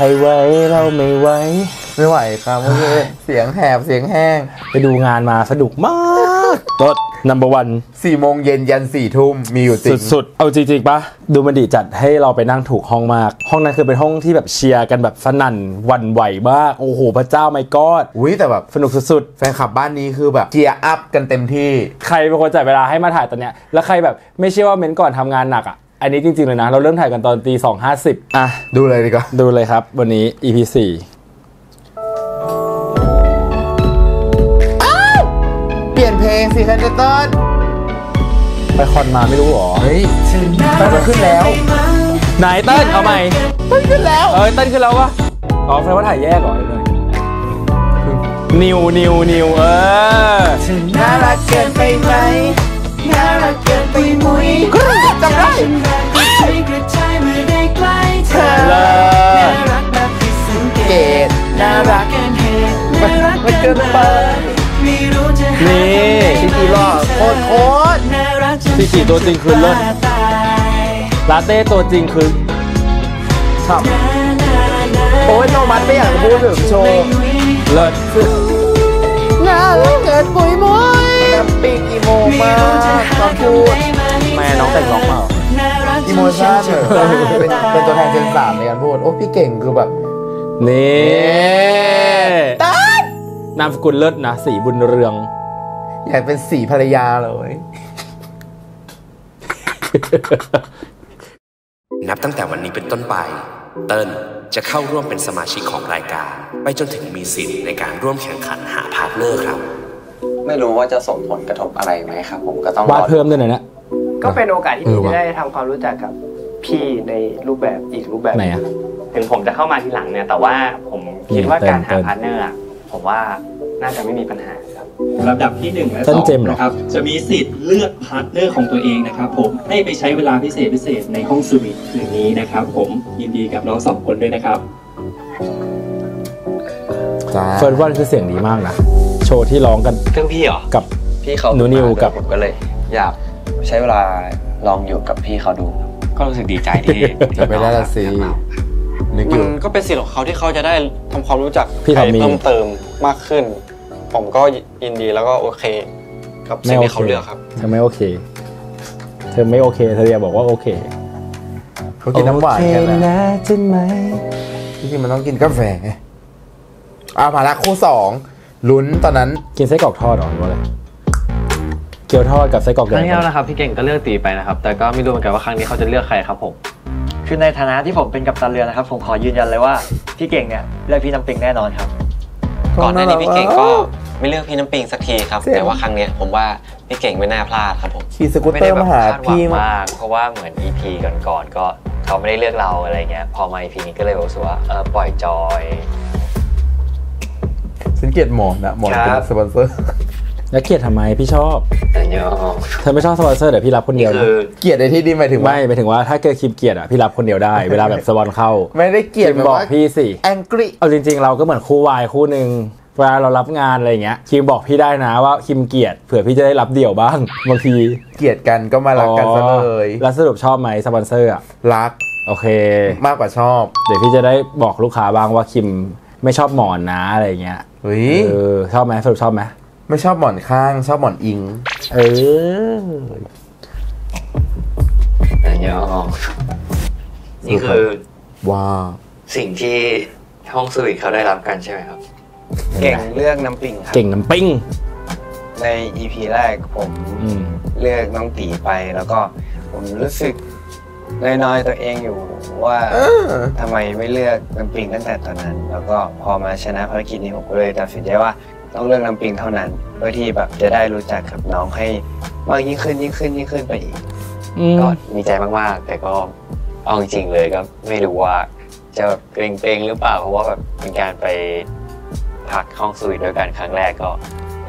ใครไว้เราไม่ไว้ไม่ไหวครับเสียงแหบเสียงแห้งไปดูงานมาสนุกมากตด number 1 4 โมงเย็นยัน 4 ทุ่มมีอยู่จริงสุดๆเอาจริงๆปะดูมันดีจัดให้เราไปนั่งถูกห้องมากห้องนั้นคือเป็นห้องที่แบบเชียร์กันแบบสนั่นหวั่นไหวมากโอ้โหพระเจ้าไม่กอดอุ้ยแต่แบบสนุกสุดๆแฟนคลับบ้านนี้คือแบบเชียร์อัพกันเต็มที่ใครเป็นคนจัดเวลาให้มาถ่ายตอนเนี้ยแล้วใครแบบไม่เชื่อว่าเม้นก่อนทำงานหนักอ่ะอันนี้จริงๆเลยนะเราเริ่มถ่ายกันตอน 02:50อ่ะดูเลยดีกว่าดูเลยครับวันนี้ EP 4เปลี่ยนเพลงสิคันจะต้นไปคอนมาไม่รู้หรอเฮ้ยเต้นขึ้นแล้วไหนเต้นเอาใหม่เต้นขึ้นแล้วเต้นขึ้นแล้ววะอ๋อแสดงว่าถ่ายแย่ก่อนเลยนิวน่ารักเกินไปไหมน่ารักเกินไปมุ้ยจำได้เธอน่ารักแบบผิดสังเกตน่ารักเกินเหตุน่ารักเกินไปนี่พี่กีล่อโคตรพี่กีตัวจริงคือเลิศลาเต้ตัวจริงคือฉ่ำโอ้ยโนมัสไม่อยากพูดถึงโชว์เลิศน่ารักเกินปุยมุ้ยน้ำปีกอีโมมาตอนพูดแม่น้องแต่งร้องเปล่าอีโมชั่นเป็นตัวแทนเจน3ในการพูดโอ้พี่เก่งคือแบบนี่นามสกุลเลิศนะสีบุญเรืองอยากเป็นสีภรรยาเลยนับตั้งแต่วันนี้เป็นต้นไปเติ้ลจะเข้าร่วมเป็นสมาชิกของรายการไปจนถึงมีสิทธิ์ในการร่วมแข่งขันหาพาร์ทเนอร์ครับไม่รู้ว่าจะส่งผลกระทบอะไรไหมครับผมก็ต้องวาดเพิ่มด้วยหน่อยนะก็เป็นโอกาสที่พี่จะได้ทำความรู้จักกับพี่ในรูปแบบอีกรูปแบบไหนอะถึงผมจะเข้ามาทีหลังเนี่ยแต่ว่าผมคิดว่าการหาพาร์ทเนอร์ผมว่าน่าจะไม่มีปัญหาครับลำดับที่1และ2นะครับจะมีสิทธิ์เลือกพาร์ทเนอร์ของตัวเองนะครับผมให้ไปใช้เวลาพิเศษในห้องสวีทคืนนี้นะครับผมยินดีกับน้อง2คนด้วยนะครับเฟิร์สวันคือเสียงดีมากนะโชว์ที่ร้องกันเครื่องพี่เหรอกับพี่เขาหนูนิวกับผมก็เลยอยากใช้เวลาลองอยู่กับพี่เขาดูก็รู้สึกดีใจที่จะไปได้ละสิมันก็เป็นสิทธิ์ของเขาที่เขาจะได้ทำความรู้จักใครเพิ่มเติมมากขึ้นผมก็ยินดีแล้วก็โอเคครับสิ่งที่เขาเลือกครับเธอไม่โอเคเธอไม่โอเคเธอบอกว่าโอเคเขากินน้ำหวานกันนะจริงไหมจริงมันต้องกินกาแฟผ่านละคู่ 2ลุ้นตอนนั้นกินไส้กรอกทอดหรอหรือว่าอะไรเกี๊ยวทอดกับไส้กรอกครั้งที่แล้วนะครับพี่เก่งก็เลือกตีไปนะครับแต่ก็ไม่รู้เหมือนกันว่าครั้งนี้เขาจะเลือกใครครับผมคือในฐานะที่ผมเป็นกัปตันเรือนะครับผมขอยืนยันเลยว่าพี่เก่งเนี่ยเลือกพี่น้ำปิงแน่นอนครับก่อนหน้านี้พี่เก่งก็ไม่เลือกพี่น้ำปิงสักทีครับแต่ว่าครั้งเนี้ยผมว่าพี่เก่งไม่น่าพลาดครับผมขี่สกูตเตอร์มาหาพี่มากเพราะว่าเหมือน EP ก่อนก็เขาไม่ได้เลือกเราอะไรเงี้ยพอมา EP นี้ก็เลยรู้สึกว่าปล่อยจอยฉันเกลียดหมอนนะหมอนเป็นสปอนเซอร์แล้วเกลียดทำไมพี่ชอบเธอไม่ชอบสปอนเซอร์แต่พี่รับคนเดียวเกลียดในที่นี้หมายถึงว่าถ้าเกิดคลิปเกลียดอ่ะพี่รับคนเดียวได้เวลาแบบสปอนเข้าไม่ได้เกลียดบอกพี่สิแองกี้เอาจริงๆเราก็เหมือนคู่วายคู่หนึ่งเวลาเรารับงานอะไรอย่างเงี้ยคิมบอกพี่ได้นะว่าคิมเกลียดเผื่อพี่จะได้รับเดี่ยวบ้างบางทีเกลียดกันก็มารักกันซะเลยแล้วสรุปชอบไหมสปอนเซอร์อ่ะรักโอเคมากกว่าชอบเดี๋ยวพี่จะได้บอกลูกค้าบ้างว่าคิมไม่ชอบหมอนนะอะไรเงี้ยชอบไหมสรุปชอบไหมไม่ชอบหมอนข้างชอบหมอนอิงนี่คือว้าวสิ่งที่ห้องสวีทเขาได้รับกันใช่ไหมครับเก่งเลือกน้ำปิงครับเก่งน้ำปิงใน EP แรกผมเลือกน้องตีไปแล้วก็ผมรู้สึกน้อยๆตัวเองอยู่ว่าทำไมไม่เลือกน้ำปิงตั้งแต่ตอนนั้นแล้วก็พอมาชนะภารกิจนี้ผมก็เลยตัดสินใจว่าต้องเลือกน้ำปิงเท่านั้นเพื่อที่แบบจะได้รู้จักกับน้องให้มากยิ่งขึ้นไปอีกก็มีใจมากๆแต่ก็เอาจริงๆเลยก็ไม่รู้ว่าจะเกรงๆหรือเปล่าเพราะว่าแบบเป็นการไปพักห้องสวีทด้วยกันครั้งแรกก็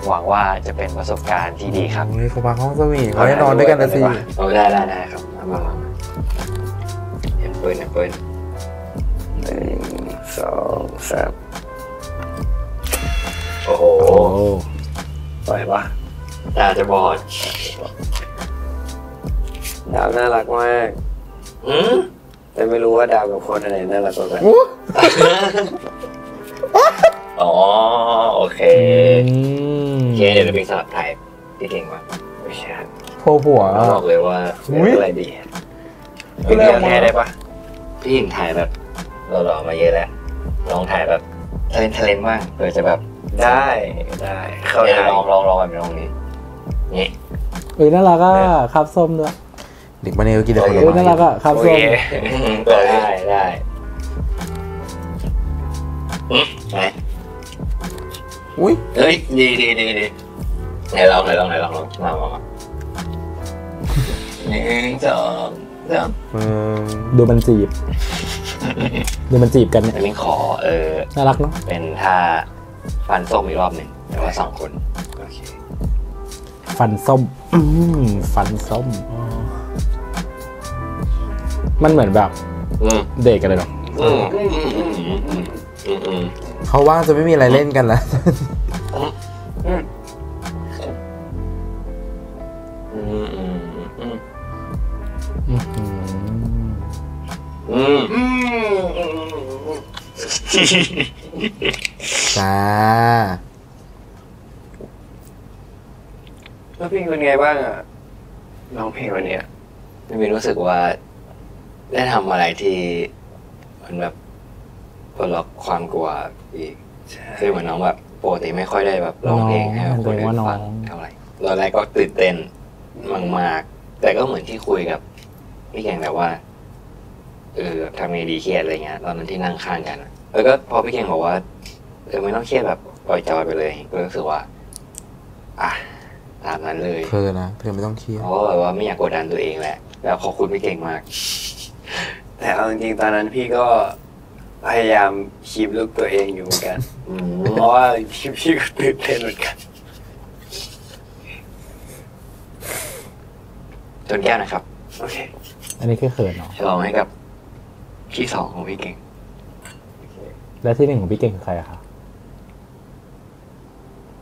หวังว่าจะเป็นประสบการณ์ที่ดีครับเขาพักห้องสวีทเขาได้นอนด้วยกันนะสิได้ครับมาเห็นปืน1 2 3โอ้โหไปปะดาวจะบอดดาวน่ารักมาก แต่ไม่รู้ว่าดาวกับโค้ดอะไรน่ารักกว่ากันอ๋อโอเคเคเดี๋ยวจะเป็นสลับไทยที่เก่งกว่าไม่ใช่โผล่หัวบอกเลยว่าอะไรดีพี่เก่งแท้ได้ปะพี่เก่งถ่ายแบบเราหล่อมาเยอะแล้วลองถ่ายแบบเทเลนบ้างเพื่อจะแบบได้เขาได้ลองแบบนี้ตรงนี้นี่เอ้ยน่ารักอ่ะครับส้มด้วยเด็กมาเนลกินอะไรน่ารักอ่ะครับส้มได้อุ้ยเฮ้ยดีไหนลองมาหนึ่ง2 3ดูมันจีบกันเนี่ยมิ้นขอน่ารักเนาะเป็นท่าฟันส้มอีกรอบหนึ่งแต่ว่าสองคนโอเคฟันส้มมันเหมือนแบบเด็กกันเลยเนาะเขาว่าจะไม่มีอะไรเล่นกันละจ้าแล้วพี่เป็นไงบ้างอ่ะร้องเพลงวันเนี้ยมีรู้สึกว่าได้ทำอะไรที่มันแบบปลดล็อกความกลัวอีกคือเหมือนน้องแบบปกติไม่ค่อยได้แบบร้องเพลงให้คนอื่นฟังเท่าไหร่ตอนแรกก็ตื่นเต้นมากๆแต่ก็เหมือนที่คุยกับพี่แข่งแต่ว่าทำไงดีเครียดอะไรเงี้ยตอนนั้นที่นั่งข้างกันแล้วก็พอพี่เก่งบอกว่าไม่ต้องเครียดแบบปล่อยจอยไปเลยก็รู้สึกว่าอ่ะตามนั้นเลยเธอไม่ต้องเครียดเพราะแบบว่าไม่อยากกดดันตัวเองแหละแล้วขอบคุณพี่เก่งมากแต่เอาจริงๆตอนนั้นพี่ก็พยายามคีบลุกตัวเองอยู่เหมือนกันเพราะว่าพี่ก็ตื่นเต้นเหมือนกันจนแก้วนะครับโอเคอันนี้คือเขินเนาะฉลองให้กับที่สองของพี่เก่งและที่หนึ่งของพี่เก่งคือใครอะคะ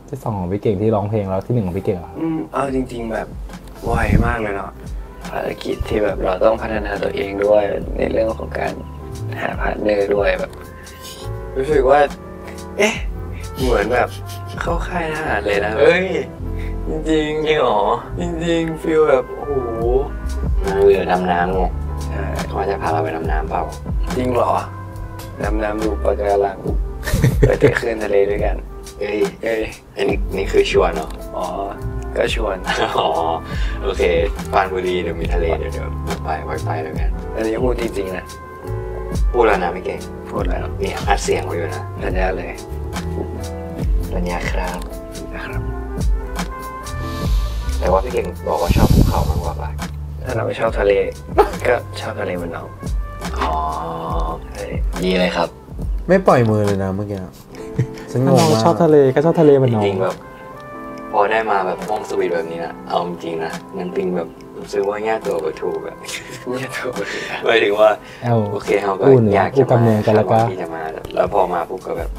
ที่สองของพี่เก่งที่ร้องเพลงแล้วที่หนึ่งของพี่เก่งอะเอาจริงๆแบบไวมากเลยเนาะภารกิจที่แบบเราต้องพัฒนาตัวเองด้วยในเรื่องของการหาพาร์ทเนอร์ด้วยแบบรู้สึกว่าเหมือนแบบเข้าค่ายทหารเลยนะเอ้ยจริงจริงหรอจริงๆฟีลแบบโอ้โหเรือดำน้ำไงเขาจะพาเราไปดำน้ำเปล่าจริงหรอดำน้ำดูปะการังไปเตะคลื่นทะเลด้วยกันเอ้ยนี่คือชวนเหรออ๋อก็ชวนอ๋อโอเคปานบุรีเดี๋ยวมีทะเลเดี๋ยวไปด้วยกันอันนี้พูดจริงๆนะพูดแล้วนะไม่เก่งพูดแล้วนี่อัดเสียงไว้อยู่นะสัญญาเลยสัญญาครับแต่ว่าพี่เก่งบอกว่าชอบภูเขามากกว่าป่ะถ้าเราไม่ชอบทะเลก็ชอบทะเลมันเอาอ๋อดีเลยครับไม่ปล่อยมือเลยนะเมื่อกี้ฉันงงมากชอบทะเลก็ชอบทะเลมันเอาจริงแบบพอได้มาแบบห้องสวีทแบบนี้นะเอาจริงนะมันจริงแบบซื้อว่าง่ายตัวก็ถูกแบบง่ายตัวหมายถึงว่าโอเคเขาก็อยากจะมาที่จะมาแล้วพอมาปุ๊บก็แบบ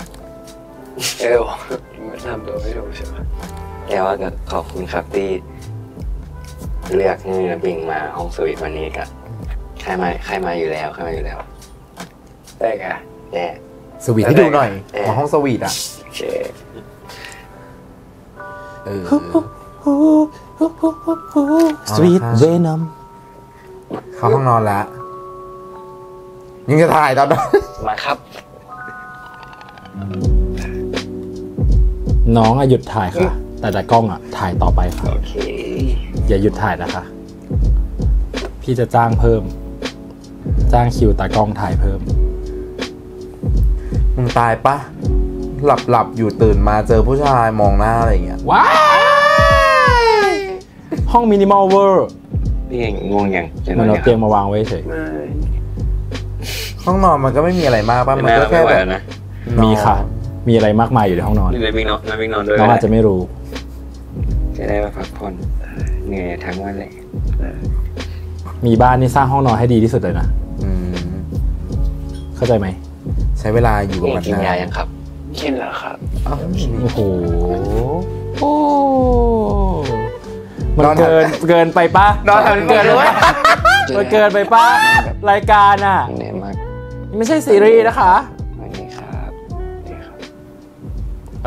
มันทำตัวไม่ถูกใช่ไหมแต่ว่าก็ขอบคุณครับที่เลือกให้น้ำปิงมาห้องสวีทวันนี้กับใครมาอยู่แล้วได้ค่ะแต่สวีทให้ดูหน่อยมาห้องสวีทอ่ะสวีทเวนอมเขาห้องนอนแล้วยังจะถ่ายตอนนั้นมาครับน้องอะหยุดถ่ายค่ะแต่กล้องอะถ่ายต่อไปค่ะโอเคอย่าหยุดถ่ายนะคะพี่จะจ้างเพิ่มจ้างคิวตากล้องถ่ายเพิ่มมึงตายปะหลับอยู่ตื่นมาเจอผู้ชายมองหน้าอะไรอย่างเงี้ยว้ายห้องมินิมอลเวอร์นี่งงยังมันเอาเตียงมาวางไว้เฉยห้องนอนมันก็ไม่มีอะไรมากป่ะมันก็แค่แบบมีค่ะมีอะไรมากมายอยู่ในห้องนอนนี่เลยวิ่งนอนด้วยน้องอาจจะไม่รู้จะได้มาพักผ่อนเหนื่อยทั้งวันเลยมีบ้านนี่สร้างห้องนอนให้ดีที่สุดเลยนะเข้าใจไหมใช้เวลาอยู่กับมันกินยายังครับกินแล้วครับโอ้โหมันเกินไปป่ะนอนเกินไปป่ะ รายการอ่ะเหนื่อยมากไม่ใช่ซีรีส์นะคะวันนี้ครับนี่ครับ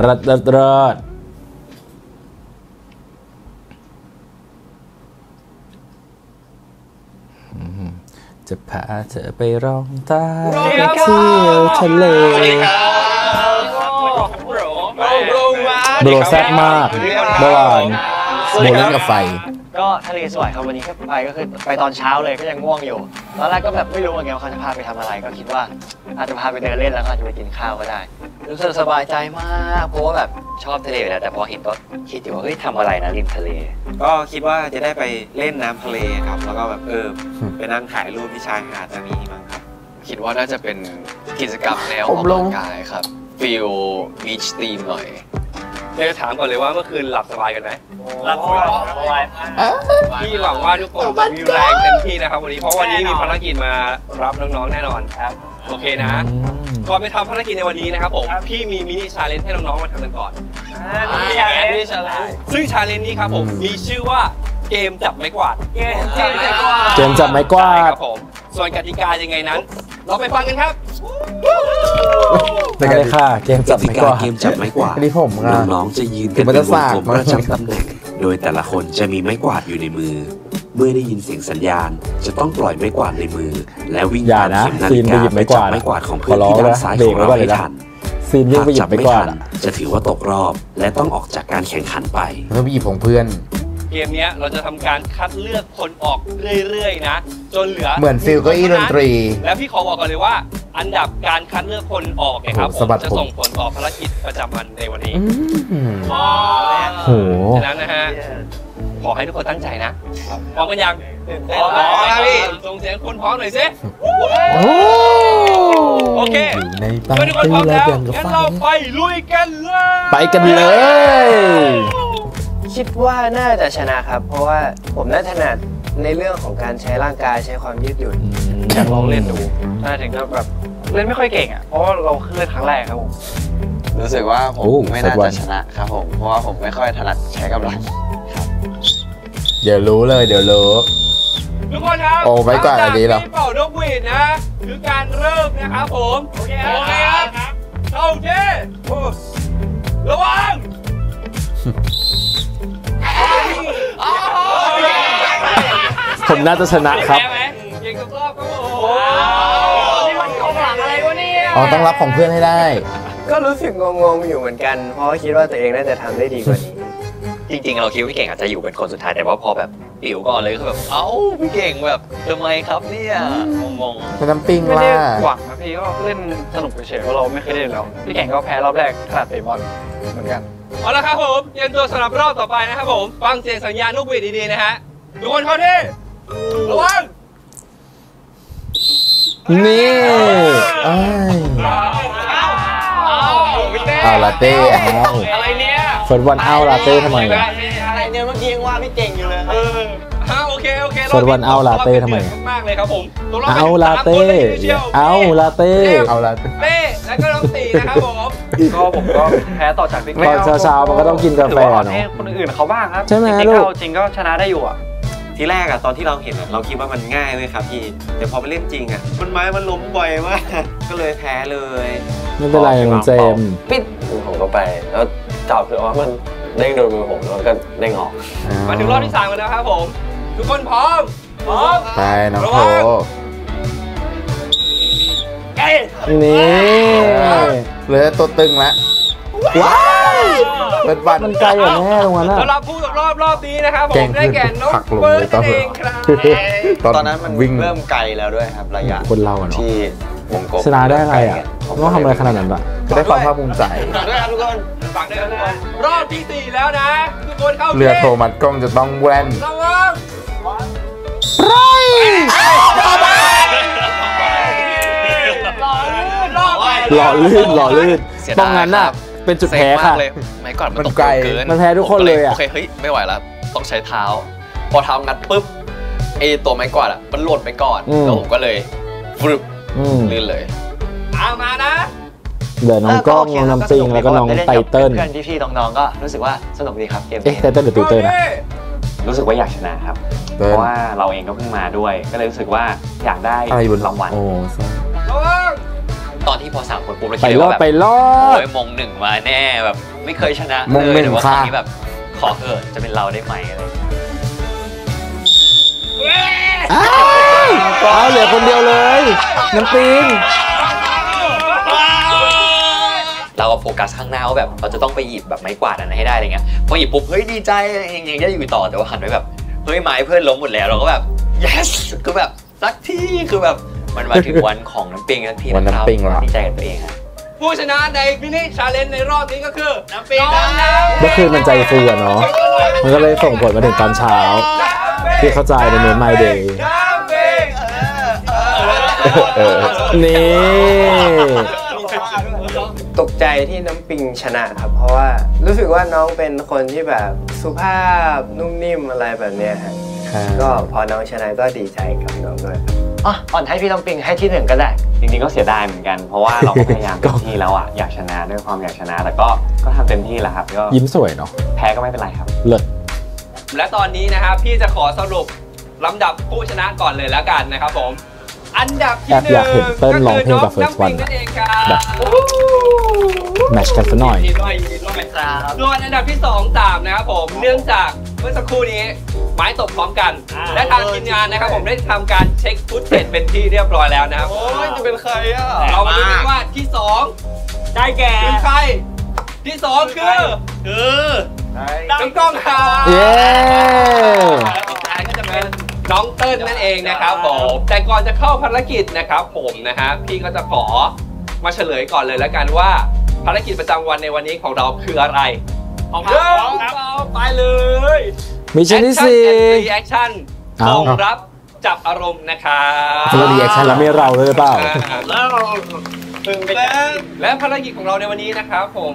รัดจะพาเธอไปร่องใต้ไปเที่ยวทะเลโบรแซ่บมากเมื่อวานโบเล่นกับไฟก็ทะเลสวยครับวันนี้ก็ไปก็คือไปตอนเช้าเลยก็ยังง่วงอยู่ตอนแรกก็แบบไม่รู้ว่าเขาจะพาไปทำอะไรก็คิดว่าอาจจะพาไปเดินเล่นแล้วก็อาจจะไปกินข้าวก็ได้รู้สึกสบายใจมากเพราะว่าแบบชอบทะเลนะแต่พอเห็นก็คิดอยู่ว่าเฮ้ยทำอะไรนะริมทะเลก็คิดว่าจะได้ไปเล่นน้ำทะเลครับแล้วก็แบบไปนั่งถ่ายรูปที่ชายหาดจะมีมั้งครับคิดว่าน่าจะเป็นกิจกรรมแนวออกกำลังกายครับฟิลบีชตีมหน่อยเดี๋ยวถามก่อนเลยว่าเมื่อคืนหลับสบายกันไหมหลับสบายพี่หวังว่าทุกคนมีแรงเต็มที่นะครับวันนี้เพราะวันนี้มีภารกิจมารับน้องๆแน่นอนครับโอเคนะก่อนไปทำภารกิจในวันนี้นะครับผมพี่มีมินิชาเลนจ์ให้น้องๆมาทำกันก่อนซึ่งชาเลนจ์นี้ครับผมมีชื่อว่าเกมจับไม้กวาดครับผมส่วนกติกายังไงนั้นเราไปฟังกันครับไปกันเลยค่ะเกมจับไม้กวาดที่ผมน้องๆจะยืนกันเป็นวงกลมประจำตำแหน่งโดยแต่ละคนจะมีไม้กวาดอยู่ในมือเมื่อได้ยินเสียงสัญญาณจะต้องปล่อยไม้กวาดในมือและวิ่งตามเข็มนาฬิกาไปจับไม้กวาดของเพื่อนที่ด้านซ้ายของเราให้ทันหากจับไม่ทันจะถือว่าตกรอบและต้องออกจากการแข่งขันไปเพื่อไปหยิบของเพื่อนเกมนี้เราจะทำการคัดเลือกคนออกเรื่อยๆนะจนเหลือเหมือนฟิลก็อีดนตรีและพี่ขอบอกก่อนเลยว่าอันดับการคัดเลือกคนออกนะครับจะส่งผลต่อภารกิจประจำวันในวันนี้โอ้โหฉะนั้นนะฮะขอให้ทุกคนตั้งใจนะพร้อมกันยังพร้อมแล้วพี่ส่งเสียงคนพร้อมหน่อยสิโอเคทุกคนพร้อมแล้วงั้นเราไปลุยกันเลยไปกันเลยคิดว่าน่าจะชนะครับเพราะว่าผมน่าถนัดในเรื่องของการใช้ร่างกายใช้ความยืดหยุ่นอยากลองเล่นดูน่าถึงจะแบบเล่นไม่ค่อยเก่งอ่ะเพราะเราเคลื่อนครั้งแรกครับผมรู้สึกว่าผมไม่น่าจะชนะครับผมเพราะว่าผมไม่ค่อยถนัดใช้กำลังเดี๋ยวรู้เลยเดี๋ยวรู้ทุกคนครับโอ้ไว้ก่อนอันนี้เราเป่านกหวีดนะคือการเริ่มนะครับผมโอเคครับเท่าเจ๊ระวังผมน่าจะชนะครับอ๋อต้องรับของเพื่อนให้ได้ก็รู้สึกงงๆอยู่เหมือนกันเพราะคิดว่าตัวเองน่าจะทำได้ดีกว่านี้จริงๆเราคิดว่าพี่เก่งอาจจะอยู่เป็นคนสุดท้ายแต่ว่าพอแบบปิ๋วก่อนเลยคือแบบเอ้าพี่เก่งแบบทำไมครับเนี่ยงงๆน้ำปิ้งว่าไม่ได้หวังนะพี่ก็เล่นสนุกเฉยๆเพราะเราไม่เคยเล่นแล้วพี่เก่งก็แพ้รอบแรกขนาดเตะบอลเหมือนกันเอาละครับผมเตรียมตัวสำหรับรอบต่อไปนะครับผมฟังเสียงสัญญาณนกหวีดดีๆนะฮะทุกคนเข้าที่ระวังนี่เอาลาเต้อะไรเนี่ยเฟิร์สวันเอาลาเต้ทำไมอะไรเนี่ยเมื่อกี้ยังว่าไม่เก่งอยู่เลยโอเคโอเคเฟิร์สวันเอาลาเต้ทำไมมากเลยครับผมเอาลาเต้เอาลาเต้แล้วก็น้องตีนะครับผมก็ผมก็แพ้ต่อจากพี่ก้าวตอนเช้าๆมันก็ต้องกินกาแฟเนาะคนอื่นเขาบ้างครับใช่ไหมลูกจริงก็ชนะได้อยู่อ่ะทีแรกอะตอนที่เราเห็นเราคิดว่ามันง่ายเลยครับพี่แต่พอไปเล่นจริงอะมันไม้มันล้มบ่อยมากก็เลยแพ้เลยไม่เป็นไรมันเจมปิดมือผมก็ไปแล้วจับเลยว่ามันเด้งโดนมือผมแล้วก็เด้งออกมาถึงรอบที่3กันแล้วครับผมทุกคนพร้อมไปน้องโถนี่เหลือตัวตึงละว้าวเปิดบัตรมันไกลกว่าแน่ลงมาแล้วเราพูดกับรอบนี้นะครับผมได้แก่นกเบิร์ดเองครับตอนนั้นมันเริ่มไกลแล้วด้วยครับระยะคนเราที่วงกลมชนะได้อะไรอ่ะต้องทำอะไรขนาดนั้นปะได้ความภาคภูมิใจด้วยครับทุกคนฝั่งได้ครับรอบที่4แล้วนะทุกคนเข้าเรือโทมัสกล้องจะต้องแว่นระวังหล่อลื่นตรงนั้นน่ะเป็นจุดแพ้ค่ะไม้กวาดมันตกไกลมันแพ้ทุกคนเลยอ่ะโอเคเฮ้ยไม่ไหวแล้วต้องใช้เท้าพอเท้างัดปุ๊บไอตัวไม้กวาดอ่ะมันหล่นไปก่อนแล้วผมก็เลยฟลุ๊ปลื่นเลยเอามานะเดี๋ยวน้องก้องน้องปิงแล้วก็น้องไตเติ้ลเพื่อนพี่ๆน้องๆก็รู้สึกว่าสนุกดีครับเกมไตเติ้ลหรือไตเติ้ลนะ รู้สึกว่าอยากชนะครับเพราะว่าเราเองก็เพิ่งมาด้วยก็เลยรู้สึกว่าอยากได้รางวัลตอนที่พอ3คนปุ๊บเราคิดว่าแบบโอ้ยมงหนึ่งมาแน่แบบไม่เคยชนะเลยแต่ว่าครั้งนี้แบบขอเถอะจะเป็นเราได้ไหมอะไรเอาเหลือคนเดียวเลยน้ำปิงเราโฟกัสข้างหน้าว่าแบบเราจะต้องไปหยิบแบบไม้กวาดนั้นให้ได้อะไรเงี้ยพอหยิบปุ๊บเฮ้ยดีใจยังได้อยู่ต่อแต่ว่าหันไปแบบเฮ้ยไม้เพื่อนล้มหมดแล้วเราก็แบบ yes คือแบบสักที่คือแบบมันมาถึงวันของน้ำปิงสักทีนะครับดีใจกับตัวเองครับผู้ชนะในมินิชาเลนจ์ในรอบนี้ก็คือน้ำปิงก็คือมันใจฟูอะเนาะมันก็เลยส่งผลมาถึงตอนเช้าที่เข้าใจในเมื่อ My Day นี่ตกใจที่น้ำปิงชนะครับเพราะว่ารู้สึกว่าน้องเป็นคนที่แบบสุภาพนุ่มนิ่มอะไรแบบนี้ครับก็พอน้องชนะก็ดีใจกับน้องด้วยอ่อนให้พี่น้ำปิงให้ที่หนึ่งก็ได้จริงๆก็เสียดายเหมือนกันเพราะว่าเราพยายามเต็มที่แล้วอ่ะอยากชนะด้วยความอยากชนะแต่ก็ทำเต็มที่แล้วครับก็ยิ้มสวยเนาะแพ้ก็ไม่เป็นไรครับเลิศและตอนนี้นะครับพี่จะขอสรุปลำดับผู้ชนะก่อนเลยแล้วกันนะครับผมอันดับที่1ก็คือน้องน้ำปิงนั่นเองครับแมตช์กันซะหน่อยส่วนอันดับที่2-3นะครับผมเนื่องจากเมื่อสักครู่นี้ไม้ตกพร้อมกันและทางทีมงานนะครับผมได้ทำการเช็คฟุตเทจเป็นที่เรียบร้อยแล้วนะครับโอ้ยจะเป็นใครอ่ะเรามาดูกันว่าที่2ได้แก่เป็นใครที่2คือน้องกล้องครับและสุดท้ายก็จะเป็นน้องเติ้ลนั่นเองนะครับผมแต่ก่อนจะเข้าภารกิจนะครับผมนะฮะพี่ก็จะขอมาเฉลยก่อนเลยแล้วกันว่าภารกิจประจำวันในวันนี้ของเราคืออะไรออกมาครับไปเลยมิชชั่นที่4รีแอคชั่นส่งรับจับอารมณ์นะครับเรารีแอคชั่นแล้วไม่เราเลยเปล่าและภารกิจของเราในวันนี้นะครับผม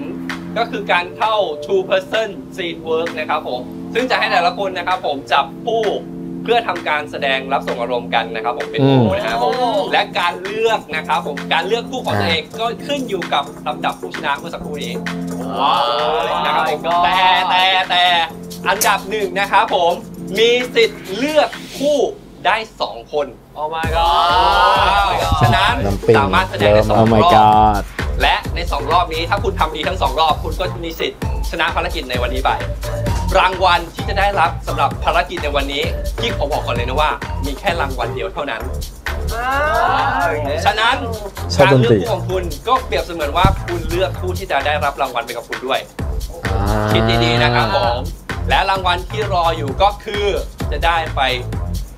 ก็คือการเข้า two person scene work นะครับผมซึ่งจะให้แต่ละคนนะครับผมจับผู้เพื่อทำการแสดงรับส่งอารมณ์กันนะครับผมเป็นคู่นะครับผมและการเลือกนะครับผมการเลือกคู่ของตัวเองก็ขึ้นอยู่กับลำดับผู้ชนะเมื่อสักครู่นี้นะครับแต่อันดับ1นะครับผมมีสิทธิ์เลือกคู่ได้2คนโอ้ my god ฉะนั้นสามารถแสดงได้2 รอบ oh my god และใน2รอบนี้ถ้าคุณทำดีทั้ง2 รอบคุณก็มีสิทธิ์ชนะภารกิจในวันนี้ไปรางวัลที่จะได้รับสำหรับภารกิจในวันนี้ที่ผมบอกก่อนเลยนะว่ามีแค่รางวัลเดียวเท่านั้นฉะนั้นการเลือกคู่ของคุณก็เปรียบเสมือนว่าคุณเลือกคู่ที่จะได้รับรางวัลไปกับคุณด้วยคิดดีๆนะครับผมและรางวัลที่รออยู่ก็คือจะได้ไป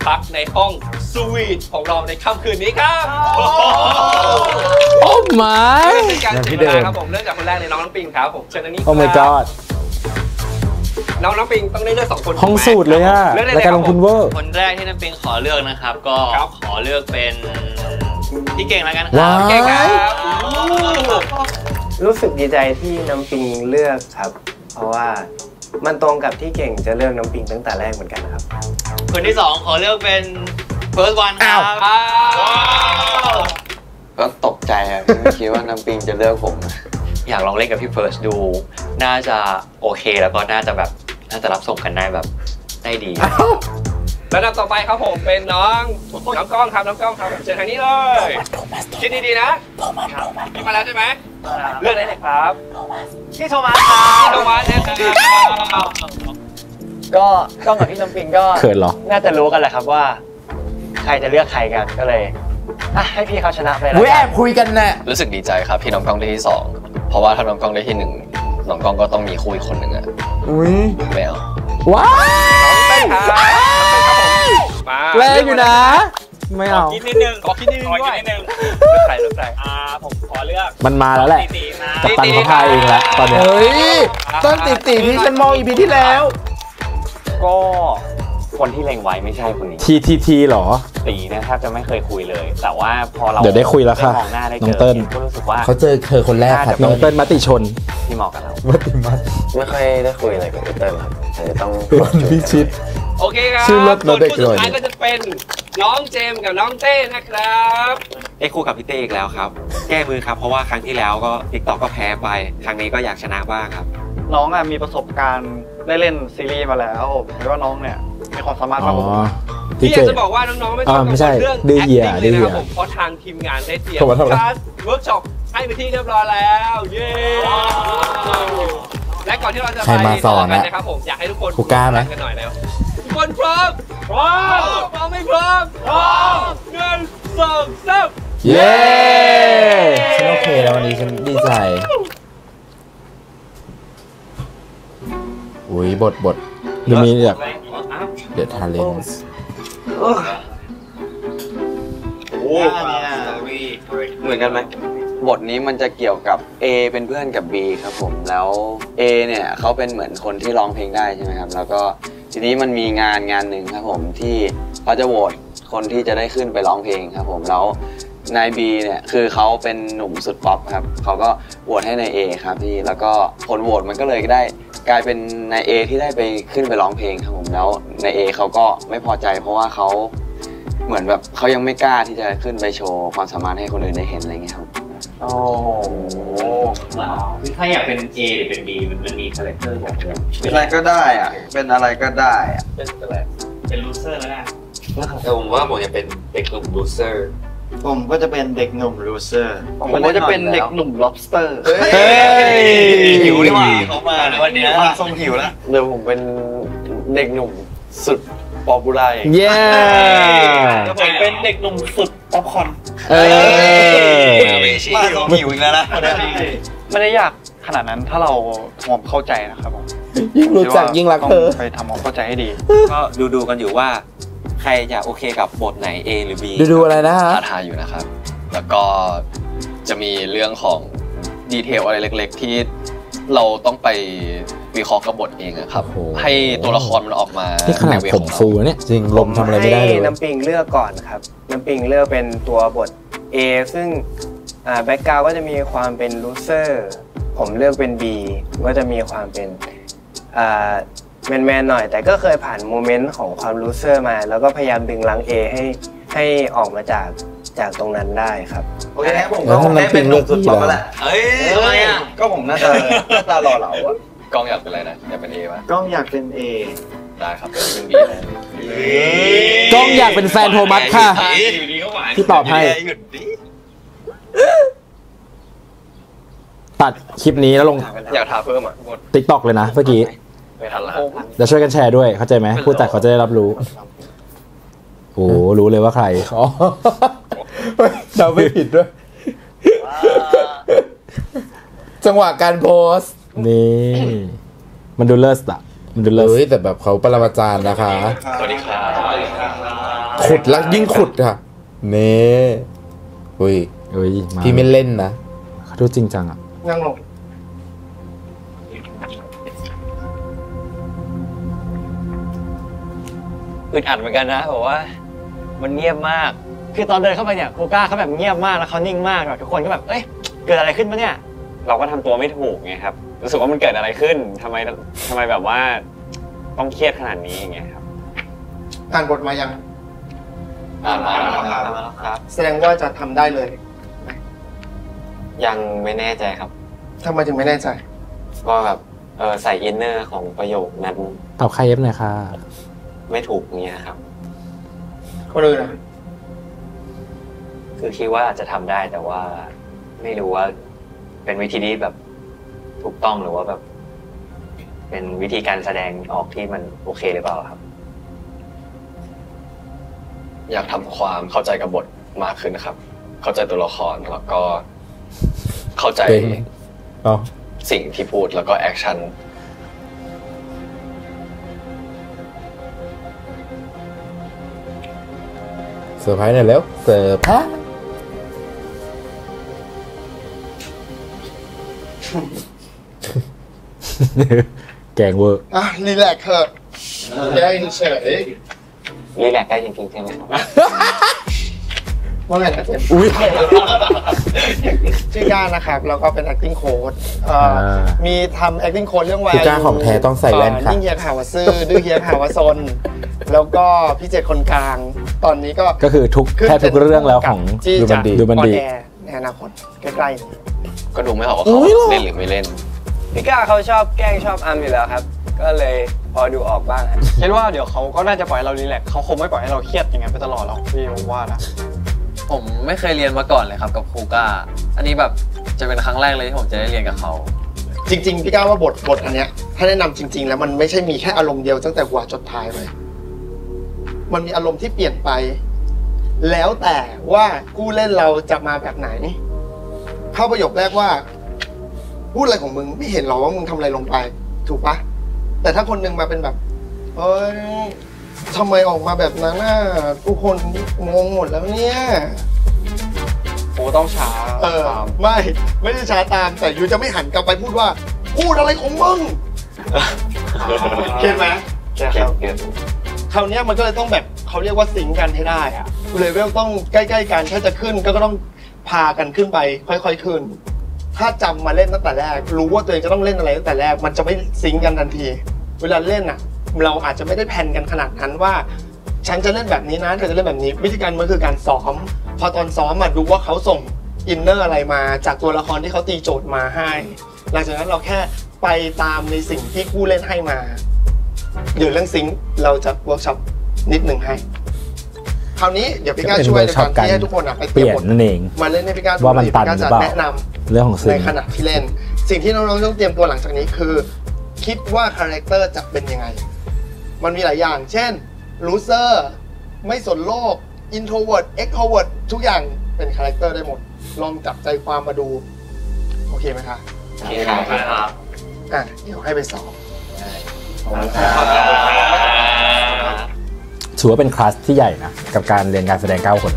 พักในห้องสวีทของเราในค่ำคืนนี้ครับโอ้ไม่เป็นการเดินครับผมเริ่มจากคนแรกในน้องน้ำปิงครับผมเชิญอันนี้โอ้ my god น้องน้ำปิงต้องได้เลือก2 คนห้องสูตรเลยฮะในการลงทุนเวอร์คนแรกที่น้ำปิงขอเลือกนะครับก็ขอเลือกเป็นพี่เก่งแล้วกันครับเก่งครับรู้สึกดีใจที่น้ำปิงเลือกครับเพราะว่ามันตรงกับที่เก่งจะเลือกน้ำปิงตั้งแต่แรกเหมือนกันครับคนที่2ขอเลือกเป็นเฟิร์สวันครับก็ตกใจครับไม่คิดว่าน้ำปิงจะเลือกผมอยากลองเล่นกับพี่เฟิร์สดูน่าจะโอเคแล้วก็น่าจะแบบน่าจะรับส่งกันได้แบบได้ดีระดับต่อไปครับผมเป็นน้องกล้องครับน้องกล้องครับเจอทางนี้เลยคิดดีๆนะพี่มาแล้วใช่ไหมเลือกได้เลยครับพี่โทมัสครับโทมัสก็ต้องกับพี่น้ำปิงก็น่าจะรู้กันแหละครับว่าใครจะเลือกใครกันก็เลยให้พี่เขาชนะไปแล้วแอบคุยกันแน่รู้สึกดีใจครับพี่น้องกล้องได้ที่2เพราะว่าถ้าน้องกล้องได้ที่1น้องกล้องก็ต้องมีคู่อีกคนหนึ่งอ่ะอุ้ยไม่เอาว้าวเล่นอยู่นะไม่เอาคิดนิดนึงขอคิดนิดนึงใส่ผมขอเลือกมันมาแล้วแหละกับตันเขาพายเองแล้วตอนนี้เฮ้ยต้นติที่ฉันมองอีพีที่แล้วก็คนที่เล็งไว้ไม่ใช่คนนี้ทีหรอตีนะแทบจะไม่เคยคุยเลยแต่ว่าพอเราเดี๋ยวได้คุยแล้วค่ะน้องเติ้ลก็รู้สึกว่าเขาเจอเธอคนแรกครับน้องเติ้ลมติชนที่เหมาะกับเราไม่ค่อยได้คุยอะไรกับเติ้ลครับแต่จะต้องพิชิตโอเคครับส่วนผู้สุดท้ายก็จะเป็นน้องเจมกับน้องเต้นะครับได้คู่กับพี่เต้อีกแล้วครับแก้มือครับเพราะว่าครั้งที่แล้วก็ติ๊กต็อกก็แพ้ไปครั้งนี้ก็อยากชนะบ้างครับ น้องอ่ะมีประสบการณ์ได้เล่นซีรีส์มาแล้วเห็นว่าน้องเนี่ยมีความสามารถมากกว่าผมที่อยากจะบอกว่าน้องๆไม่ใช่เรื่อง acting เลยนะครับผมเพราะทางทีมงานได้เตรียมคลาสเวิร์กช็อปให้ไปที่เรียบร้อยแล้วเย้และก่อนที่เราจะไปสอนกันนะครับผมอยากให้ทุกคนคุกก้าไหมกันหน่อยแล้วทุกคนพร้อมพร้อมพร้อมไม่พร้อมพร้อม1 2 3เย้ฉันโอเคแล้ววันนี้ฉันดีใจอุ้ยบทดูมีแบบเดอะทาเลนส์โอ้เหมือนกันไหมบทนี้มันจะเกี่ยวกับ A เป็นเพื่อนกับ B ครับผมแล้ว A เนี่ยเขาเป็นเหมือนคนที่ร้องเพลงได้ใช่ไหมครับแล้วก็ทีนี้มันมีงานหนึ่งครับผมที่เขาจะโหวตคนที่จะได้ขึ้นไปร้องเพลงครับผมแล้วนาย B เนี่ยคือเขาเป็นหนุ่มสุดป๊อปครับเขาก็โหวตให้นาย A ครับพี่แล้วก็ผลโหวตมันก็เลยได้กลายเป็นนาย A ที่ได้ไปขึ้นไปร้องเพลงครับผมแล้วนาย A เขาก็ไม่พอใจเพราะว่าเขาเหมือนแบบเขายังไม่กล้าที่จะขึ้นไปโชว์ความสามารถให้คนอื่นได้เห็นอะไรเงี้ยครับโอ้ว้าวคือถ้าอยากเป็น A หรือเป็น B มันมีคาแรคเตอร์บอกเลยเป็นอะไรก็ได้อะเป็นอะไรก็ได้อะเป็นอะไรเป็นลูเซอร์แล้วนะแต่ผมว่าผมจะเป็นเด็กหนุ่มลูเซอร์ผมก็จะเป็นเด็กหนุ่มลูเซอร์ผมก็จะเป็นเด็กหนุ่ม lobster เฮ้ยหิวดีกว่าเขามาวันนี้มาส่งหิวแล้วเดี๋ยวผมเป็นเด็กหนุ่มสุดป๊อปปูล่าอย่างเงี้ยผมเป็นเด็กหนุ่มสุดป๊อปคอนมาส่งหิวอีกแล้วนะไม่ได้ยากขนาดนั้นถ้าเราทำเข้าใจนะครับผมยิ่งรู้จักยิ่งรักเธอไปทำความเข้าใจให้ดีก็ดูกันอยู่ว่าใครอยากโอเคกับบทไหน A หรือ B ดูอะไรนะฮะท้าทายอยู่นะครับแล้วก็จะมีเรื่องของดีเทลอะไรเล็กๆที่เราต้องไปวิเคราะห์กับบทเองนะครับให้ตัวละครมันออกมาที่ขนาดผมฟูเนี่ยจริงลมทำอะไรไม่ได้เลยน้ำปิงเลือกก่อนครับน้ำปิงเลือกเป็นตัวบท A ซึ่งแบ็กกราวด์ก็จะมีความเป็นลูเซอร์ผมเลือกเป็น B ก็จะมีความเป็นแมนหน่อยแต่ก็เคยผ่านโมเมนต์ของความลูเซอร์มาแล้วก็พยายามดึงลัง A ให้ออกมาจากตรงนั้นได้ครับโอเคครับผมก็ได้เป็นหนุ่มสุดหล่อแล้วเฮ้ยก็ผมหน้าตาหล่อเหลาอะกล้องอยากเป็นอะไรนะอยากเป็น A ป่ะกล้องอยากเป็น A ได้ครับเป็น B กล้องอยากเป็นแฟนโทมัสค่ะที่ตอบให้ตัดคลิปนี้แล้วลงอยากทาเพิ่มอ่ะ TikTok เลยนะเมื่อกี้จะช่วยกันแชร์ด้วยเข้าใจไหมผู้จัดเขาจะได้รับรู้โอ้รู้เลยว่าใครเราไม่ผิดด้วยจังหวะการโพสนี่มันดูเลิศอะมันดูเลิศแต่แบบเขาปรมาจารย์นะคะสวัสดีครับขุดแล้วยิ่งขุดค่ะเน่เฮ้ยพี่ไม่เล่นนะเขาดูจริงจังอะนั่งลงอึดอัดเหมือนกันนะบอกว่ามันเงียบมากคือตอนเดินเข้าไปเนี่ยโคก้าเขาแบบเงียบมากแล้วเขานิ่งมากแบบทุกคนก็แบบเอ้ยเกิดอะไรขึ้นปะเนี่ยเราก็ทำตัวไม่ถูกไงครับรู้สึกว่ามันเกิดอะไรขึ้นทำไมแบบว่าต้องเครียดขนาดนี้อย่างเงี้ยครับการบทมายังมาแล้วครับแสดงว่าจะทำได้เลยยังไม่แน่ใจครับทำไมถึงไม่แน่ใจก็แบบใส่อินเนอร์ของประโยคนั้นตอบใครเย็บหน่อยค่ะไม่ถูกอย่างเงี้ยครับคนอื่นนะคือคิดว่าอาจจะทำได้แต่ว่าไม่รู้ว่าเป็นวิธีที่แบบถูกต้องหรือว่าแบบเป็นวิธีการแสดงออกที่มันโอเคหรือเปล่าครับอยากทำความเข้าใจกับบทมากขึ้นครับเข้าใจตัวละครแล้วก็เข้าใจสิ่งที่พูดแล้วก็แอคชั่นเซอร์ไพรส์หน่อยแล้วเซอร์ไพรส์แกงเวอร์อ่ะรีแลกซ์เถอะได้เฉยรีแลกซ์ได้จริงๆใช่ไหมว่าไงนะเจมส์ชื่อก้านะครับแล้วก็เป็น acting coach มีทำ acting coach เรื่องวายก้าของแท้ต้องใส่แว่นครับยิ่งเฮียหาวซื่อดื้อเฮียหาวซนแล้วก็พี่เจตคนกลางตอนนี้ก็คือแทบทุกเรื่องแล้วของดูบันดีในอนาคตใกล้ๆก็ดูไม่ออกว่าเขาเล่นหรือไม่เล่น พี่ก้าเขาชอบแกล้งชอบอัมอยู่แล้วครับก็เลยพอดูออกบ้างคิดว่าเดี๋ยวเขาก็น่าจะปล่อยเรารีแลกซ์เขาคงไม่ปล่อยให้เราเครียดอย่างนั้นไปตลอดหรอกพี่ผมว่านะผมไม่เคยเรียนมาก่อนเลยครับกับครูก้าอันนี้แบบจะเป็นครั้งแรกเลยที่ผมจะได้เรียนกับเขาจริงๆพี่ก้าว่าบทอันเนี้ยถ้าแนะนำจริงๆแล้วมันไม่ใช่มีแค่อารมณ์เดียวตั้งแต่หัวจนท้ายเลยมันมีอารมณ์ที่เปลี่ยนไปแล้วแต่ว่าผู้เล่นเราจะมาแบบไหนเข้าประโยคแรกว่าพูดอะไรของมึงไม่เห็นหรอว่ามึงทำอะไรลงไปถูกปะแต่ถ้าคนนึงมาเป็นแบบเอ้ยทำไมออกมาแบบนั้นน่ะทุกคนงงหมดแล้วเนี่ยโอ้ต้องช้าไม่ได้ช้าตามแต่ยูจะไม่หันกลับไปพูดว่าพูดอะไรของมึงเข้าไหมคราวนี้มันก็เลยต้องแบบเขาเรียกว่าสิงกันให้ได้อะเลเวลต้องใกล้ๆกันถ้าจะขึ้นก็ต้องพากันขึ้นไปค่อยๆขึ้นถ้าจำมาเล่นตั้งแต่แรกรู้ว่าตัวเองจะต้องเล่นอะไรตั้งแต่แรกมันจะไม่สิงกันทันทีเวลาเล่นอะเราอาจจะไม่ได้แพลนกันขนาดนั้นว่าฉันจะเล่นแบบนี้นะเธอจะเล่นแบบนี้วิธีการมันคือการซ้อมพอตอนซ้อมมาดูว่าเขาส่งอินเนอร์อะไรมาจากตัวละครที่เขาตีโจทย์มาให้หลังจากนั้นเราแค่ไปตามในสิ่งที่คู่เล่นให้มาเดี๋ยวเรื่องซิงค์เราจะเวิร์กช็อปนิดหนึ่งให้คราวนี้เดี๋ยวพี่ก้าช่วยในการที่ให้ทุกคนไปเปลี่ยนนั่นเองมาเล่นให้พี่ก้าดูพี่ก้าจะแนะนำเรื่องของซิงค์ในขณะที่เล่นสิ่งที่น้องๆต้องเตรียมตัวหลังจากนี้คือคิดว่าคาแรคเตอร์จะเป็นยังไงมันมีหลายอย่างเช่นลูเซอร์ไม่สนโลกอินโทรเวิร์ดเอ็กโทรเวิร์ดทุกอย่างเป็นคาแรคเตอร์ได้หมดลองจับใจความมาดูโอเคไหมคะโอเคครับเดี๋ยวให้ไปสอบถือว่าเป็นคลาสที่ใหญ่นะกับการเรียนการแสดง9คน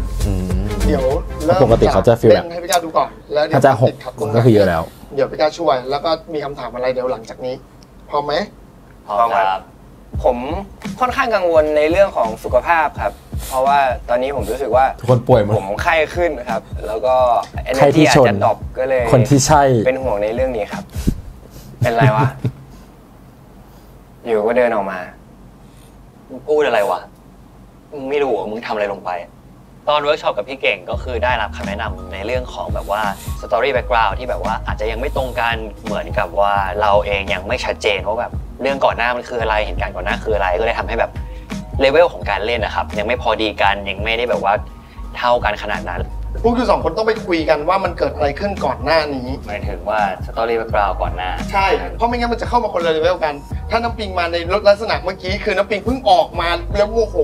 เดี๋ยวปกติเขาจะฟีลแบบให้พี่ก้าดูก่อนแล้วถ้าจะ6ก็คือเยอะแล้วเดี๋ยวพี่ก้าช่วยแล้วก็มีคำถามอะไรเดี๋ยวหลังจากนี้พร้อมไหมพร้อมครับผมค่อนข้างกังวลในเรื่องของสุขภาพครับเพราะว่าตอนนี้ผมรู้สึกว่าทุกคนป่วยผมไข้ขึ้นครับแล้วก็ไข้ที่ชนก็เลยคนที่ใช่เป็นห่วงในเรื่องนี้ครับเป็นไรวะอยู่ก็เดินออกมาพูดอะไรวะมึงไม่รู้ว่ามึงทำอะไรลงไปตอนเวิร์กช็อปกับพี่เก่งก็คือได้รับคำแนะนำในเรื่องของแบบว่าสตอรี่แบ็กกราวด์ที่แบบว่าอาจจะยังไม่ตรงกันเหมือนกับว่าเราเองยังไม่ชัดเจนว่าแบบเรื่องก่อนหน้ามันคืออะไรเห็นการก่อนหน้าคืออะไรก็เลยทำให้แบบเลเวลของการเล่นนะครับยังไม่พอดีกันยังไม่ได้แบบว่าเท่ากันขนาดนั้นพวกคุณสองคนต้องไปคุยกันว่ามันเกิดอะไรขึ้นก่อนหน้านี้หมายถึงว่าสตอรี่แบ็กกราวด์ก่อนหน้าใช่เพราะไม่งั้นมันจะเข้ามาคนละเลเวลกันถ้าน้ำปิงมาในลักษณะเมื่อกี้คือน้ำปิงเพิ่งออกมาแล้วโมโห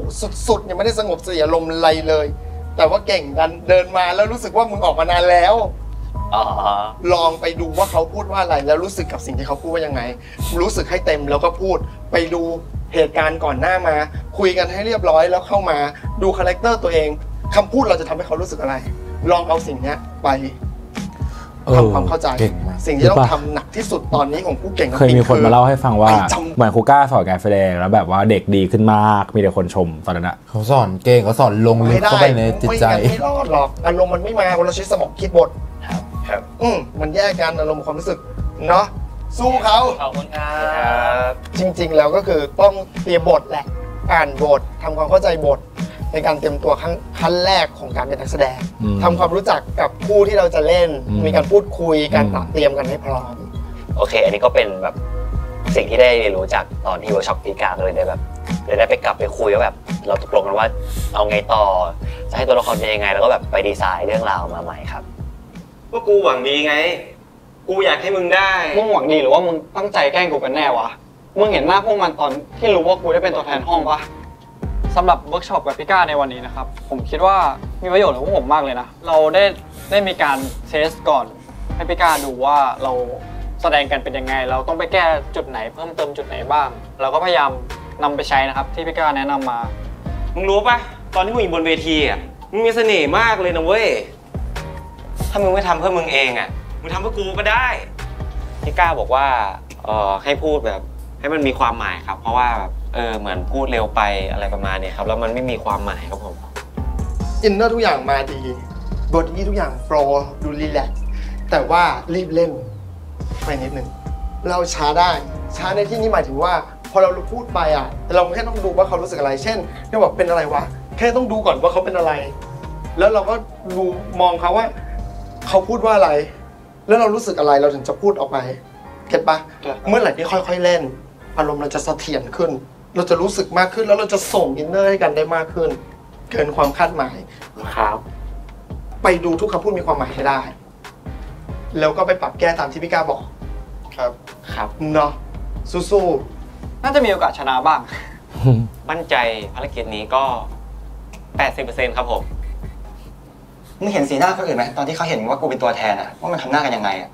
สุดๆยังไม่ได้สงบเสียอารมณ์อะไรเลยแต่ว่าเก่งดันเดินมาแล้วรู้สึกว่ามึงออกมานานแล้วลองไปดูว่าเขาพูดว่าอะไรแล้วรู้สึกกับสิ่งที่เขาพูดว่ายังไงรู้สึกให้เต็มแล้วก็พูดไปดูเหตุการณ์ก่อนหน้ามาคุยกันให้เรียบร้อยแล้วเข้ามาดูคาแรคเตอร์ตัวเองคำพูดเราจะทำให้เขารู้สึกอะไรลองเอาสิ่งนี้ไปทำความเข้าใจสิ่งที่ต้องทำหนักที่สุดตอนนี้ของผู้เก่งเคยมีคนมาเล่าให้ฟังว่าเหมือนครูก้าสอนการแสดงแล้วแบบว่าเด็กดีขึ้นมากมีแต่คนชมตอนนั้นอะเขาสอนเก่งเขาสอนลงลึกเข้าไปในจิตใจไม่รอดหรอกอารมณ์มันไม่มาเราใช้สมองคิดบทครับมันแยกกันอารมณ์ความรู้สึกเนาะสู้เขาขอบคุณครับจริงๆแล้วก็คือต้องเตรียมบทแหละอ่านบททำความเข้าใจบทในการเตรียมตัวขั้นแรกของการเป็นนักแสดงทำความรู้จักกับผู้ที่เราจะเล่นมีการพูดคุยการเตรียมกันให้พร้อมโอเคอันนี้ก็เป็นแบบสิ่งที่ได้เรียนรู้จากตอนที่เวิร์กช็อปพี่ก้าเลยได้แบบได้ไปกลับไปคุยว่าแบบเราตกลงกันว่าเอาไงต่อจะให้ตัวละครเป็นยังไงแล้วก็แบบไปดีไซน์เรื่องราวมาใหม่ครับว่ากูหวังดีไงกูอยากให้มึงได้มึงหวังดีหรือว่ามึงตั้งใจแกล้งกูกันแน่วะมึงเห็นหน้าพวกมันตอนที่รู้ว่ากูได้เป็นตัวแทนห้องปะสำหรับเวิร์กช็อปกับพี่ก้าในวันนี้นะครับผมคิดว่ามีประโยชน์กับพวกผมมากเลยนะเราได้มีการเทสก่อนให้พี่ก้าดูว่าเราแสดงกันเป็นยังไงเราต้องไปแก้จุดไหนเพิ่มเติมจุดไหนบ้างเราก็พยายามนำไปใช้นะครับที่พี่ก้าแนะนำมามึงรู้ปะตอนที่มึงอยู่บนเวทีอ่ะมึงมีเสน่ห์มากเลยนะเว้ยถ้ามึงไม่ทำเพื่อมึงเองอ่ะมึงทำเพื่อกูก็ได้พี่ก้าบอกว่าให้พูดแบบให้มันมีความหมายครับเพราะว่าเหมือนพูดเร็วไปอะไรประมาณนี้ครับแล้วมันไม่มีความหมายครับผมอินเนอร์ทุกอย่างมาดีบทนี้ทุกอย่างโปรดูรีแลกซ์แต่ว่ารีบเล่นไปนิดนึงเราช้าได้ช้าในที่นี้หมายถึงว่าพอเราพูดไปอ่ะเราแค่ต้องดูว่าเขารู้สึกอะไรเช่นเขาบอกเป็นอะไรวะแค่ต้องดูก่อนว่าเขาเป็นอะไรแล้วเราก็ดูมองเขาว่าเขาพูดว่าอะไรแล้วเรารู้สึกอะไรเราถึงจะพูดออกไป เก็ตปะเมื่อไหร่ที่ค่อยๆเล่นอารมณ์เราจะเสถียรขึ้นเราจะรู้สึกมากขึ้นแล้วเราจะส่งอินเนอร์ให้กันได้มากขึ้นเกินความคาดหมายครับไปดูทุกคำพูดมีความหมายให้ได้แล้วก็ไปปรับแก้ตามที่พี่ก้าบอกครับครับเนาะสู้ๆน่าจะมีโอกาสชนะบ้างมั่นใจภารกิจนี้ก็ 80% ครับผมมึงเห็นสีหน้าเขาอื่นไหมตอนที่เขาเห็นว่ากูเป็นตัวแทนอะว่ามันทำหน้ากันยังไงอะ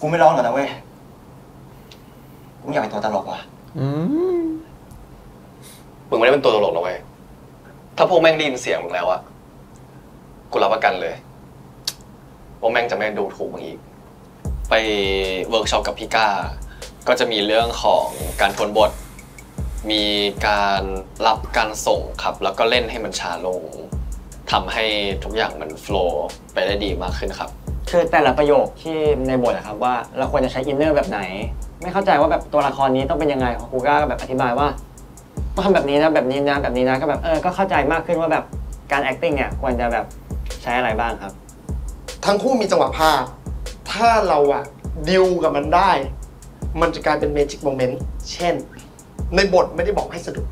กูไม่ร้องหรอกนะเว้ยกูอยากเป็นตัวตลกว่ะมึงไม่ได้เป็นตัวตลกหรอกเว้ยถ้าพวกแม่งได้ยินเสียงมึงแล้วอะกูรับประกันเลยว่าแม่งจะไม่ดูถูกมึงอีกไปเวิร์กช็อปกับพี่ก้าก็จะมีเรื่องของการทวนบทมีการรับการส่งครับแล้วก็เล่นให้มันช้าลงทำให้ทุกอย่างมันโฟล์ไปได้ดีมากขึ้นครับคือแต่ละประโยคที่ในบทนะครับว่าเราควรจะใช้อินเนอร์แบบไหนไม่เข้าใจว่าแบบตัวละครนี้ต้องเป็นยังไงครูก็แบบอธิบายว่าต้องทำแบบนี้นะแบบนี้นะแบบนี้นะก็แบบก็เข้าใจมากขึ้นว่าแบบการ acting เนี่ยควรจะแบบใช้อะไรบ้างครับทั้งคู่มีจังหวะพาดถ้าเราอะดิวกับมันได้มันจะกลายเป็นเมจิกโมเมนต์เช่นในบทไม่ได้บอกให้สะดุด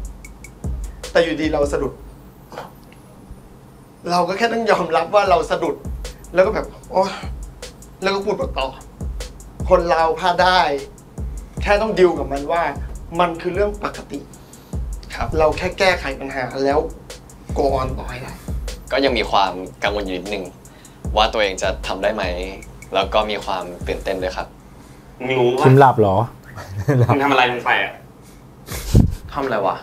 แต่อยู่ดีเราสะดุดเราก็แค่ต้องยอมรับว่าเราสะดุดแล้วก็แบบโอ้แล้วก็พูดต่อคนเราพลาดได้แค่ต้องดิวกับมันว่ามันคือเรื่องปกติครับเราแค่แก้ไขปัญหาแล้วโกนต่อให้ได้ก็ยังมีความกังวลอยู่นิดนึงว่าตัวเองจะทำได้ไหมแล้วก็มีความตื่นเต้นด้วยครับมึงรู้ว่าคิมหลับเหรอมึงทำอะไรมึงไปอ่ะทำอะไรวะ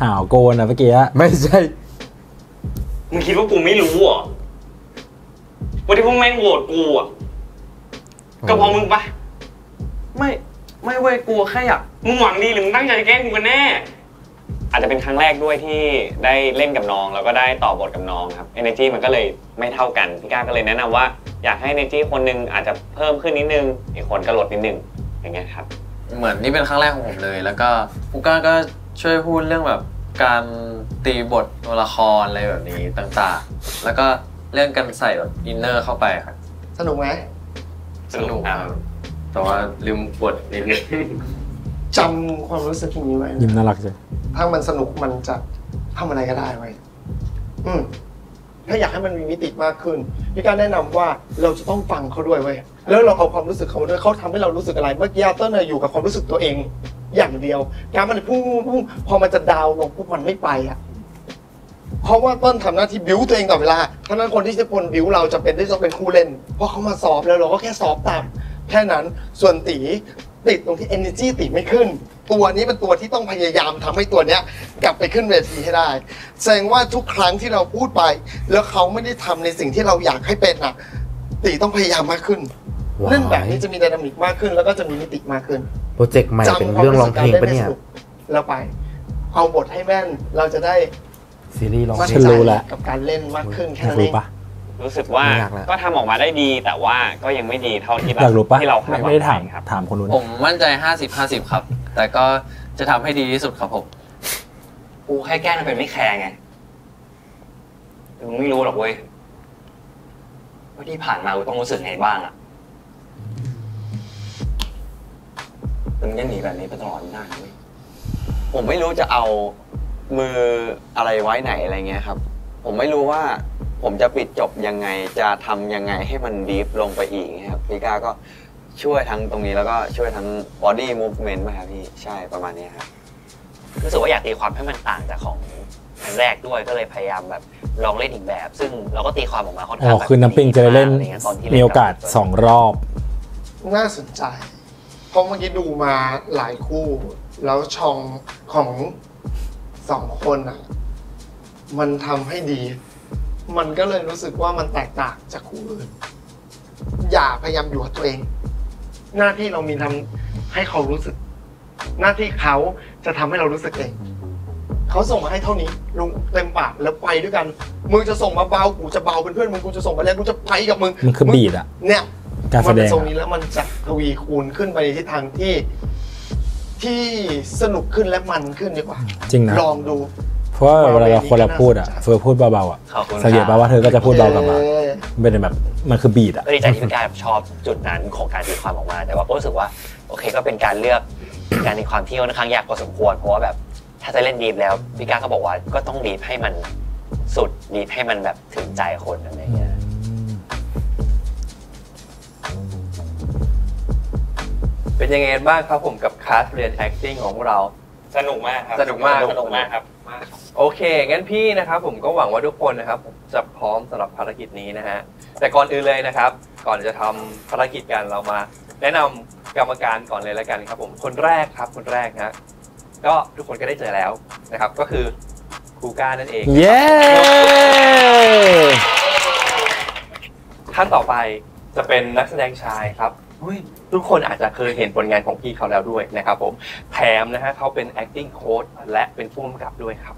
ห่าวโกนนะเมื่อกี้ไม่ใช่มึงคิดว่ากูไม่รู้เหรอว่าที่พวกแม่งโหวตกูอ่ะก็พอมึงปะไม่เว้ยกูแค่อยากมึงหวังดีหรือมึงตั้งใจแกล้งกูกันแน่อาจจะเป็นครั้งแรกด้วยที่ได้เล่นกับน้องแล้วก็ได้ต่อบทกับน้องครับ energy มันก็เลยไม่เท่ากันพี่ก้าก็เลยแนะนำว่าอยากให้ energy คนนึงอาจจะเพิ่มขึ้นนิดนึงอีกคนก็ลดนิดนึงอย่างเงี้ยครับเหมือนนี่เป็นครั้งแรกของผมเลยแล้วก็พี่ก้าก็ช่วยพูดเรื่องแบบการตีบทตัวละครอะไรแบบนี้ต่างๆแล้วก็เรื่องการใส่แบบอินเนอร์เข้าไปครับสนุกไหมสนุกครับแต่ว่าลืมบทนิดนึงจำความรู้สึกนี้ไว้ยิ้มน่ารักจังถ้ามันสนุกมันจะทำอะไรก็ได้ไว้ถ้าอยากให้มันมีมิติมากขึ้นพี่การแนะนำว่าเราจะต้องฟังเขาด้วยเว้ยแล้วเราเอาความรู้สึกเขาด้วยเขาทำให้เรารู้สึกอะไรเมื่อกี้เติ้ลอยู่กับความรู้สึกตัวเองอย่างเดียวการมันพุ่งพอมันจะดาวลงปุ๊บมันไม่ไปอ่ะเพราะว่าเติ้ลทำหน้าที่บิ้วตัวเองตลอดเวลาทั้งนั้นคนที่จะคนบิ้วเราจะเป็นได้ต้องเป็นคู่เล่นเพราะเขามาสอบแล้วเราก็แค่สอบตามแค่นั้นส่วนตีติดตรงที่ energy ติดไม่ขึ้นตัวนี้เป็นตัวที่ต้องพยายามทำให้ตัวเนี้ยกลับไปขึ้นเวทีให้ได้แสดงว่าทุกครั้งที่เราพูดไปแล้วเขาไม่ได้ทำในสิ่งที่เราอยากให้เป็นอ่ะตีต้องพยายามมากขึ้นเล่นแบบนี้จะมีไดนามิกมากขึ้นแล้วก็จะมีมิติมากขึ้นโปรเจกต์ใหม่เป็นเรื่องร้องเพลงปะเนี่ยเราไปเอาบทให้แม่นเราจะได้ซีรีส์ร้องเพลงกับการเล่นมากขึ้นแค่ไหนรู้สึกว่าก็ทำออกมาได้ดีแต่ว่าก็ยังไม่ดีเท่าที่เราคาดหวังครับถามคนนู้นผมมั่นใจ50-50ครับแต่ก็จะทำให้ดีที่สุดครับผมกูแค่แกล้งเป็นไม่แคร์ไงมึงไม่รู้หรอกเว้ยว่าที่ผ่านมากูต้องรู้สึกไงบ้างอ่ะมึงยังหนีแบบนี้ไปตลอดหน้าเลยผมไม่รู้จะเอามืออะไรไว้ไหนอะไรเงี้ยครับผมไม่รู้ว่าผมจะปิดจบยังไงจะทำยังไงให้มันดีฟลงไปอีกครับพี่ก้าก็ช่วยทั้งตรงนี้แล้วก็ช่วยทั้ง body movement ป่ะครับพี่ใช่ประมาณนี้ครับรู้สึกว่าอยากตีความให้มันต่างจากของอันแรกด้วยก็เลยพยายามแบบลองเล่นอีกแบบซึ่งเราก็ตีความออกมาค่อนข้างแบบคือน้ำปิงจะเล่นมีโอกาส2รอบน่าสนใจเพราะเมื่อกี้ดูมาหลายคู่แล้วช่องของ2คนอ่ะมันทำให้ดีมันก็เลยรู้สึกว่ามันแตกต่างจากคู่อื่นอย่าพยายามอยู่กับตัวเองหน้าที่เรามีทำให้เขารู้สึกหน้าที่เขาจะทำให้เรารู้สึกเองเขาส่งมาให้เท่านี้ลงเต็มปากแล้วไปด้วยกันมึงจะส่งมาเบากูจะเบาเป็นเพื่อนมึงกูจะส่งมาแล้วกูจะไปกับมึงมันคือบีดอ่ะเนี่ยการแสดงตรงนี้แล้วมันจะทวีคูณขึ้นไปในทิศทางที่สนุกขึ้นและมันขึ้นดีกว่าจริงนะลองดูเพราะเวลาเราคนเราพูดอ่ะเธอพูดเบาๆอ่ะสังเกตป่ะว่าเธอก็จะพูดเบากับมา เป็นแบบมันคือบีทอ่ะก็ดีใจที่พี่กายชอบจุดนั้นของการตีความออกมาแต่ว่าก็รู้สึกว่าโอเคก็เป็นการเลือกการตีความที่ค่อนข้างยากพอสมควรเพราะว่าแบบถ้าจะเล่นดีฟแล้วพี่กายก็บอกว่าก็ต้องดีฟให้มันสุดดีฟให้มันแบบถึงใจคนอะไรอย่างเงี้ยเป็นยังไงบ้างครับผมกับคลาสเรียน acting ของเราสนุกมากครับสนุกมากครับโอเคงั้นพี่นะครับผมก็หวังว่าทุกคนนะครับผมจะพร้อมสำหรับภารกิจนี้นะฮะแต่ก่อนอื่นเลยนะครับก่อนจะทำภารกิจกันเรามาแนะนำกรรมการก่อนเลยละกันครับผมคนแรกฮะก็ทุกคนก็ได้เจอแล้วนะครับก็คือครูก้านั่นเองเย้ขั้นต่อไปจะเป็นนักแสดงชายครับทุกคนอาจจะเคยเห็นผลงานของพี่เขาแล้วด้วยนะครับผมแถมนะฮะเขาเป็น acting coach และเป็นผู้กำกับด้วยครับ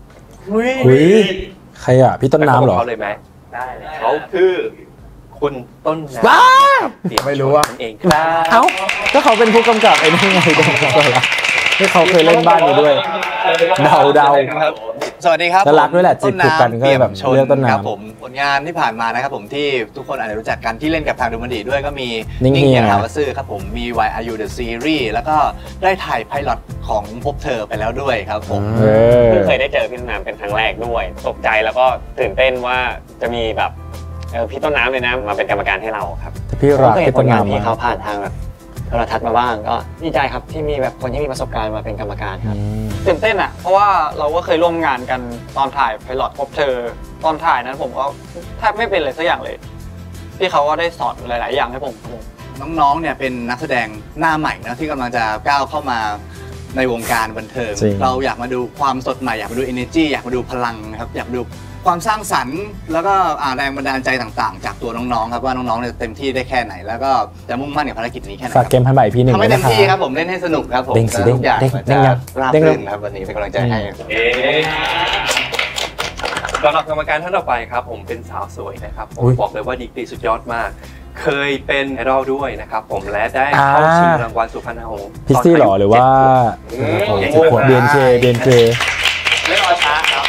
ใครอ่ะพี่ต้นน้ำหรอเขาเลยไหมได้เขาคือคุณต้นน้ำไม่รู้ว่าเองครับเขาก็เขาเป็นผู้กำกับไอ้นี่ไงที่เขาเคยเล่นบ้านอยู่ด้วยเดาสวัสดีครับรักด้วยแหละจีบกันก็แบบเรื่องต้นน้ำผมผลงานที่ผ่านมานะครับผมที่ทุกคนอาจจะรู้จักกันที่เล่นกับทางดูมันดีด้วยก็มีนิ่งเฮียฮาวาซึครับผมมี Why Are You The Series แล้วก็ได้ถ่ายไพลอตของพบเธอไปแล้วด้วยครับผมเคยได้เจอพี่ต้นน้ำเป็นครั้งแรกด้วยตกใจแล้วก็ตื่นเต้นว่าจะมีแบบพี่ต้นน้ำเลยนะมาเป็นกรรมการให้เราครับพี่รักพี่ต้นน้ำที่เขาผ่านทางแบบโทรทัศน์มาบ้างก็ดีใจครับที่มีแบบคนที่มีประสบการณ์มาเป็นกรรมการครับตื่นเต้นอ่ะเพราะว่าเราก็เคยร่วมงานกันตอนถ่ายไพลอตพบเธอตอนถ่ายนั้นผมก็แทบไม่เป็นเลยสักอย่างเลยพี่เขาก็ได้สอนหลายๆอย่างให้ผมน้องๆเนี่ยเป็นนักแสดงหน้าใหม่นะที่กำลังจะก้าวเข้ามาในวงการบันเทิงเราอยากมาดูความสดใหม่อยากมาดู energy อยากมาดูพลังนะครับอยากดูความสร้างสรรค์แล้วก็แรงบันดาลใจต่างๆจากตัวน้องๆครับว่าน้องๆจะเต็มที่ได้แค่ไหนแล้วก็จะมุ่งมั่นกับภารกิจนี้แค่ไหนฝากเกมพันใหม่พี่หนึ่งนะครับทำให้เต็มที่ครับผมเล่นให้สนุกครับผมทุกอย่างจะราบรื่นครับวันนี้เป็นกำลังใจให้สำหรับกรรมการท่านต่อไปครับผมเป็นสาวสวยนะครับผมบอกเลยว่าดีกรีสุดยอดมากเคยเป็นไอดอลด้วยนะครับผมและได้เข้าชิงรางวัลสุพรรณหงษ์พิซซี่หรอหรือว่าเบียนเคไม่รอช้าครับ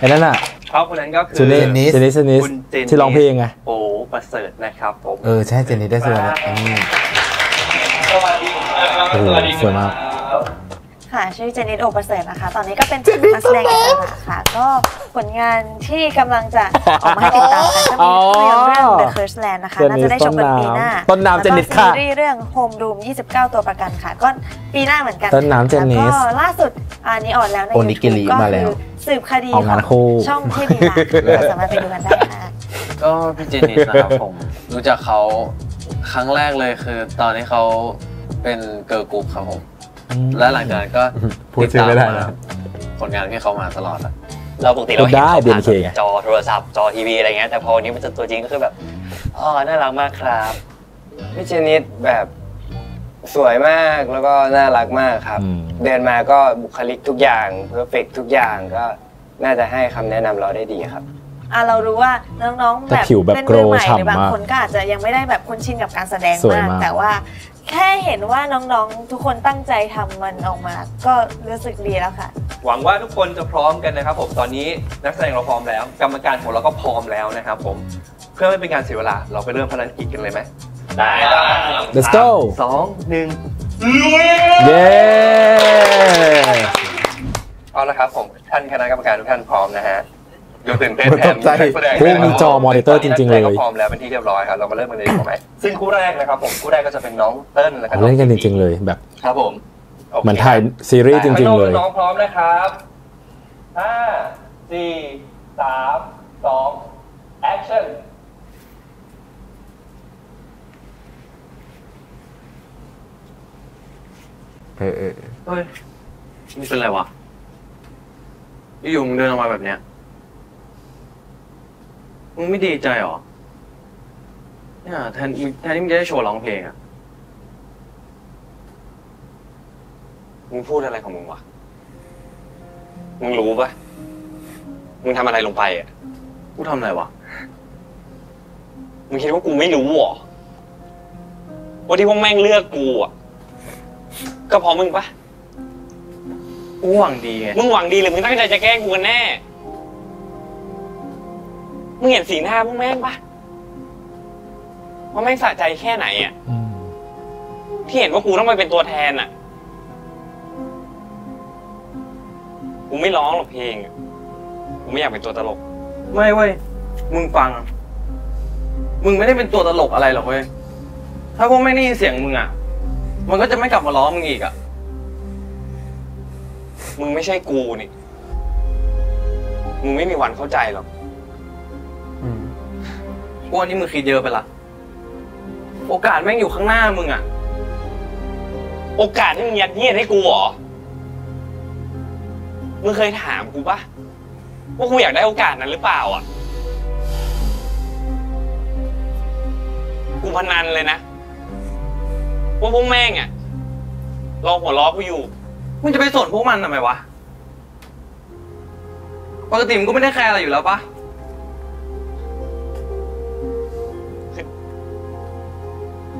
ไอ้นั่นอ่ะเขาคนนั้นก็คือเจนิสคุณเจนที่ร้องเพลงไงโอ้ประเสริฐนะครับผมใช่เจนิสได้สวยนะสวัสดีสวยมากค่ะชื่อเจนิสโอประเสริฐนะคะตอนนี้ก็เป็นนักแสดงอิสระค่ะก็ผลงานที่กำลังจะออกมาให้ติดตามกันก็มีเรื่อง The Cursed Land นะคะน่าจะได้ชมกันปีหน้าต้นน้ำเจนิสค่ะซีรีส์เรื่อง Home Room 29 ตัวประกันค่ะก็ปีหน้าเหมือนกันต้นน้ำเจนิสล่าสุดอันนี้ออนแล้วใน YouTube ก็คือสืบคดีของช่องที่ดีมาสามารถไปดูกันได้ค่ะก็พี่เจนิสนะครับผมรู้จักเขาครั้งแรกเลยคือตอนที่เขาเป็นเกิร์ลกรุ๊ปครับผมและหลังจากนั้นก็ติดตามผลงานที่เขามาตลอดเราปกติเราเห็นผ่านจอโทรศัพท์จอทีวีอะไรเงี้ยแต่พอวันนี้มันเป็นตัวจริงก็คือแบบอ๋อน่ารักมากครับพี่เจนิสแบบสวยมากแล้วก็น่ารักมากครับเดินมาก็บุคลิกทุกอย่างเพอร์เฟกต์ทุกอย่างก็น่าจะให้คำแนะนำเราได้ดีครับเรารู้ว่าน้องๆแบบเป็นมือใหม่หรือบางคนก็อาจจะยังไม่ได้แบบคุ้นชินกับการแสดงมากแต่ว่าแค่เห็นว่าน้องๆทุกคนตั้งใจทำมันออกมาก็รู้สึกดีแล้วค่ะหวังว่าทุกคนจะพร้อมกันนะครับผมตอนนี้นักแสดงเราพร้อมแล้วกรรมการของเราก็พร้อมแล้วนะครับผมเพื่อไม่เป็นการเสียเวลาเราไปเริ่มภารกิจกันเลยไหมได้ Let's go 2 1เย้เอาละครับผมท่านคณะกรรมการทุกท่านพร้อมนะฮะยกตื่นเต้นแทนแสดงแล้วมีจอมอนิเตอร์จริงๆเลยพร้อมแล้วเป็นที่เรียบร้อยครับเรามาเริ่มกันเลยถูกไหมซึ่งคู่แรกนะครับผมคู่แรกก็จะเป็นน้องเติ้ลนะครับเล่นกันจริงๆเลยแบบครับผมเหมือนถ่ายซีรีส์จริงๆเลยน้องพร้อมนะครับ5 4 3 2 actionเฮ้ยนี่เป็นอะไรวะพี่ยุงเดินออกมาแบบเนี้ยมึงไม่ดีใจหรอเนี่ยแทนที่มึงจะได้โชว์ร้องเพลงอ่ะมึงพูดอะไรของมึงวะมึงรู้ปะมึงทำอะไรลงไปอ่ะกูทำอะไรวะมึงคิดว่ากูไม่รู้หรอว่าที่พวกแม่งเลือกกูอ่ะก็เพราะมึงปะกูหวังดีไงมึงหวังดีหรือมึงตั้งใจจะแกล้งกูกันแน่มึงเห็นสีหน้าพวกแม่งปะ ว่าไม่สะใจแค่ไหนอ่ะที่เห็นว่ากูต้องไปเป็นตัวแทนอ่ะกูไม่ร้องหรอกเพลงกูไม่อยากเป็นตัวตลกไม่เว้ยมึงฟังมึงไม่ได้เป็นตัวตลกอะไรหรอกเว้ยถ้าพวกไม่ได้ยินเสียงมึงอ่ะมันก็จะไม่กลับมาล้อมึงอีกอ่ะมึงไม่ใช่กูนี่มึงไม่มีวันเข้าใจหรอกกูว่านี่มึงคิดเยอะไปละโอกาสแม่งอยู่ข้างหน้ามึงอ่ะโอกาสที่มึงยัดเยียดให้กูเหรอมึงเคยถามกูปะว่ากูอยากได้โอกาสนั้นหรือเปล่าอ่ะกูพนันเลยนะว่าพวกแม่งอ่ะรอหัวล้อกูอยู่มึงจะไปสนพวกมันทำไมวะปกติมึงก็ไม่ได้แคร์อะไรอยู่แล้วปะ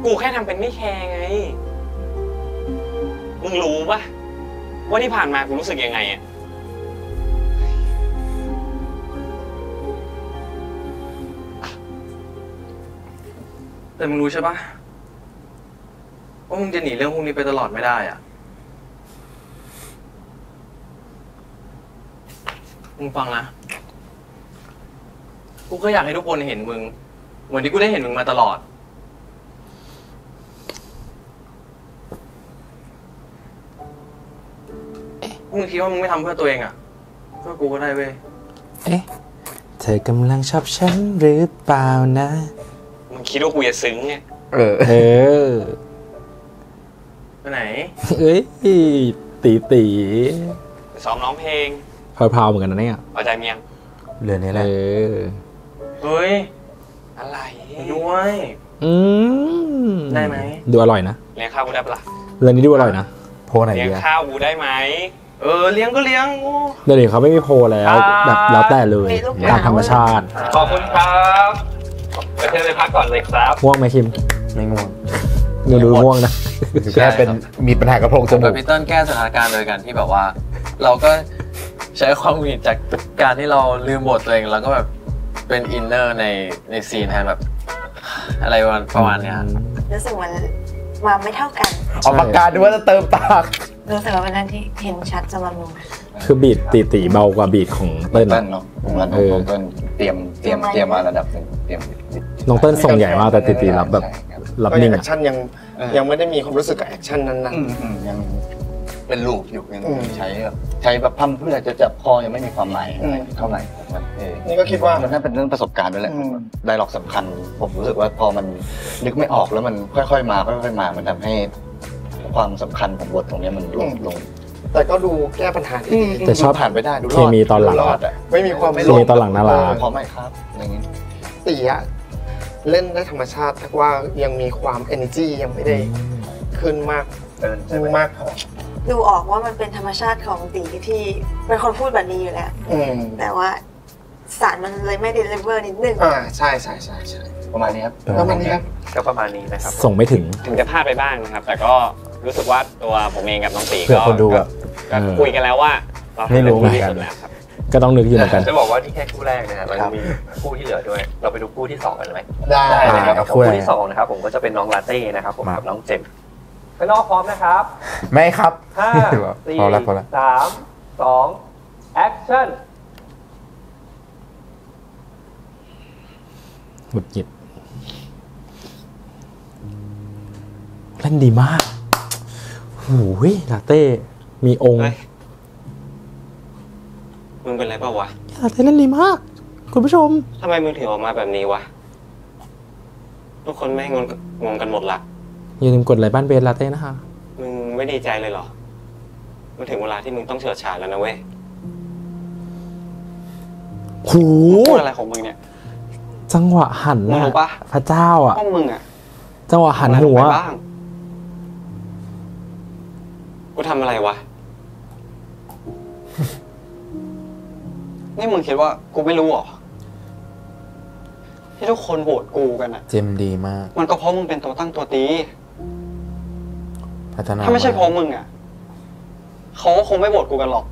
กูแค่ทำเป็นไม่แคร์ไงมึงรู้ปะว่าที่ผ่านมากูรู้สึกยังไงอ่ะแต่มึงรู้ใช่ปะว่ามึงจะหนีเรื่องพวกนี้ไปตลอดไม่ได้อ่ะมึงฟังนะกูก็อยากให้ทุกคนเห็นมึงเหมือนที่กูได้เห็นมึงมาตลอดมึงคิดว่ามึงไม่ทำเพื่อตัวเองอ่ะเพื่อกูก็ได้เว้ยเอ๊ะเธอกำลังชอบฉันหรือเปล่านะมึงคิดว่ากูจะซึ้งไงเออไปไหนเอ้ยตีซ้อมร้องเพลงเพลาๆเหมือนกันนะเนี่ยเอาใจเมียงเรื่องนี้แหละเฮ้ยอะไรด้วยได้ไหมดูอร่อยนะเลี้ยงข้าวกูได้ปะล่ะเรื่องนี้ดูอร่อยนะโพไหนเลี้ยงข้าวกูได้ไหมเลี้ยงก็เลี้ยงเดี๋ยวเขาไม่มีโพแล้วแบบแล้วแต่เลยตามธรรมชาติขอบคุณครับไปเที่ยวไปพักก่อนเลยครับง่วงไหมคิมไม่ง่วงดูง่วงนะแค่เป็นมีปัญหากระโปรงจมูกพี่ต้นแก้สถานการณ์โดยการที่แบบว่าเราก็ใช้ความหงุดหงิดจากการที่เราลืมบทตัวเองแล้วก็แบบเป็นอินเนอร์ในซีนแทนแบบอะไรประมาณนี้รู้สึกมันวางไม่เท่ากันออกปากกาด้วยว่าจะเติมปากรู้สึกว่าเป็นนั่นที่เห็นชัดจะมาลงคือบีทตีเบากว่าบีทของเติ้ลเนาะของเติ้ลเตรียมมาระดับหนึ่งน้องเติ้ลส่งใหญ่มากแต่ตีรับแบบรับนิ่งแอคชั่นยังไม่ได้มีความรู้สึกกับแอคชั่นนั้นๆยังเป็นรูปอยู่ยังใช้แบบพั่มเพื่อจะจับคอยังไม่มีความหมายอะไรเท่าไหร่นี่ก็คิดว่ามันน่าเป็นเรื่องประสบการณ์ด้วยแหละไดร็อกสำคัญผมรู้สึกว่าพอมันนึกไม่ออกแล้วมันค่อยๆมามันทำให้ความสำคัญของบทตรงนี้มันลงแต่ก็ดูแก้ปัญหาที่แต่ชอบผ่านไปได้ดูรอดเคมีตอนหลังไม่มีความไม่รู้ตอนหลังน่ารักพอไหมครับอย่างนี้ตีอะเล่นได้ธรรมชาติแต่ว่ายังมีความเอเนอร์จียังไม่ได้ขึ้นมากพอดูออกว่ามันเป็นธรรมชาติของตีที่เป็นคนพูดแบบนี้อยู่แล้วแต่ว่าสารมันเลยไม่เดลิเวอร์นิดนึงใช่ประมาณนี้ครับประมาณนี้นะครับส่งไม่ถึงจะพลาดไปบ้างนะครับแต่ก็รู้สึกว่าตัวผมเองกับน้องตีก็คุยกันแล้วว่าเราไม่รู้ที่สุดแล้วครับก็ต้องนึกอยู่เหมือนกันจะบอกว่าที่แค่คู่แรกนะฮะเราจะมีคู่ที่เหลือด้วยเราไปดูคู่ที่2กันไหมได้นะครับคู่ที่2นะครับผมก็จะเป็นน้องลาเต้นะครับผมกับน้องเจมไปรอพร้อมนะครับไม่ครับ5 4 3 2แอคชั่นหมุดหยิบเล่นดีมากโอ้ยลาเต้มีองค์มึงเป็นไรเปล่าวะลาเต้เล่นดีมากคุณผู้ชมทำไมมึงถึงออกมาแบบนี้วะทุกคนแม่งงงกันหมดละอย่าลืมกดไลค์บ้านเบสลาเต้นะคะมึงไม่ดีใจเลยเหรอมันถึงเวลาที่มึงต้องเฉิดฉายแล้วนะเว้ยโหอะไรของมึงเนี่ยจังหวะหันนะพระเจ้าอ่ะพวกมึงอ่ะจังหวะหันหัวกูทำอะไรวะนี่มึงคิดว่ากูไม่รู้หรอที่ทุกคนโหวตกูกันอะเจมดีมากมันก็เพราะมึงเป็นตัวตั้งตัวตีถ้าไม่ใช่เพราะมึงอะเขาก็คงไม่โหวตกูกันหรอก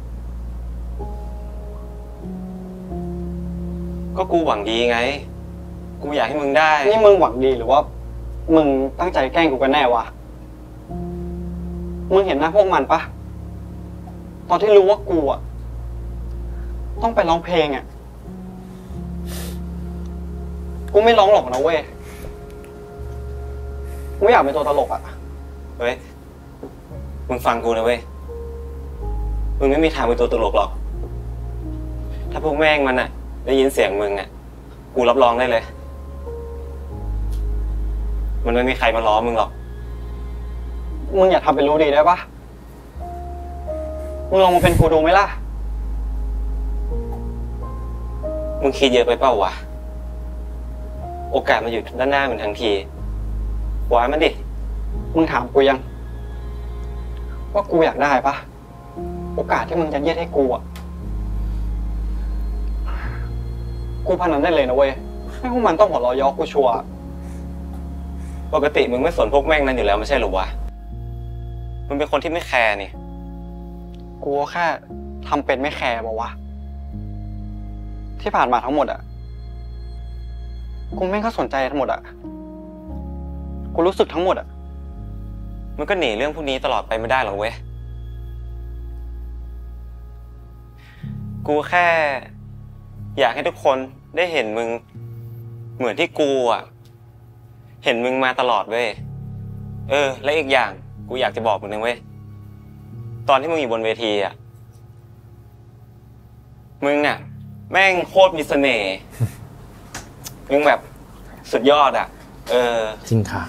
ก็กูหวังดีไงกูอยากให้มึงได้นี่มึงหวังดีหรือว่า มึงตั้งใจแกล้งกูกันแน่วะมึงเห็นหน้าพวกมันปะตอนที่รู้ว่ากูอะต้องไปร้องเพลงอะกูไม่ร้องหรอกนะเว้ยกูอยากเป็นตัวตลกอะเฮ้ยมึงฟังกูนะเว้ยมึงไม่มีทางเป็นตัวตลกหรอกถ้าพวกแม่งมันอะได้ยินเสียงมึงอะกูรับรองได้เลยมันไม่มีใครมาล้อมึงหรอกมึงอย่าทำเป็นรู้ดีได้ปะมึงลองมาเป็นกูดูไหมล่ะมึงคิดเยอะไปเปล่าวะโอกาสมาอยู่ด้านหน้ามันทั้งทีวางมันดิมึงถามกูยังว่ากูอยากได้ปะโอกาสที่มึงจะเยียดให้กูอ่ะกูพนันได้เลยนะเว้ยให้พวกมันต้องหัวเราะยอกกูชัวร์ปกติมึงไม่สนพวกแม่งนั้นอยู่แล้วไม่ใช่หรอวะมึงเป็นคนที่ไม่แคร์นี่กูแค่ทำเป็นไม่แคร์บอกว่าที่ผ่านมาทั้งหมดอะกูแม่งก็สนใจทั้งหมดอะกูรู้สึกทั้งหมดอะมันก็หนีเรื่องพวกนี้ตลอดไปไม่ได้หรอกเว้ยกูแค่อยากให้ทุกคนได้เห็นมึงเหมือนที่กูอะเห็นมึงมาตลอดเว้ยและอีกอย่างกูอยากจะบอกมึงนึงเว้ยตอนที่มึงอยู่บนเวทีอะมึงอะแม่งโคตรมีเสน่ห์มึงแบบสุดยอดอะจริงค่ะ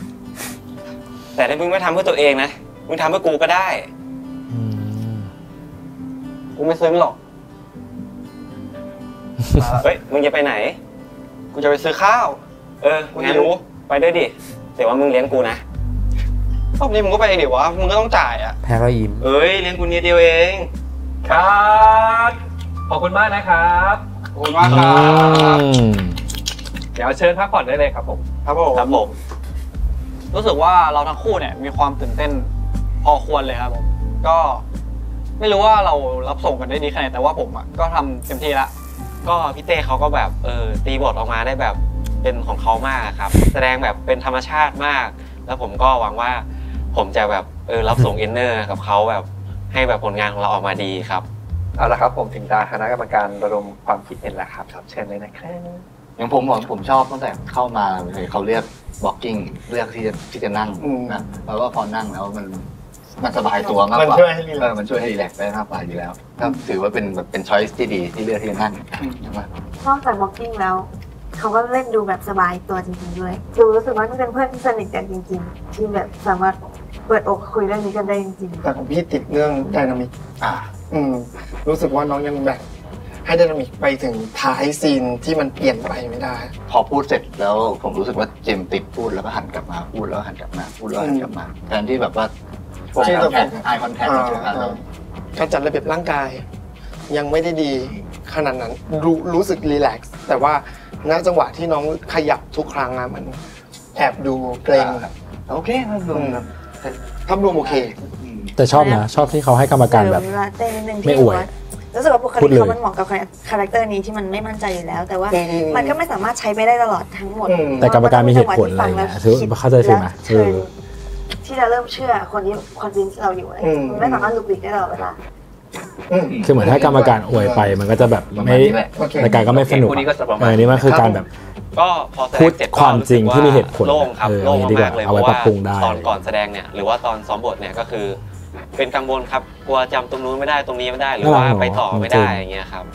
แต่ถ้ามึงไม่ทำเพื่อตัวเองนะมึงทำเพื่อกูก็ได้กูไม่ซื้อหรอกเฮ้ยมึงจะไปไหนกูจะไปซื้อข้าวกูไม่รู้ไปด้วยดิแต่ว่ามึงเลี้ยงกูนะรอบนี้มึงก็ไปเองดิวะมึงก็ต้องจ่ายอะแพ้ก็ยิ้มเลี้ยงกูนิดเดียวเองครับขอบคุณมากนะครับขอบคุณมากครับเดี๋ยวเชิญพักผ่อนได้เลยครับผมครับผมครับผมรู้สึกว่าเราทั้งคู่เนี่ยมีความตื่นเต้นพอควรเลยครับผมก็ไม่รู้ว่าเรารับส่งกันได้ดีแค่ไหนแต่ว่าผมอะก็ทำเต็มที่ละก็พี่เต้เขาก็แบบตีบทออกมาได้แบบเป็นของเขามากครับแสดงแบบเป็นธรรมชาติมากแล้วผมก็หวังว่าผมจะแบบรับส่งอินเนอร์กับเขาแบบให้แบบผลงานของเราออกมาดีครับเอาละครับผมถึงตาคณะกรรมการระดมความคิดเห็นแล้วครับเชิญเลยนะครับอย่างผมชอบตั้งแต่เข้ามาเลยเขาเลือกบ็อกกิ้งเลือกที่จะนั่งนะแล้วก็พอนั่งแล้วมันสบายตัวมากกว่ามันช่วยให้รีแลกซ์ได้มากกว่าอยู่แล้วครับถือว่าเป็นช้อยส์ที่ดีที่เลือกที่จะนั่งนอกจากบ็อกกิ้งแล้วเขาก็เล่นดูแบบสบายตัวจริงๆด้วยดูรู้สึกว่านี่เป็นเพื่อนที่สนิทกันจริงๆที่แบบสามารถเปิดอกคุยเรื่องนี้กันได้จริงๆแต่ของพี่ติดเรื่องไดนามิกรู้สึกว่าน้องยังแบบให้ไดนามิกไปถึงท้ายซีนที่มันเปลี่ยนไปไม่ได้พอพูดเสร็จแล้วผมรู้สึกว่าเจมติดพูดแล้วก็หันกลับมาพูดแล้วหันกลับมาพูดแล้วหันกลับมาแทนที่แบบว่าไอคอนแทคการจัดระเบียบร่างกายยังไม่ได้ดีขนาดนั้นรู้สึกรีแลกซ์แต่ว่าณจังหวะที่น้องขยับทุกครั้งนะมันแอบดูเกรงโอเคทำรวมโอเคแต่ชอบนะชอบที่เขาให้กรรมการแบบไม่อวยรู้สึกว่าบุคลิกเขามันเหมาะกับคาแรคเตอร์นี้ที่มันไม่มั่นใจอยู่แล้วแต่ว่ามันก็ไม่สามารถใช้ไปได้ตลอดทั้งหมดแต่กรรมการมีเหตุผลอะไรนะเข้าใจถูกไหมที่จะเริ่มเชื่อคนที่คอนวินส์เราอยู่ไม่สามารถหลุดหลีกได้ตลอดเวลาคือเหมือนถ้ากรรมการอวยไปมันก็จะแบบไม่รายการก็ไม่สนุกนี่มันคือการแบบพูดความจริงที่มีเหตุผลโล่งครับโล่งมากเลยเพราะว่าตอนก่อนแสดงเนี่ยหรือว่าตอนซ้อมบทเนี่ยก็คือเป็นกังวลครับกลัวจำตรงนู้นไม่ได้ตรงนี้ไม่ได้หรือว่าไปต่อไม่ได้อย่างเงี้ยครับ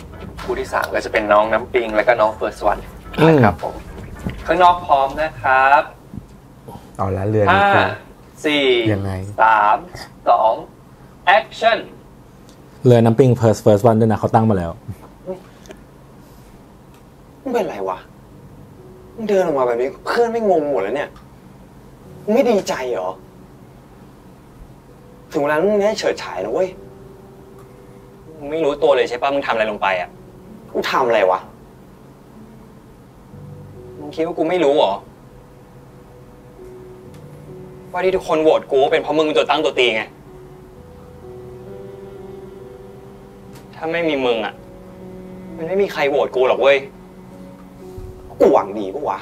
คู่ที่3ก็จะเป็นน้องน้ำปิงแล้วก็น้องเฟิร์สวันนะครับผมข้างนอกพร้อมนะครับเอาละเรือน5 4 3 2 แอคชั่นเรือน้ำปิงFirst Oneด้วยนะเขาตั้งมาแล้วไม่เป็นไรวะเดินออกมาแบบนี้เพื่อนไม่งงหมดแล้วเนี่ยไม่ดีใจเหรอถึงเวลามึงได้เฉิดฉายนะเว้ยมึงไม่รู้ตัวเลยใช่ป่ะมึงทำอะไรลงไปอ่ะกูทำอะไรวะมึงคิดว่ากูไม่รู้เหรอว่าที่ทุกคนโหวตกูเป็นเพราะมึงเป็นตัวตั้งตัวตีไงถ้าไม่มีมึงอ่ะมันไม่มีใครโหวตกูหรอกเว้ยกูหวังดีปะวะ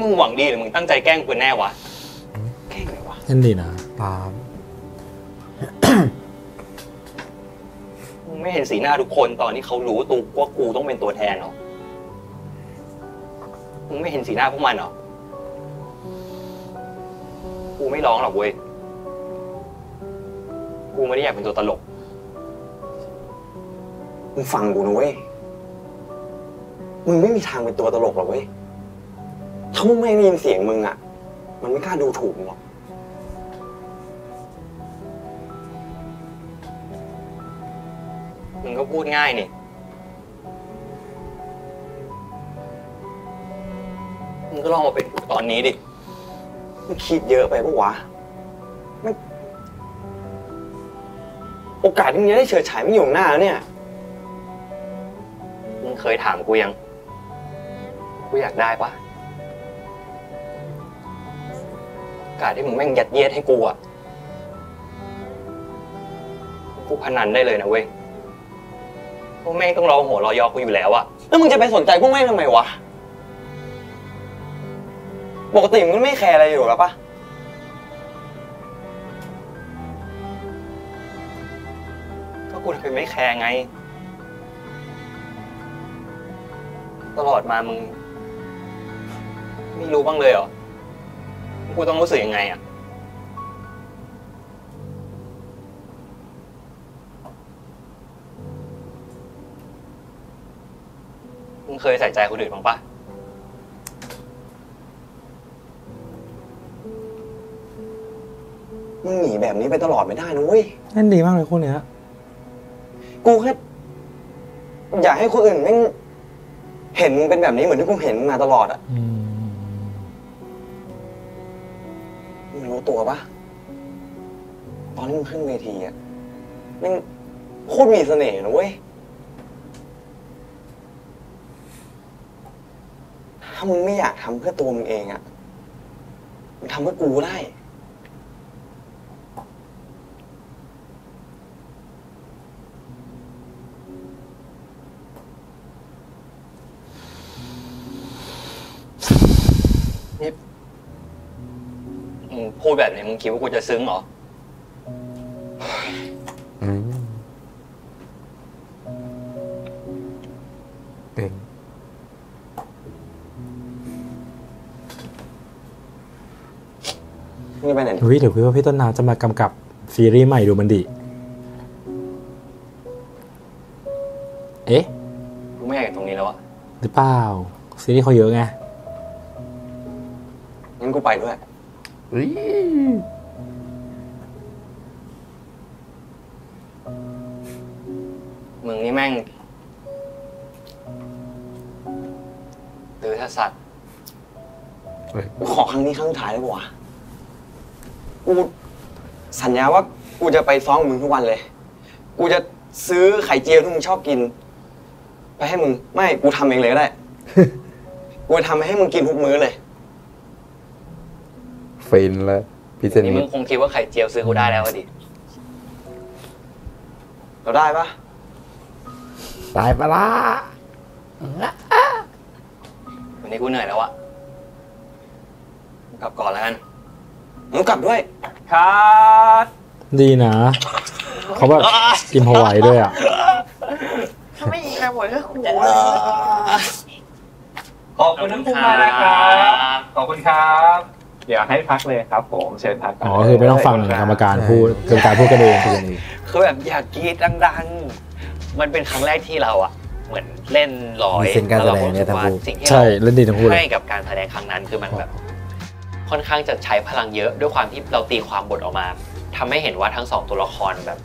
มึงหวังดีหรือมึงตั้งใจแกล้งกูแน่วะแกล้งไหนวะนั่นดีนะปาล์ม มึงไม่เห็นสีหน้าทุกคนตอนที่เขารู้ตัวว่ากูต้องเป็นตัวแทนหรอมึงไม่เห็นสีหน้าพวกมันหรอกูไม่ร้องหรอกเว้ยกูไม่ได้อยากเป็นตัวตลกมึงฟังกูนะเว้ยมึงไม่มีทางเป็นตัวตลกหรอกเว้ยถ้ามึงไม่ได้ยินเสียงมึงอ่ะมันไม่กล้าดูถูกหรอกมึงก็พูดง่ายนี่มึงก็ลองมาเป็นตอนนี้ดิมึงคิดเยอะไปปะวะโอกาสที่มึงจะได้เฉิดฉายไม่อยู่หน้าแล้วเนี่ยมึงเคยถามกูยังกูอยากได้ปะโอกาสที่มึงแม่งยัดเยียดให้กูอ่ะกูพนันได้เลยนะเว้ยพวกแม่งต้องรอหัวรอยอกูอยู่แล้วอะแล้วมึงจะไปสนใจพวกแม่งทำไมวะปกติมึงไม่แคร์อะไรอยู่แล้วปะก็กูเป็นไม่แคร์ไงตลอดมามึงไม่รู้บ้างเลยเหรอกูต้องรู้สึกยังไงอะมึงเคยใส่ใจคนอื่นบ้างปะมึงหนีแบบนี้ไปตลอดไม่ได้นะเว้ยนั่นดีมากเลยคนเนี้ยกูแค่อยากให้คนอื่นไม่เห็นมึงเป็นแบบนี้เหมือนที่กูเห็นมาตลอดอ่ะมึงรู้ตัวปะตอนที่มึงขึ้นเวทีอ่ะมึงโคตรมีเสน่ห์นะเว้ยถ้ามึงไม่อยากทำเพื่อตัวมึงเองอ่ะมึงทำเพื่อกูได้พูดแบบนี้มึงคิดว่ากูจะซึ้งเหรอเก่งนี่ไปไหนวิเดี๋ยวพี่ว่าพี่ต้นน้ำจะมากำกับซีรีส์ใหม่ดูมันดีเอ๊ะกูไม่อยากอยู่ตรงนี้แล้วอะหรือเปล่าซีรีส์เขาเยอะไงงั้นกูไปด้วยมึงนี่แม่งตื่นทัศน์กูขอครั้งนี้ครั้งสุดท้ายแล้ววะกูสัญญาว่ากูจะไปซ้อมมึงทุกวันเลยกูจะซื้อไข่เจียวที่มึงชอบกินไปให้มึงไม่กูทำเองเลยก็ได้กูทำให้มึงกินทุกมื้อเลยฟินแล้วพี่เจนนี่มึงคงคิดว่าไข่เจียวซื้อกูได้แล้วดิเราได้ปะตายปะล่ะวันนี้กูเหนื่อยแล้วอะกลับก่อนแล้วกันมึงกลับด้วยครับดีนะเขาแบบกินพอไหวด้วยอะถ้าไม่กินพอไหวก็ขู่ขอบคุณทุกคนนะครับขอบคุณครับอยากให้พักเลยครับผมเชิญพักอ๋อคือไม่ต้องฟังกรรมการพูดกรรมการพูดกระเด็นคืออย่างนี้คือแบบอยากกรี๊ดดังๆมันเป็นครั้งแรกที่เราอ่ะเหมือนเล่นลอยแล้วเราบอกว่าสิ่งที่เราให้กับการแสดงครั้งนั้นคือมันแบบค่อนข้างจะใช้พลังเยอะด้วยความที่เราตีความบทออกมาทำให้เห็นว่าทั้งสองตัวละครแบบ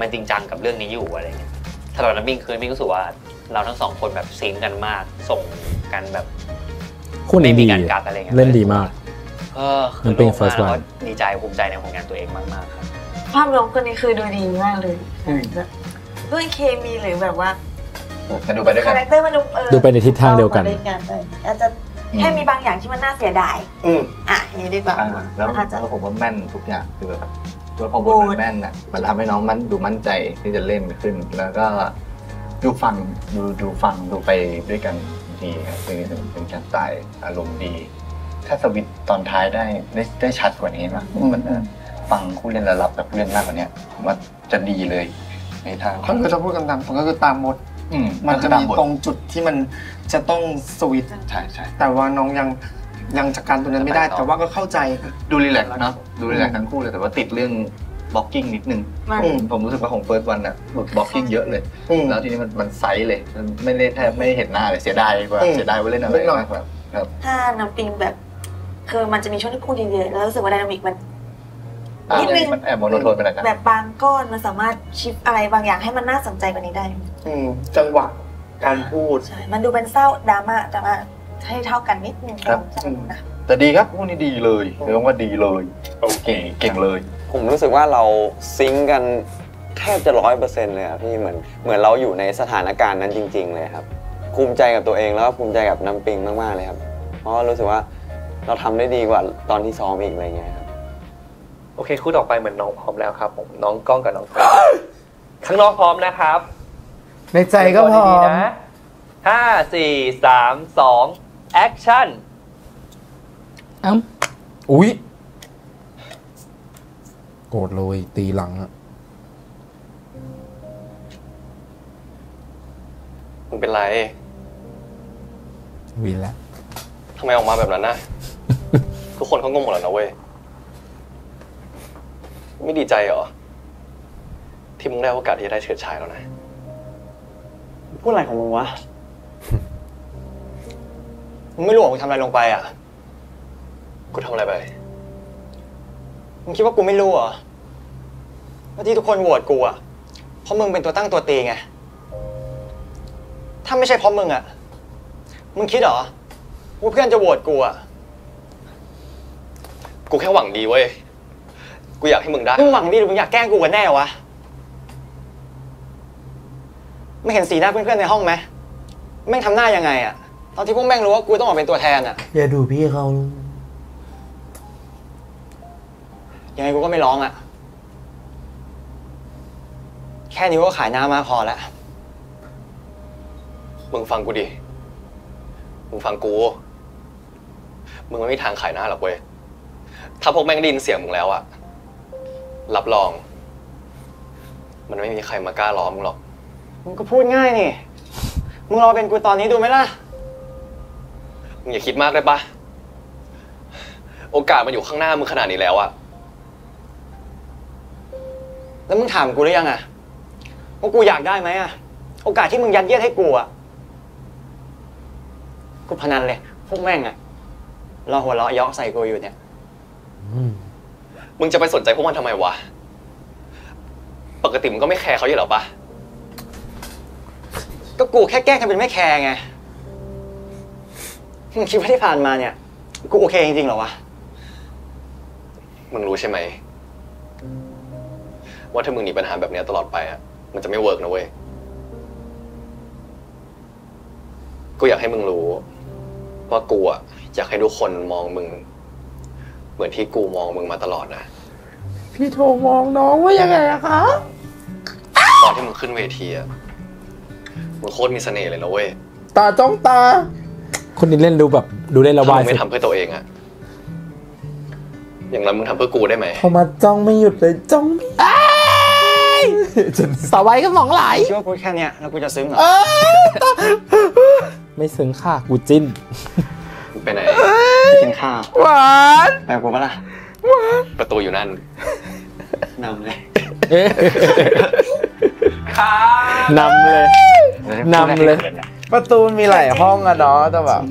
มันจริงจังกับเรื่องนี้อยู่อะไรเงี้ยถ้าเราน้ำมิ่งคืนมิ่งรู้สึกว่าเราทั้งสองคนแบบซิงกันมากส่งกันแบบไม่มีการกัดอะไรเงี้ยเล่นดีมากก็คือลงมาแล้วก็ดีใจภูมิใจในผลงานตัวเองมากๆครับภาพรวมคนนี้คือดูดีมากเลยด้วยเคมีหรือแบบว่ามันดูไปด้วยกันคาแรคเตอร์มันดูไปในทิศทางเดียวกันอาจจะแค่มีบางอย่างที่มันน่าเสียดายอ่ะอย่างนี้ดีกว่าแล้วผมว่าแม่นทุกอย่างคือแบบตัวพอบทมันแม่นอ่ะมันทำให้น้องมันดูมั่นใจที่จะเล่นขึ้นแล้วก็ดูฟังดูไปด้วยกัน ดีครับเพลงนี้เป็นการตายอารมณ์ดีถ้าสวิตตอนท้ายได้ชัดกว่านี้มั้ยมันฟังผู้เล่นระลับกับผู้เล่นมากกว่านี้มันจะดีเลยในทางก็คือจะพูดกันตามผมก็คือตามหมดมันจะมีตรงจุดที่มันจะต้องสวิตใช่ใช่แต่ว่าน้องยังจัดการตัวนั้นไม่ได้แต่ว่าก็เข้าใจดูรีแลกซ์เนาะดูรีแลกซ์ทั้งคู่เลยแต่ว่าติดเรื่องบล็อกกิ้งนิดนึงผมรู้สึกว่าของเฟิร์สวันน่ะหลุดบล็อกกิ้งเยอะเลยแล้วทีนี้มันไซส์เลยมันไม่ได้แทบไม่เห็นหน้าเลยเสียดายว่าเล่นอะไรมากกว่าถ้าน้ำปิงแบบคือมันจะมีช่วงที่พูดเยอะๆแล้วรู้สึกว่าไดนามิกมันนิดนึงมันแอบโมโนโทนไปหน่อยแบบบางก้อนมันสามารถชิปอะไรบางอย่างให้มันน่าสนใจกว่านี้ได้จังหวะการพูดมันดูเป็นเศร้าดราม่าแต่ว่าให้เท่ากันนิดนึงครับแต่ดีครับพวกนี้ดีเลยเรียกว่าดีเลยโอเคเก่งเลยผมรู้สึกว่าเราซิงกันแทบจะ 100% เลยครับพี่เหมือนเราอยู่ในสถานการณ์นั้นจริงๆเลยครับภูมิใจกับตัวเองแล้วก็ภูมิใจกับน้ำปิงมากๆเลยครับเพราะรู้สึกว่าเราทำได้ดีกว่าตอนที่ซ้อมอีกอะไรเงี้ยครับโอเคคู่ต่อไปเหมือนน้องพร้อมแล้วครับผมน้องก้องกับน้องเฟิร์สข้างนอกพร้อมนะครับในใจก็พร้อมนะ5 4 3 2แอคชั่นอุ๊ยโกรธเลยตีหลังอะมึงเป็นไรวินแล้วทำไมออกมาแบบนั้นนะ ทุกคนเขางงหมดแล้วนะเว้ยไม่ดีใจเหรอที่มึงได้โอกาสที่จะได้เฉิดฉายแล้วนะพูดอะไรของมึงวะไม่รู้ว่ากูทำอะไรลงไปอ่ะกูทำอะไรไปมึงคิดว่ากูไม่รู้เหรอว่าที่ทุกคนโหวตกูอ่ะเพราะมึงเป็นตัวตั้งตัวตีไงถ้าไม่ใช่เพราะมึงอ่ะมึงคิดเหรอว่าเพื่อนจะโหวตกูอ่ะกูแค่หวังดีเว้ยกูอยากให้มึงได้มึงหวังดีหรือมึงอยากแกล้งกูกันแน่วะไม่เห็นสีหน้าเพื่อนๆในห้องไหมแม่งทำหน้ายังไงอ่ะตอนที่พวกแม่งรู้ว่ากูต้องออกเป็นตัวแทนอ่ะอย่าดูพี่เขายังไงกูก็ไม่ร้องอ่ะแค่นี้ก็ขายหน้ามาพอแล้วมึงฟังกูดิมึงฟังกูมึงไม่มีทางขายหน้าหรอกเว้ยถ้าพวกแม่งได้ยินเสียงมึงแล้วอ่ะรับรองมันไม่มีใครมากล้าล้อมมึงหรอกมึงก็พูดง่ายนี่มึงรอเป็นกูตอนนี้ดูไหมล่ะมึงอย่าคิดมากเลยปะโอกาสมันอยู่ข้างหน้ามึงขนาดนี้แล้วอะแล้วมึงถามกูหรือยังอะว่ากูอยากได้ไหมอะโอกาสที่มึงยัดเยียดให้กูอะกูพนันเลยพวกแม่งอะรอหัวเราะเยาะใส่กูอยู่เนี่ยมึงจะไปสนใจพวกมันทำไมวะปกติมึงก็ไม่แคร์เขาอยู่หรอปะก็กูแค่แกล้งทำเป็นไม่แคร์ไงมึงคิดว่าที่ผ่านมาเนี่ยกูโอเคจริงๆหรอวะมึงรู้ใช่ไหมว่าถ้ามึงหนีปัญหาแบบนี้ตลอดไปอ่ะมันจะไม่เวิร์กนะเว้ยกูอยากให้มึงรู้ว่ากูอ่ะอยากให้ทุกคนมองมึงเหมือนที่กูมองมึงมาตลอดนะพี่โทรมองน้องว่ายังไงอะคะตอนที่มึงขึ้นเวทีอ่ะมึงโคตรมีเสน่ห์เลยนะเว้ยตาจ้องตาคนนี้เล่นดูแบบดูเล่นระบายไม่ทำเพื่อตัวเองอะอย่างนั้นมึงทำเพื่อกูได้ไหมเขามาจ้องไม่หยุดเลยจ้องสาวไว้ก็หมองไหลคิดว่าพูดแค่เนี้ยแล้วกูจะซึ้งเหรอไม่ซึ้งค่ะกูจิ้นไปไหนกินข้าวหวานแต่กูมาละหวานประตูอยู่นั่นนำเลยนำเลยนำเลยประตูมีหลายห้องอะเนาะแต่แบบ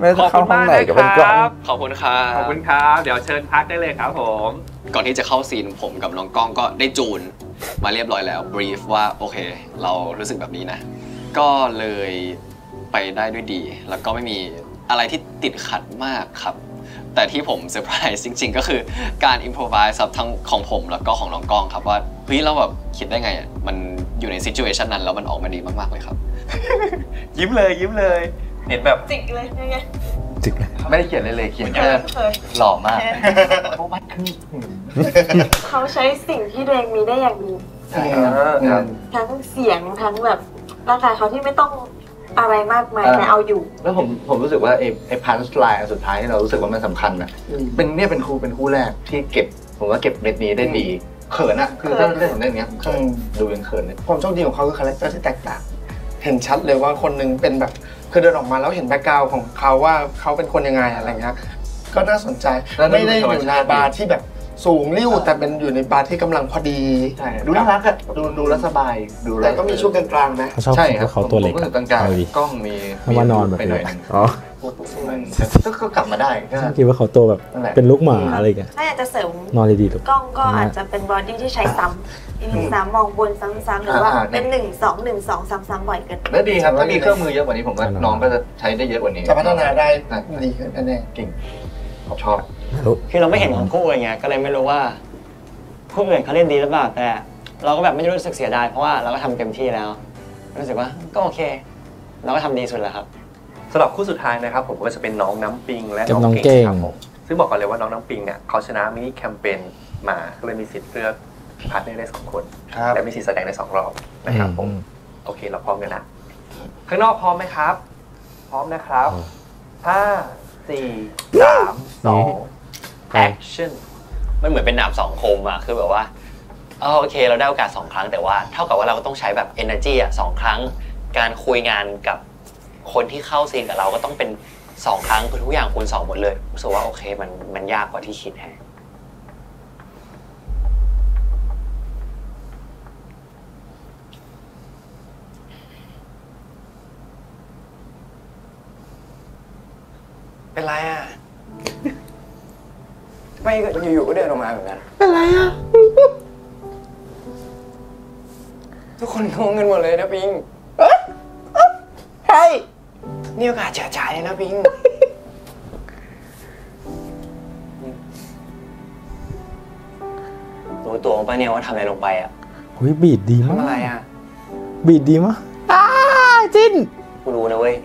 ไม่ต้องเข้าห้องไหนกับเป็นกล่องขอบคุณครับขอบคุณครับเดี๋ยวเชิญพักได้เลยครับผมก่อนที่จะเข้าซีนผมกับน้องก้องก็ได้จูนมาเรียบร้อยแล้วบรีฟว่าโอเคเรารู้สึกแบบนี้นะก็เลยไปได้ด้วยดีแล้วก็ไม่มีอะไรที่ติดขัดมากครับแต่ที่ผมเซอร์ไพรส์จริงๆก็คือการอิมโพรไวส์ทั้งของผมแล้วก็ของน้องก้องครับว่าเฮ้ยเราแบบคิดได้ไงมันอยู่ในซิจูเอชันนั้นแล้วมันออกมาดีมากๆเลยครับยิ้มเลยยิ้มเลยเห็นแบบจิกเลยยังไงจิกเลยไม่ได้เขียนเลยเขียนแค่หล่อมากโอ้บัดคือเขาใช้สิ่งที่ตัวเองมีได้อย่างดีทั้งเสียงทั้งแบบร่างกายเขาที่ไม่ต้อง อะไรมากมายแต่เอาอยู่แล้วผมรู้สึกว่าไอ้พันช์ไลน์สุดท้ายที่เรารู้สึกว่ามันสำคัญนะเป็นคู่แรกที่เก็บผมว่าเก็บเม็ดนี้ได้ดีเขินอะคือถ้าเรื่องของเรื่องนี้ดูยังเขินเลยความโชคดีของเขาคือคาแรคเตอร์ที่แตกต่างเห็นชัดเลยว่าคนนึงเป็นแบบคือเดินออกมาแล้วเห็นแบ็คกราวด์ของเขาว่าเขาเป็นคนยังไงอะไรเงี้ยก็น่าสนใจไม่ได้อยู่ในบาร์ที่แบบสูงริ้วแต่เป็นอยู่ในบาร์ที่กำลังพอดีดูน่ารักอะดูแลสบายดูแต่ก็มีช่วงกลางๆนะใช่ครับเขาตัวเล็กกลางๆกล้องมีมานอนแบบนี้อ๋อก็กลับมาได้ก็คิดว่าเขาโตแบบเป็นลูกหมาอะไรกันถ้าอยากจะเสริมนอนดีๆถูกกล้องก็อาจจะเป็นบอดี้ที่ใช้ซ้ำมองบนซ้ำๆหรือว่าเป็น1-2 1-2ซ้ำๆบ่อยเกินแล้วดีครับถ้ามีเครื่องมือเยอะกว่านี้ผมว่าน้องก็จะใช้ได้เยอะกว่านี้จะพัฒนาได้ดีขึ้นแน่ๆเก่งชอบคือเราไม่เห็นของคู่อะไรเงี้ยก็เลยไม่รู้ว่าคู่อื่นเขาเล่นดีหรือเปล่าแต่เราก็แบบไม่รู้สึกเสียดายเพราะว่าเราก็ทำเต็มที่แล้วรู้สึกว่าก็โอเคเราก็ทำดีสุดแล้วครับสำหรับคู่สุดท้ายนะครับผมก็จะเป็นน้องน้ำปิงและน้องเก่งครับผมซึ่งบอกก่อนเลยว่าน้องน้ำปิงเนี่ยเขาชนะมินิแคมเปญมาก็เลยมีสิทธิ์เลือกพาร์ทเนอร์ได้2 คนและมีสิทธิ์แสดงได้2 รอบนะครับผมโอเคเราพร้อมกันนะข้างนอกพร้อมไหมครับพร้อมนะครับ5 4 3 2แอคชั่นมันเหมือนเป็นดาบ2 คมอะคือแบบว่าโอเคเราได้โอกาส2 ครั้งแต่ว่าเท่ากับว่าเราก็ต้องใช้แบบ energy อะ2 ครั้งการคุยงานกับคนที่เข้าซีนกับเราก็ต้องเป็น2 ครั้งคือทุกอย่างคูณ2หมดเลยรู้สึกว่าโอเคมันยากกว่าที่คิดแฮะเป็นไรอะไม่อยู่ๆก็เดินออกมาเหมือนกันเป็นไรอะทุกคนงงกันหมดเลยนะปิงใช่นี่โอกาสเฉยๆเลยนะปิงตัวของป้าเนี่ยว่าทำอะไรลงไปอะเฮ้ยบีดดีมากอะไรอะบีดดีมากจิ้นกูรู้นะเว้ย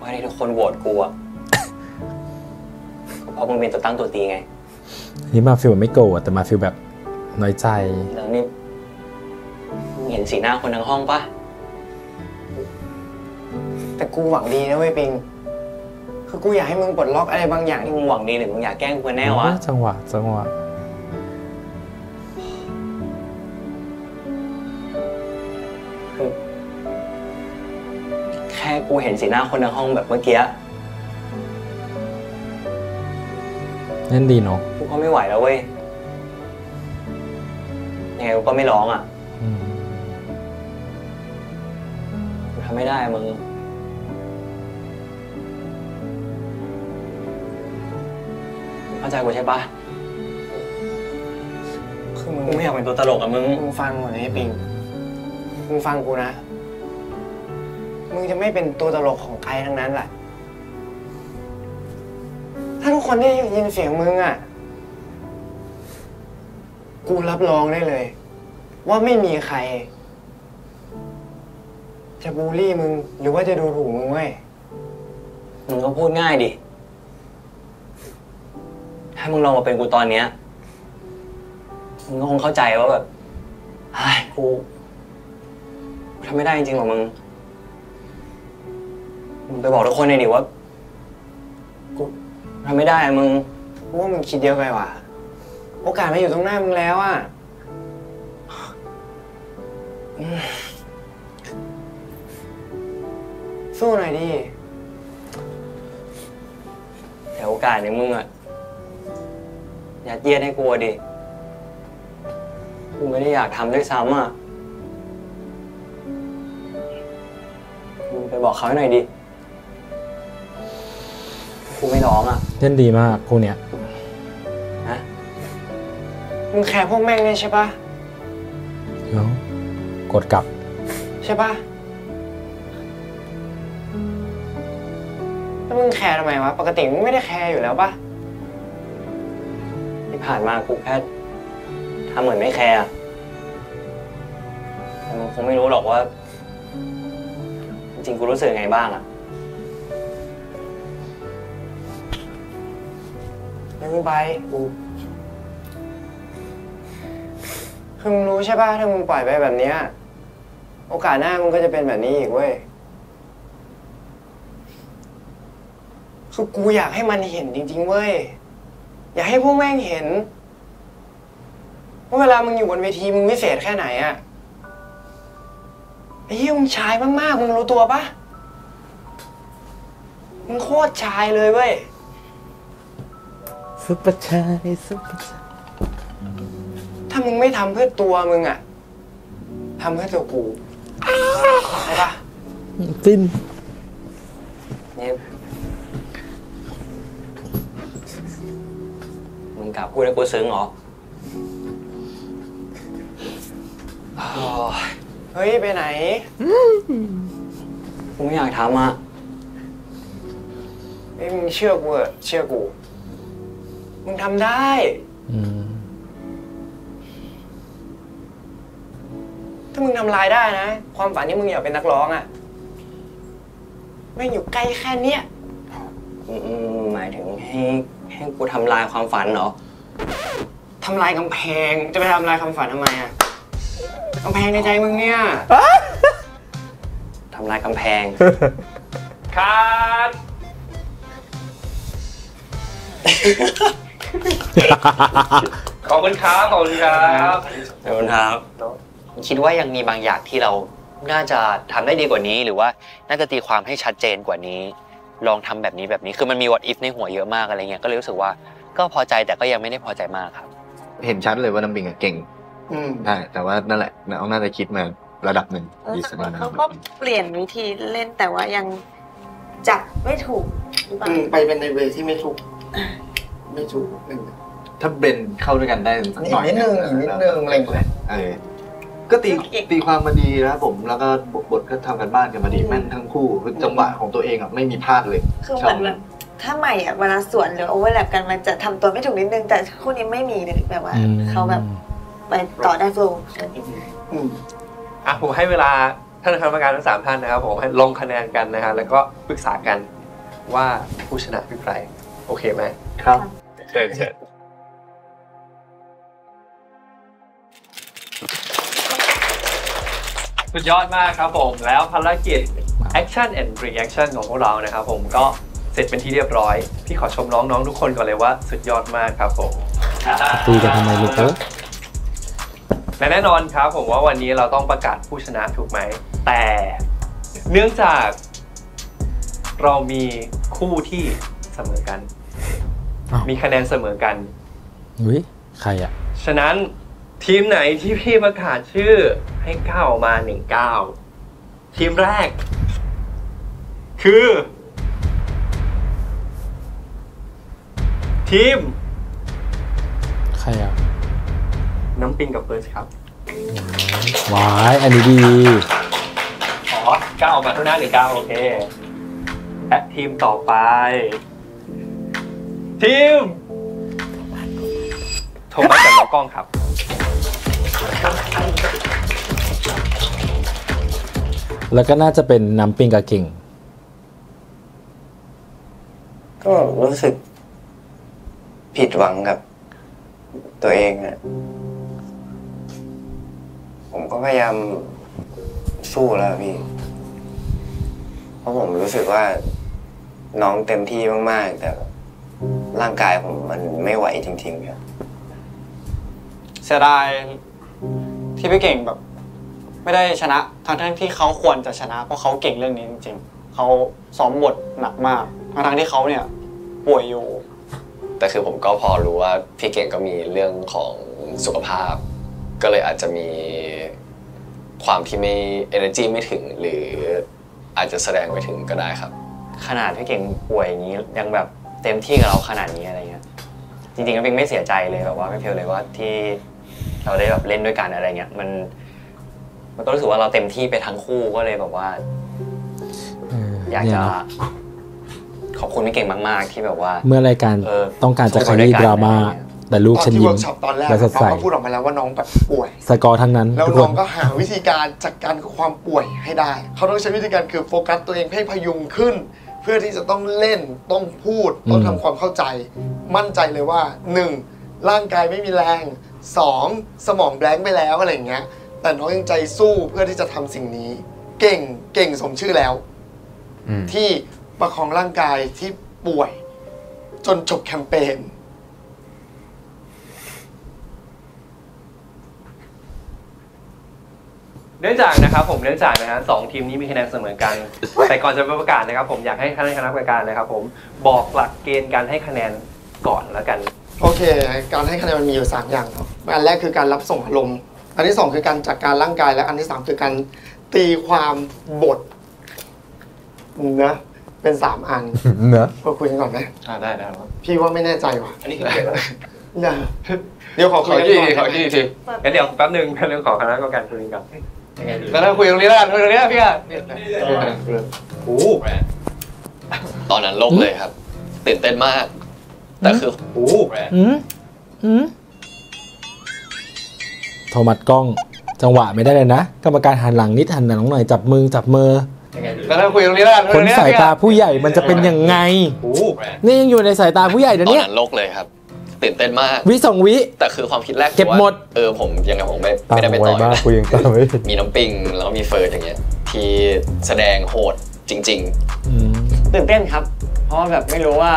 ว่าที่ทุกคนโหวตกูอะเพราะมึงเป็นตัวตั้งตัวตีไงนี่มาฟิลแบบไม่โกรธแต่มาฟิลแบบน้อยใจแล้วนี่เห็นสีหน้าคนทั้งห้องปะแต่กูหวังดีนะเว้ยปิงคือกูอยากให้มึงปลดล็อกอะไรบางอย่างที่มึงหวังดีหรือมึงอยากแกล้งกูแน่วะจังหวะคือแค่กูเห็นสีหน้าคนทั้งห้องแบบเมื่อกี้นั่นดีเนาะกูก็ไม่ไหวแล้วเว้ยยังไงกูก็ไม่ร้องอ่ะกูทำไม่ได้มึงเข้าใจกูใช่ปะคือมึงไม่อยากเป็นตัวตลกอ่ะมึงฟังกูนะปิงมึงฟังกูนะมึงจะไม่เป็นตัวตลกของใครทั้งนั้นแหละถ้าทุกคนได้ยินเสียงมึงอ่ะกูรับรองได้เลยว่าไม่มีใครจะบูลลี่มึงหรือว่าจะดูถูกมึงเว้ยมึงก็พูดง่ายดิถ้ามึงลองมาเป็นกูตอนเนี้ยมึงก็คงเข้าใจว่าแบบกูทำไม่ได้จริงๆหรอมึงไปบอกทุกคนเลยดิว่ากูทำไม่ได้มึงว่ามึงคิดเยอะไปว่ะโอกาสมาอยู่ตรงหน้ามึงแล้วอ่ะสู้หน่อยดิแต่โอกาสเนี่ยมึงอ่ะอย่าเยียดให้กลัวดิกูไม่ได้อยากทำด้วยซ้ำอ่ะมึงไปบอกเขาหน่อยดิกูไม่ร้องอ่ะเล่นดีมากคู่เนี้ยนะมึงแคร์พวกแม่งเนี่ยใช่ปะแล้วกดกลับใช่ปะแล้วมึงแคร์ทำไมวะปกติมึงไม่ได้แคร์อยู่แล้วปะที่ผ่านมากูแค่ทำเหมือนไม่แคร์แต่มึงคงไม่รู้หรอกว่าจริงๆกูรู้สึกยังไงบ้างอ่ะมึงไปคือมึงรู้ใช่ป่ะถ้ามึงปล่อยไปแบบเนี้ย โอกาสหน้ามันก็จะเป็นแบบนี้อีกเว้ยคือกูอยากให้มันเห็นจริงๆเว้ยอยากให้พวกแม่งเห็นว่าเวลามึงอยู่บนเวทีมึงวิเศษแค่ไหนอะไอ้เหี้ยมึงชายมากๆมึงรู้ตัวปะมึงโคตรชายเลยเว้ยซุปเปอร์ชายซุปเปอร์ชายถ้ามึงไม่ทำเพื่อตัวมึงอะทำเพื่อตัวกูใช่ปะปิ้นเนี่ยมึงกลับกูได้กูซึ้งเหรอเฮ้ยไปไหนกูไม่อยากทำอ่ะไอ้มึงเชื่อกูอะเชื่อกูมึงทำได้ถ้ามึงทำลายได้นะความฝันที่มึงอยากเป็นนักร้องอะไม่อยู่ใกล้แค่เนี้ยหมายถึงให้กูทำลายความฝันเหรอทำลายกำแพงจะไปทำลายความฝันทำไมอะกำแพงในใจมึงเนี่ยทำลายกำแพงครับขอบคุณครับขอบคุณครับขอบคุณครับคิดว่ายังมีบางอย่างที่เราน่าจะทำได้ดีกว่านี้หรือว่าน่าจะตีความให้ชัดเจนกว่านี้ลองทำแบบนี้คือมันมี what if ในหัวเยอะมากอะไรเงี้ยก็เลยรู้สึกว่าก็พอใจแต่ก็ยังไม่ได้พอใจมากครับเห็นชัดเลยว่าน้ำบิงเก่งได้แต่ว่านั่นแหละน้องน่าจะคิดมาระดับหนึ่งเขาก็เปลี่ยนวิธีเล่นแต่ว่ายังจับไม่ถูกไปเป็นในเวที่ไม่ถูกหนึ่งถ้าเบนเข้าด้วยกันได้หน่อยนิดนึงอะไรแบบนี้ก็ตีความมาดีนะครับผมแล้วก็บทก็ทำกันบ้านกันมาดีแม่นทั้งคู่คือจังหวะของตัวเองอ่ะไม่มีพลาดเลยคือแบบถ้าใหม่อ่ะเวลาสวนหรือโอเวอร์แลปกันมันจะทำตัวไม่ถูกนิดนึงแต่คู่นี้ไม่มีเลยแบบว่าเขาแบบไปต่อได้โฟล์อ่ะผมให้เวลาท่านคณะกรรมการทั้ง3ท่านนะครับผมให้ลงคะแนนกันนะครับแล้วก็ปรึกษากันว่าผู้ชนะคือใครโอเคไหมครับเชิญสุดยอดมากครับผมแล้วภารกิจ Action and Reaction ของพวกเรานะครับผมก็เสร็จเป็นที่เรียบร้อยพี่ขอชมน้องๆทุกคนก่อนเลยว่าสุดยอดมากครับผมตีกันทำไมลูกเอ้อและแน่นอนครับผมว่าวันนี้เราต้องประกาศผู้ชนะถูกไหมแต่เนื่องจากเรามีคู่ที่เสมอกันมีคะแนนเสมอกันใครอ่ะฉะนั้นทีมไหนที่พี่ประกาศชื่อให้ก้าวออกมา1 ก้าวทีมแรกคือทีมใครอ่ะน้ำปิงกับเฟิร์สครับว้ายอันนี้ดีอ๋อก้าวออกมาข้างหน้า1 ก้าวโอเคและทีมต่อไปทีมโทมัสกับน้องกล้องครับแล้วก็น่าจะเป็นน้ำปิงกับกิ่งก็รู้สึกผิดหวังกับตัวเองอะผมก็พยายามสู้แล้วพี่เพราะผมรู้สึกว่าน้องเต็มที่มากๆแต่ร่างกายผมมันไม่ไหวจริงๆครับเสียดายที่พี่เก่งแบบไม่ได้ชนะทั้งที่เขาควรจะชนะเพราะเขาเก่งเรื่องนี้จริงๆเขาซ้อมบทหนักมากทั้งที่เขาเนี่ยป่วยอยู่แต่คือผมก็พอรู้ว่าพี่เก่งก็มีเรื่องของสุขภาพก็เลยอาจจะมีความที่ไม่ energy ไม่ถึงหรืออาจจะแสดงไม่ถึงก็ได้ครับขนาดพี่เก่งป่วยอย่างนี้ยังแบบเต็มที่กับเราขนาดนี้อะไรเงี้ยจริงๆก็เป็นไม่เสียใจเลยแบบว่าไม่เพียวเลยว่าที่เราได้แบบเล่นด้วยกันอะไรเงี้ยมันก็รู้สึกว่าเราเต็มที่ไปทั้งคู่ก็เลยแบบว่าอยากจะขอบคุณพี่เก่งมากๆที่แบบว่าเมื่อรายการต้องการจะขยี้ดราม่าแต่ลูกฉันยิ้มและสดใสน้องก็พูดออกมาแล้วว่าน้องแบบป่วยสกอร์ทั้งนั้นแล้วน้องก็หาวิธีการจัดการกับความป่วยให้ได้เขาต้องใช้วิธีการคือโฟกัสตัวเองให้พยุงขึ้นเพื่อที่จะต้องเล่นต้องพูดต้องทำความเข้าใจมั่นใจเลยว่า1ร่างกายไม่มีแรง2สมองแบล็งไปแล้วอะไรอย่างเงี้ย แต่น้องยังใจสู้เพื่อที่จะทำสิ่งนี้เก่งสมชื่อแล้วที่ประคองร่างกายที่ป่วยจนจบแคมเปญเนื่องจากนะครับ2ทีมนี้มีคะแนนเสมอกันแต่ก่อนจะประกาศนะครับผมอยากให้ท่านคณะกรรมการนะครับผมบอกหลักเกณฑ์การให้คะแนนก่อนแล้วกันโอเคการให้คะแนนมันมีอยู่3อย่างครับอันแรกคือการรับส่งอารมณ์อันที่2คือการจัดการร่างกายและอันที่3คือการตีความบทนะเป็น3อันนะพอคุยกันก่อนไหมได้ได้ครับพี่ว่าไม่แน่ใจว่ะอันนี้คืออะไรเดี๋ยวขอที่งั้นเดี๋ยวแป๊บนึงเรื่องของคณะกรรมการคุยกันแล้วเราคุยตรงนี้แล้วกันพี่อ่ะโอ้ตอนนั้นโลกเลยครับตื่นเต้นมากแต่คือโอ้โทมัสกล้องจังหวะไม่ได้เลยนะกรรมการหันหลังนิดหันหลังหน่อยจับมือแล้วเราคุยตรงนี้แล้วกันคนสายตาผู้ใหญ่มันจะเป็นยังไงนี่ยังอยู่ในสายตาผู้ใหญ่เดี๋ยวนี้ตอนนั้นโลกเลยครับตื่นเต้นมากวิสองวิแต่คือความคิดแรกเก็บหมดผมยังไงผมไม่ได้ไปต่อบ้างกูยังต่อไม่มีน้ำปิงแล้วก็มีเฟิร์สอย่างเงี้ยที่แสดงโหดจริงๆตื่นเต้นครับเพราะแบบไม่รู้ว่า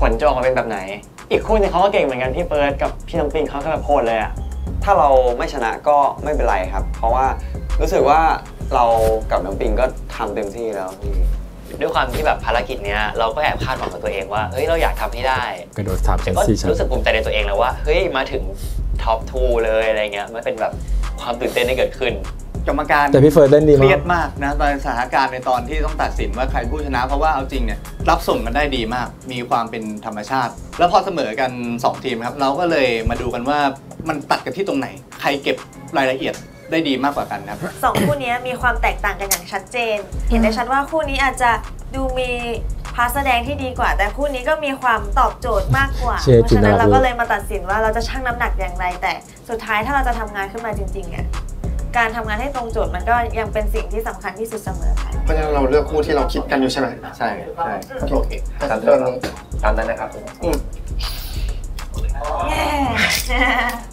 ผลจะออกมาเป็นแบบไหนอีกคู่นึงเขาก็เก่งเหมือนกันพี่เฟิร์สกับพี่น้ำปิงเขาก็แบบโหดเลยอ่ะถ้าเราไม่ชนะก็ไม่เป็นไรครับเพราะว่ารู้สึกว่าเรากับน้ำปิงก็ทำเต็มที่แล้วด้วยความที่แบบภารกิจเนี้ยเราก็แอบคาดหวังกับตัวเองว่าเฮ้ยเราอยากทำให้ได้กระโดด3 ชั้น 4 ชั้นรู้สึกภูมิใจในตัวเองแล้วว่าเฮ้ยมาถึงท็อป2เลยอะไรเงี้ยมันเป็นแบบความตื่นเต้นที่เกิดขึ้นกรรมการแต่พี่เฟิร์สเล่นดีมากเครียดมากนะตอนสถานการณ์ในตอนที่ต้องตัดสินว่าใครผู้ชนะเพราะว่าเอาจริงเนี่ยรับส่งกันได้ดีมากมีความเป็นธรรมชาติแล้วพอเสมอกัน2ทีมครับเราก็เลยมาดูกันว่ามันตัดกันที่ตรงไหนใครเก็บรายละเอียดได้ดีมากกว่ากันครับสองคู่นี้มีความแตกต่างกันอย่างชัดเจนเห็นได้ชัดว่าคู่นี้อาจจะดูมีพาร์ทแสดงที่ดีกว่าแต่คู่นี้ก็มีความตอบโจทย์มากกว่าเพราะฉะนั้นเราก็เลยมาตัดสินว่าเราจะชั่งน้ำหนักอย่างไรแต่สุดท้ายถ้าเราจะทำงานขึ้นมาจริงๆเนี่ยการทำงานให้ตรงโจทย์มันก็ยังเป็นสิ่งที่สำคัญที่สุดเสมอค่ะเพราะฉะนั้นเราเลือกคู่ที่เราคิดกันอยู่ใช่ไหมใช่โอเคตามนั้นนะครับ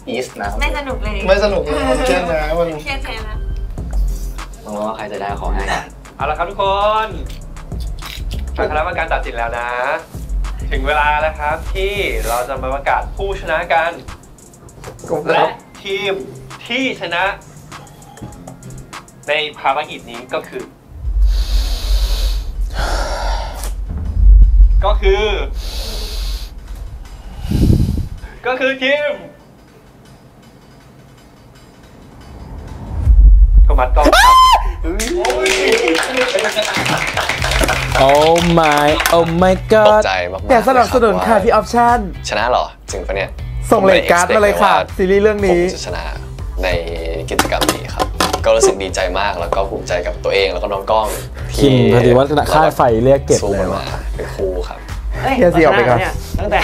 อีสนะไม่สนุกเลยเครียดนะวันนี้เครียดแทนนะมองว่าใครจะได้ของให้เอาละครับทุกคนทางคณะกรรมการตัดสินแล้วนะถึงเวลาแล้วครับที่เราจะมาประกาศผู้ชนะกันและทีมที่ชนะในภารกิจนี้ก็คือทีมโทมัสกล้องโอ้ my oh my god ตกใจมากแต่สนับสนุนค่ะพี่ออปชั่นชนะหรอจริงปะเนี่ยส่งเลยการ์ดมาเลยค่ะซีรีส์เรื่องนี้ชนะในกิจกรรมนี้ครับก็รู้สึกดีใจมากแล้วก็ภูมิใจกับตัวเองแล้วก็น้องกล้องที่พอดีว่าค่าไฟเรียกเก็บเลยว่าเป็นครูครับเฮียเสี่ยวไปครับตั้งแต่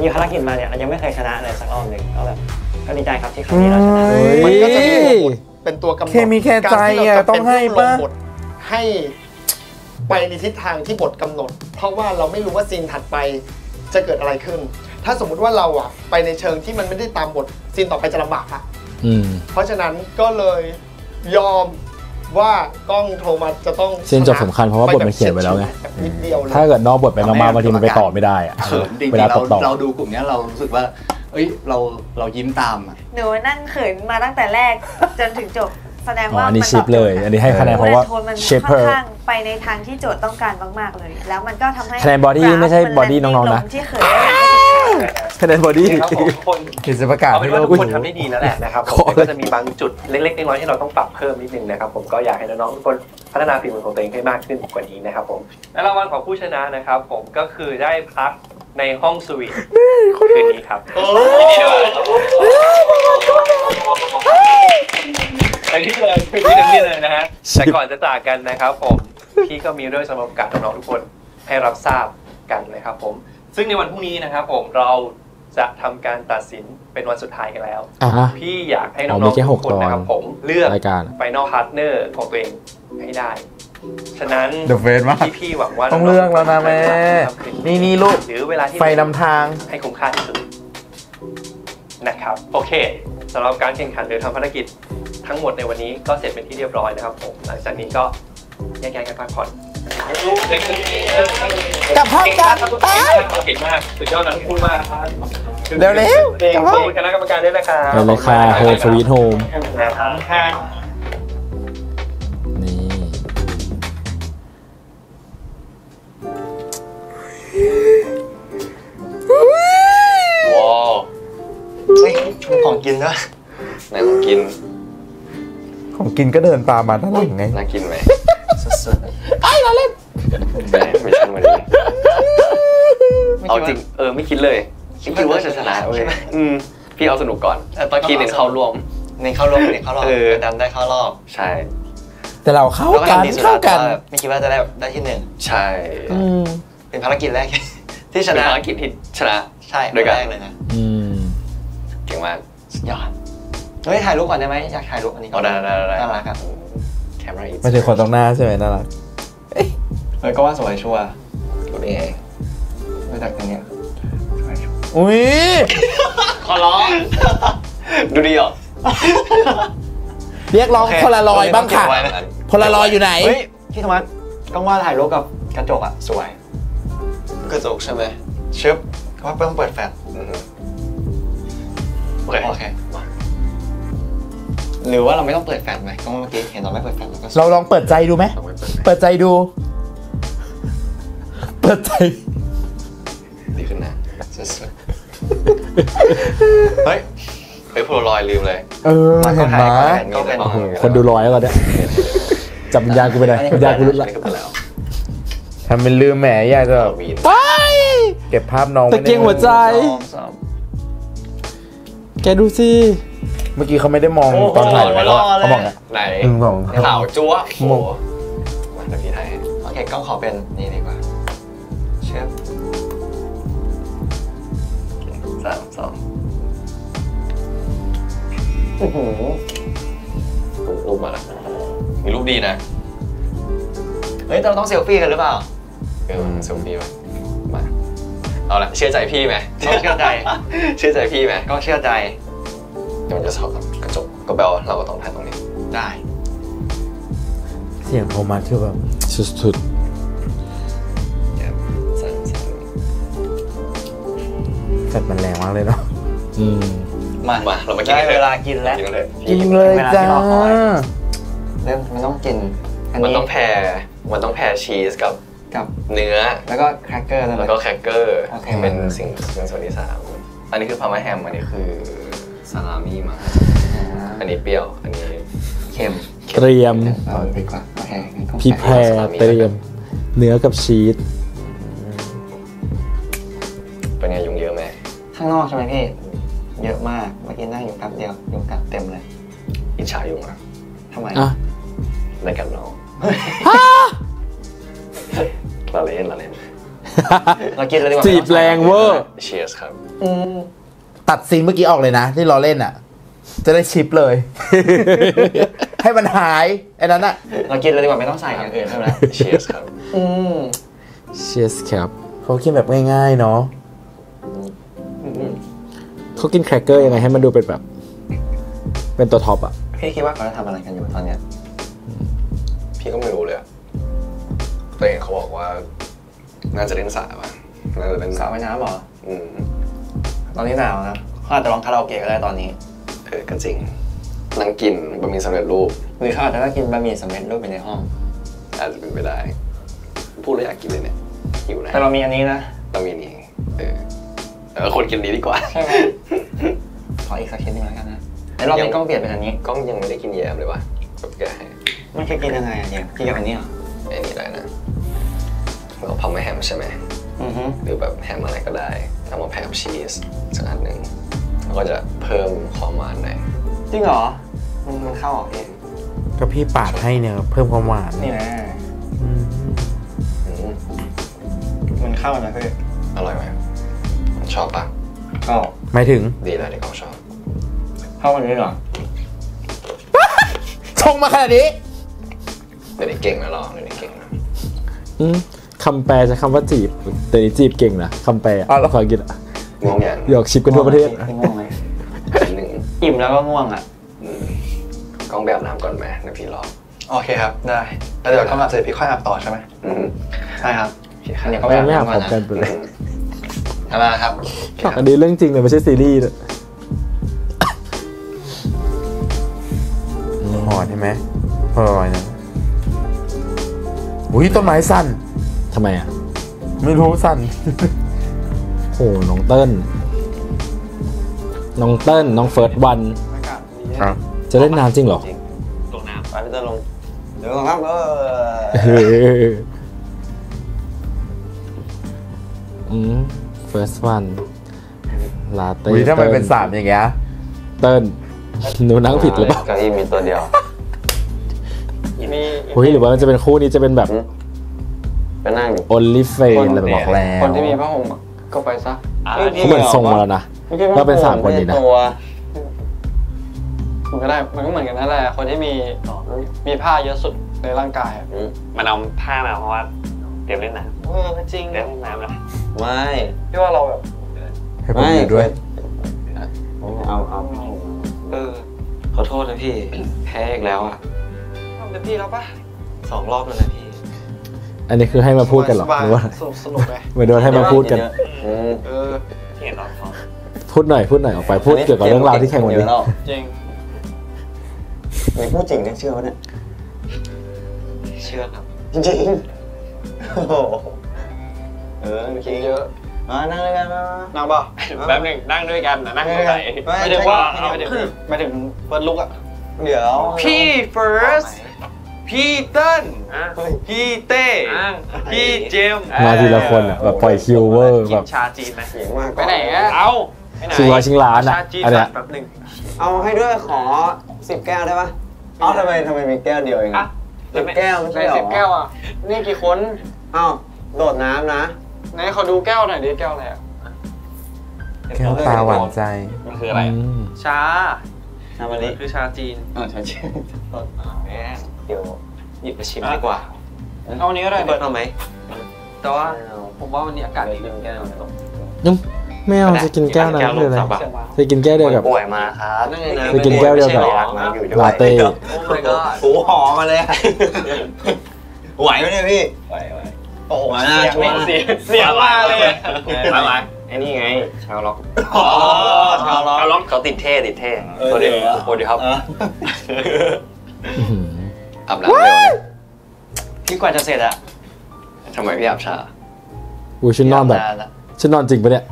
มีภารกิจมาเนี่ยเรายังไม่เคยชนะเลยสักรอบหนึ่งก็แบบก็ดีใจครับที่ครั้งนี้เราชนะมันก็จะมีเป็นตัวกำหนดการที่เราจะต้องให้ลงบทให้ไปในทิศทางที่บทกำหนดเพราะว่าเราไม่รู้ว่าซีนถัดไปจะเกิดอะไรขึ้นถ้าสมมุติว่าเราอะไปในเชิงที่มันไม่ได้ตามบทซีนต่อไปจะลำบากอะเพราะฉะนั้นก็เลยยอมว่ากล้องโทมัสจะต้องเส้นจบสำคัญเพราะว่าบทมันเขียนไว้แล้วไงถ้าเกิดนอกบทไปนอกมาบางทีมันไปต่อไม่ได้อะเวลาเราดูกลุ่มนี้เรารู้สึกว่าเอ้ยเรายิ้มตามอะหนูนั่งเขินมาตั้งแต่แรกจนถึงจบแสดงว่ามันตอบเลยอันนี้ให้คะแนนเพราะว่าเชฟเพิ่มไปในทางที่โจทย์ต้องการมากๆเลยแล้วมันก็ทำให้คะแนนบอดี้ไม่ใช่บอดี้น้องๆนะคะแนนบอดี้คนกิจประกาศเอาเป็นว่าทุกคนทำได้ดีแล้วแหละนะครับก็จะมีบางจุดเล็กๆน้อยๆที่เราต้องปรับเพิ่มนิดนึงนะครับผมก็อยากให้น้องๆทุกคนพัฒนาฝีมือของตัวเองให้มากขึ้นกว่านี้นะครับผมและรางวัลของผู้ชนะนะครับผมก็คือได้พักในห้องสวีทคืนนี้ครับไปที่เลยไปที่เดิมที่เลยนะฮะแต่ก่อนจะจากกันนะครับผมพี่ก็มีเรื่องสำหรับการน้องๆทุกคนให้รับทราบกันนะครับผมซึ่งในวันพรุ่งนี้นะครับผมเราจะทำการตัดสินเป็นวันสุดท้ายกันแล้วพี่อยากให้น้องๆทุกคนนะครับผมเลือกไฟนอลพาร์ทเนอร์ของตัวเองให้ได้ฉะนั้นพี่หวังว่าต้องเลือกแล้วนะแม่นี่ลูกหรือเวลาที่ไฟนำทางให้คุ้มค่าที่สุดนะครับโอเคสำหรับการแข่งขันหรือทำภารกิจ ทั้งหมดในวันนี้ก็เสร็จเป็นที่เรียบร้อยนะครับผมหลังจากนี้ก็แยกย้ายกันพักผ่อนกลับห้องกันไปเก่งมากสุดยอดนะพูดมากเร็วๆเก่งคณะกรรมการด้วยนะครับเราเลยค่ะโฮมสวีทโฮมนี่ว้าวเฮ้ยชมของกินด้วยไหนของกินของกินก็เดินตามมาด้านหลังไงน่ากินไหมสุดๆไปแล้วเล่นไม่ใช่วันนี้เอาจริงไม่คิดเลยคิดว่าจะชนะเว้ยพี่เอาสนุกก่อนตอนกินเนี่ยเข้ารอบดันได้เข้ารอบใช่แต่เราเข้ากันไม่คิดว่าจะได้ที่หนึ่งใช่เป็นภารกิจแรกที่ชนะภารกิจที่ชนะใช่โดยแรกเลยนะเก่งมากสุดยอดเฮ้ยถ่ายรูปก่อนได้ไหมอยากถ่ายรูปอันนี้ก่อนได้น่ารักครับไม่ใช่คนตรงหน้าใช่ไหมน่ารักเฮ้ยก็ว่าสวยชัวร์ตัวเองไม่จากตรงเนี้ยอุ้ยขอร้องดูดีอ่ะเรียกร้องพลารอยบ้างค่ะพลารอยอยู่ไหนพี่ธรรมะต้องว่าถ่ายรูปกับกระจกอ่ะสวยกระจกใช่ไหมชึบว่าเพิ่งเปิดแฟลชโอเคหรือว่าเราไม่ต้องเปิดแฟลชไหมก็เมื่อกี้เห็นเราไม่เปิดแฟลชเราลองเปิดใจดูไหมเปิดใจดูเปิดใจดีขึ้นนะเฮ้ยพวกเราลอยลืมเลยมาเห็นมาคนดูลอยแล้วเนี่ยจับวิญญาณกูไปเลยวิญญาณกูรู้แล้วทำเป็นลืมแหมยากจะไปเก็บภาพน้องตะเกียงหัวใจแกดูสิเมื่อกี้เขาไม่ได้มองตอนถ่ายแล้วเขามองไหนข่าวจั๊วโอ้โหวันนี้ไทยโอเคก็ขอเป็นนี่ดีกว่าเชฟ3 2โอ้โหรูปมาแล้วมีรูปดีนะเฮ้ยเราต้องเซลฟี่กันหรือเปล่าเซลฟี่มาเอาละเชื่อใจพี่ไหมเชื่อใจพี่ไหมก็เชื่อใจเดี๋ยวจะสอบกระจกก็แปลว่าเราก็ต้องถ่ายตรงนี้ได้เสียงโทมัสคือแบบสุดๆแฟดมันแรงมากเลยเนาะมาเรามากินเวลากินแล้วกินเลยจ้าเริ่มมันต้องกินมันต้องแพรชีสกับเนื้อแล้วก็แครกเกอร์เป็นสิ่งส่วนที่สามอันนี้คือพาร์มาแฮมอันนี้คือซาลามี่มาอันนี้เปรี้ยวอันนี้เค็มเตรียมพี่แพรเตรียมเนื้อกับชีสเป็นไงยุงเยอะไหมข้างนอกใช่ไหมพี่เยอะมากเมื่อกี้นั่งอยู่แป๊บเดียวยุงกัดเต็มเลยอิจฉายุงอ่ะทำไมอ่ะในกับน้องเราเล่นเรากินเลยดีกว่าจีบแรงเวอร์เชียร์สครับตัดซีนเมื่อกี้ออกเลยนะที่เราเล่นอ่ะจะได้ชิปเลยให้มันหายไอ้นั้นอ่ะเรากินเลยดีกว่าไม่ต้องใส่อย่างอื่นใช่ไหมเชียร์สครับเชียร์สครับเขากินแบบง่ายๆเนาะเขากินแครกเกอร์ยังไงให้มันดูเป็นแบบเป็นตัวท็อปอ่ะพี่คิดว่าเขาจะทำอะไรกันอยู่ตอนเนี้ยพี่ก็ไม่รู้เลยตัวเองเขาบอกว่าน่าจะเล่นสระป่ะน่าจะเป็นสระว่ายน้ำหรอตอนนี้หนาวนะเขาอาจจะลองคาราโอเกะก็ได้ตอนนี้ก็จริงนั่งกินบะหมี่สำเร็จรูปหรือเขาอาจจะนั่งกินบะหมี่สำเร็จรูปไปในห้องอาจจะเป็นไปได้พูดแล้วอยากกินเลยเนี่ยหิวนะแต่เรามีอันนี้นะเรามีนี่คนกินนี้ดีกว่าใช่ไหมขออีกสักชิ้นหนึ่งแล้วกันนะแล้วเราเป็นกล้องเปลี่ยนเป็นอันนี้กล้องยังไม่ได้กินแยมเลยวะแกให้มันแค่กินยังไงอ่ะเนี่ยกินกับอันนี้เหรออันนี้ได้นะเราพับมาแฮมใช่ไหมหรือแบบแฮมอะไรก็ได้เอามาแพมชีสสักอันหนึ่งแล้วก็จะเพิ่มความหวานหน่อยจริงเหรอมันเข้าออกเองก็พี่ปาดให้เนี่ยเพิ่มความหวานนี่นะมันเข้านะพี่อร่อยไหมชอบปะก็ไม่ถึงดีแล้วที่เขาชอบเข้าวันนี้หรอชงมาขนาดนี้เดี๋ยวนี้เก่งนะหรอเดี๋ยวนี้เก่งนะคำแปลจะคำว่าจีบแต่นี่จีบเก่งนะคำแปลอ๋อแล้วขอกินอ่ะง่วงอย่างหยอกชิปกันทั่วประเทศง่วงไหมอิ่มแล้วก็ง่วงอ่ะ ก้องไปอาบน้ำก่อนไหมนักพี่รอโอเคครับได้แล้วเดี๋ยวเข้ามาเสร็จพี่ค่อยอาบต่อใช่ไหมใช่ครับเดี๋ยวก็ไม่อาบพร้อมกันเลยเอามาครับอันนี้เรื่องจริงเลยไม่ใช่ซีรีส์เลยหอดใช่ไหมหอดนะอุ้ยต้นไม้สั่นทำไมอ่ะไม่รู้สั่นโหน้องเติ้ลน้องเติ้ลน้องเฟิร์สวันจะเล่นน้ำจริงหรอลงน้ำไปพี่เติ้ลลงเดี๋ยวลงน้ำก็เฟิร์สวันลาเต้ถ้ามันเป็นสามอย่างเงี้ยเติ้ลหนูนั่งผิดหรือเปล่าก็อีมีตัวเดียวเฮ้ยหรือว่ามันจะเป็นคู่นี้จะเป็นแบบเป็นนั่งโอลิเฟนอะไรบอกแล้วคนที่มีผ้าห่มก็ไปซะเขาเหมือนส่งมาแล้วนะก็เป็นสามคนนี้นะมันก็ได้มันก็เหมือนกันนั่นแหละคนที่มีผ้าเยอะสุดในร่างกายมันเอาผ้ามาเพราะว่าเตรียมเล่นน้ำจริงเล่นน้ำนะไม่พี่ว่าเราแบบให้ผมอยู่ด้วยเอาขอโทษนะพี่แพ้อีกแล้วอ่ะเป็นพี่แล้วปะสองรอบแล้วนะพี่อันนี้คือให้มาพูดกันหรอหรือว่าสนุกไหมเหมือนโดนให้มาพูดกันพูดหน่อยออกไปพูดเกี่ยวกับเรื่องราวที่แข่งวันนี้จริงไม่พูดจริงนะเชื่อไหมเนี่ยเชื่อครับจริงโอ้โหจริงเยอะมานั่งด้วยกันนั่งบ่แป๊บนึงนั่งด้วยกันนะนั่งด้วยกันไม่ถึงว่าไม่ถึงเปิดลุกอะเดี๋ยวพี่เฟิร์สพี่เติ้ลพี่เต้พี่เจมมาทีละคนอ่ะแบบปล่อยคิวเวอร์แบบชาจีนนะไปไหนอ่ะเอาชิงร้อยชิงล้านอ่ะอะไรอ่ะเอาให้ด้วยขอ10แก้วได้ปะเอาทำไมมีแก้วเดียวเองอะ10แก้วไม่ใช่หรอ10แก้วอ่ะนี่กี่คนเอาโดดน้ำนะไหนขอดูแก้วหน่อยดิแก้วอะไรอ่ะแก้วตาหวานใจมันคืออะไรชาวันนี้คือชาจีนชาจีนเดี๋ยวหยิบมาชิมดีกว่าเอาวันนี้ก็ได้เปิดเอาไหมแต่ว่าผมว่าวันนี้อากาศดีแก้วนุ่มไม่เอาจะกินแก้วน้ำเลยนะจะกินแก้วเดียวกับป่วยมาครับจะกินแก้วเดียวกับลาเต้หูหอมมาเลยไหวไหมเนี่ยพี่ไหวโอ้โหเสียมากเลยอะไรไอ้นี่ไงชาวล็อกชาวล็อกเขาติดเท่โอเดียวครับอาบน้ำเร็วนะพี่กว่าจะเสร็จอะทำไมพี่อาบช้าอุ้ยชุดนอนแบบชุดนอนจริงปะเนี่ย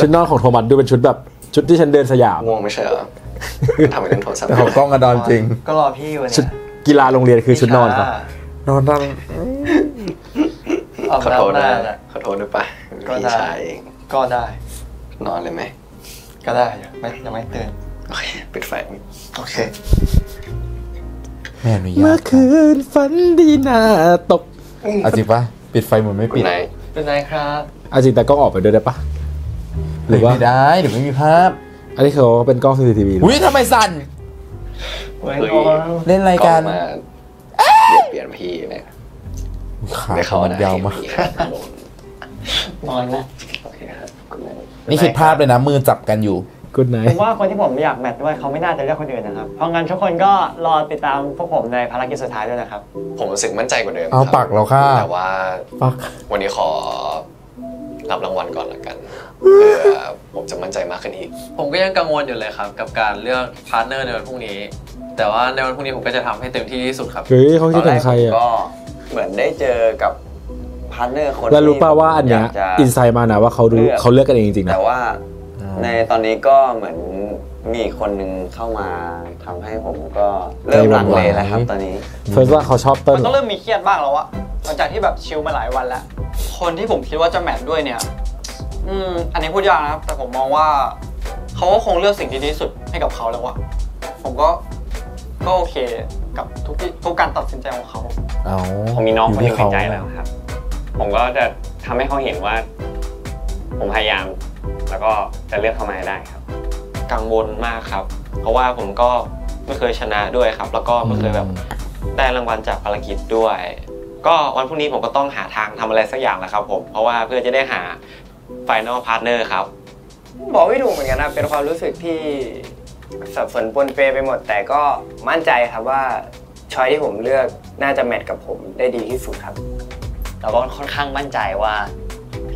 ชุดนอนของโทมัสดูเป็นชุดแบบชุดที่ฉันเดินสยามง่วงไม่ใช่เหรอทำเป็นโทรศัพท์ของกล้องกระดอนจริงก็รอพี่วันนี้กีฬาโรงเรียนคือชุดนอนครับนอนนั่งขอโทษด้วยป่ะพี่ชายเองก็ได้นอนเลยไหมก็ได้ยังไม่ตื่นโอเคปิดไฟโอเคเมื่อคืนฝันดีน่าตกอาจิป่ะปิดไฟเหมือนไม่ปิดเป็นไงครับอาจิแต่กล้องออกไปด้วยได้ป่ะหรือว่าไม่ได้หรือไม่มีภาพอันนี้เขาเป็นกล้อง CCTV อุ้ยทำไมสั่นเล่นรายการเปลี่ยนพี่เนี่ยได้เขาเดามากนอนนะนี่คิดภาพเลยนะมือจับกันอยู่ผมว่าคนที่ผมอยากแมทด้วยเขาไม่น่าจะเลือกคนอื่นนะครับเพราะงั้นทุกคนก็รอติดตามพวกผมในภารกิจสุดท้ายด้วยนะครับผมรู้สึกมั่นใจกว่าเดิมเอาปักเราค่ะแต่ว่าวันนี้ขอรับรางวัลก่อนละกันเพื่อผมจะมั่นใจมากขึ้นอีกผมก็ยังกังวลอยู่เลยครับกับการเลือกพาร์ทเนอร์ในวันพรุ่งนี้แต่ว่าในวันพรุ่งนี้ผมก็จะทำให้เต็มที่ที่สุดครับเฮ้ยเขาคิดถึงใครอ่ะก็เหมือนได้เจอกับพาร์ทเนอร์คนแล้วรู้ป่าวว่าอันเนี้ยอินไซด์มานะว่าเขาเลือกกันเองจริงๆนะแต่ว่าในตอนนี้ก็เหมือนมีคนหนึ่งเข้ามาทำให้ผมก็เริ่มหลังเลยแล้วครับตอนนี้เฟิร์สว่าเขาชอบเติ้ลมันก็เริ่มมีเครียดบ้างแล้วอะหลังจากที่แบบชิลมาหลายวันแล้วคนที่ผมคิดว่าจะแมทด้วยเนี่ยอันนี้พูดยากนะครับแต่ผมมองว่าเขาก็คงเลือกสิ่งที่ดีที่สุดให้กับเขาแล้วอะผมก็โอเคกับทุกการตัดสินใจของเขาผมมีน้องคนหนึ่งในใจแล้วครับผมก็จะทำให้เขาเห็นว่าผมพยายามแล้วก็จะเลือกเข้ามาได้ครับกังวลมากครับเพราะว่าผมก็ไม่เคยชนะด้วยครับแล้วก็ไม่เคยแบบได้รางวัลจากภารกิจด้วยก็วันพรุ่งนี้ผมก็ต้องหาทางทำอะไรสักอย่างแหละครับผมเพราะว่าเพื่อจะได้หาไฟนอลพาร์ทเนอร์ครับบอกไม่ถูกเหมือนกันนะเป็นความรู้สึกที่ สับสนปนเปไปหมดแต่ก็มั่นใจครับว่าช้อยที่ผมเลือกน่าจะแมทกับผมได้ดีที่สุดครับเราก็ค่อนข้างมั่นใจว่า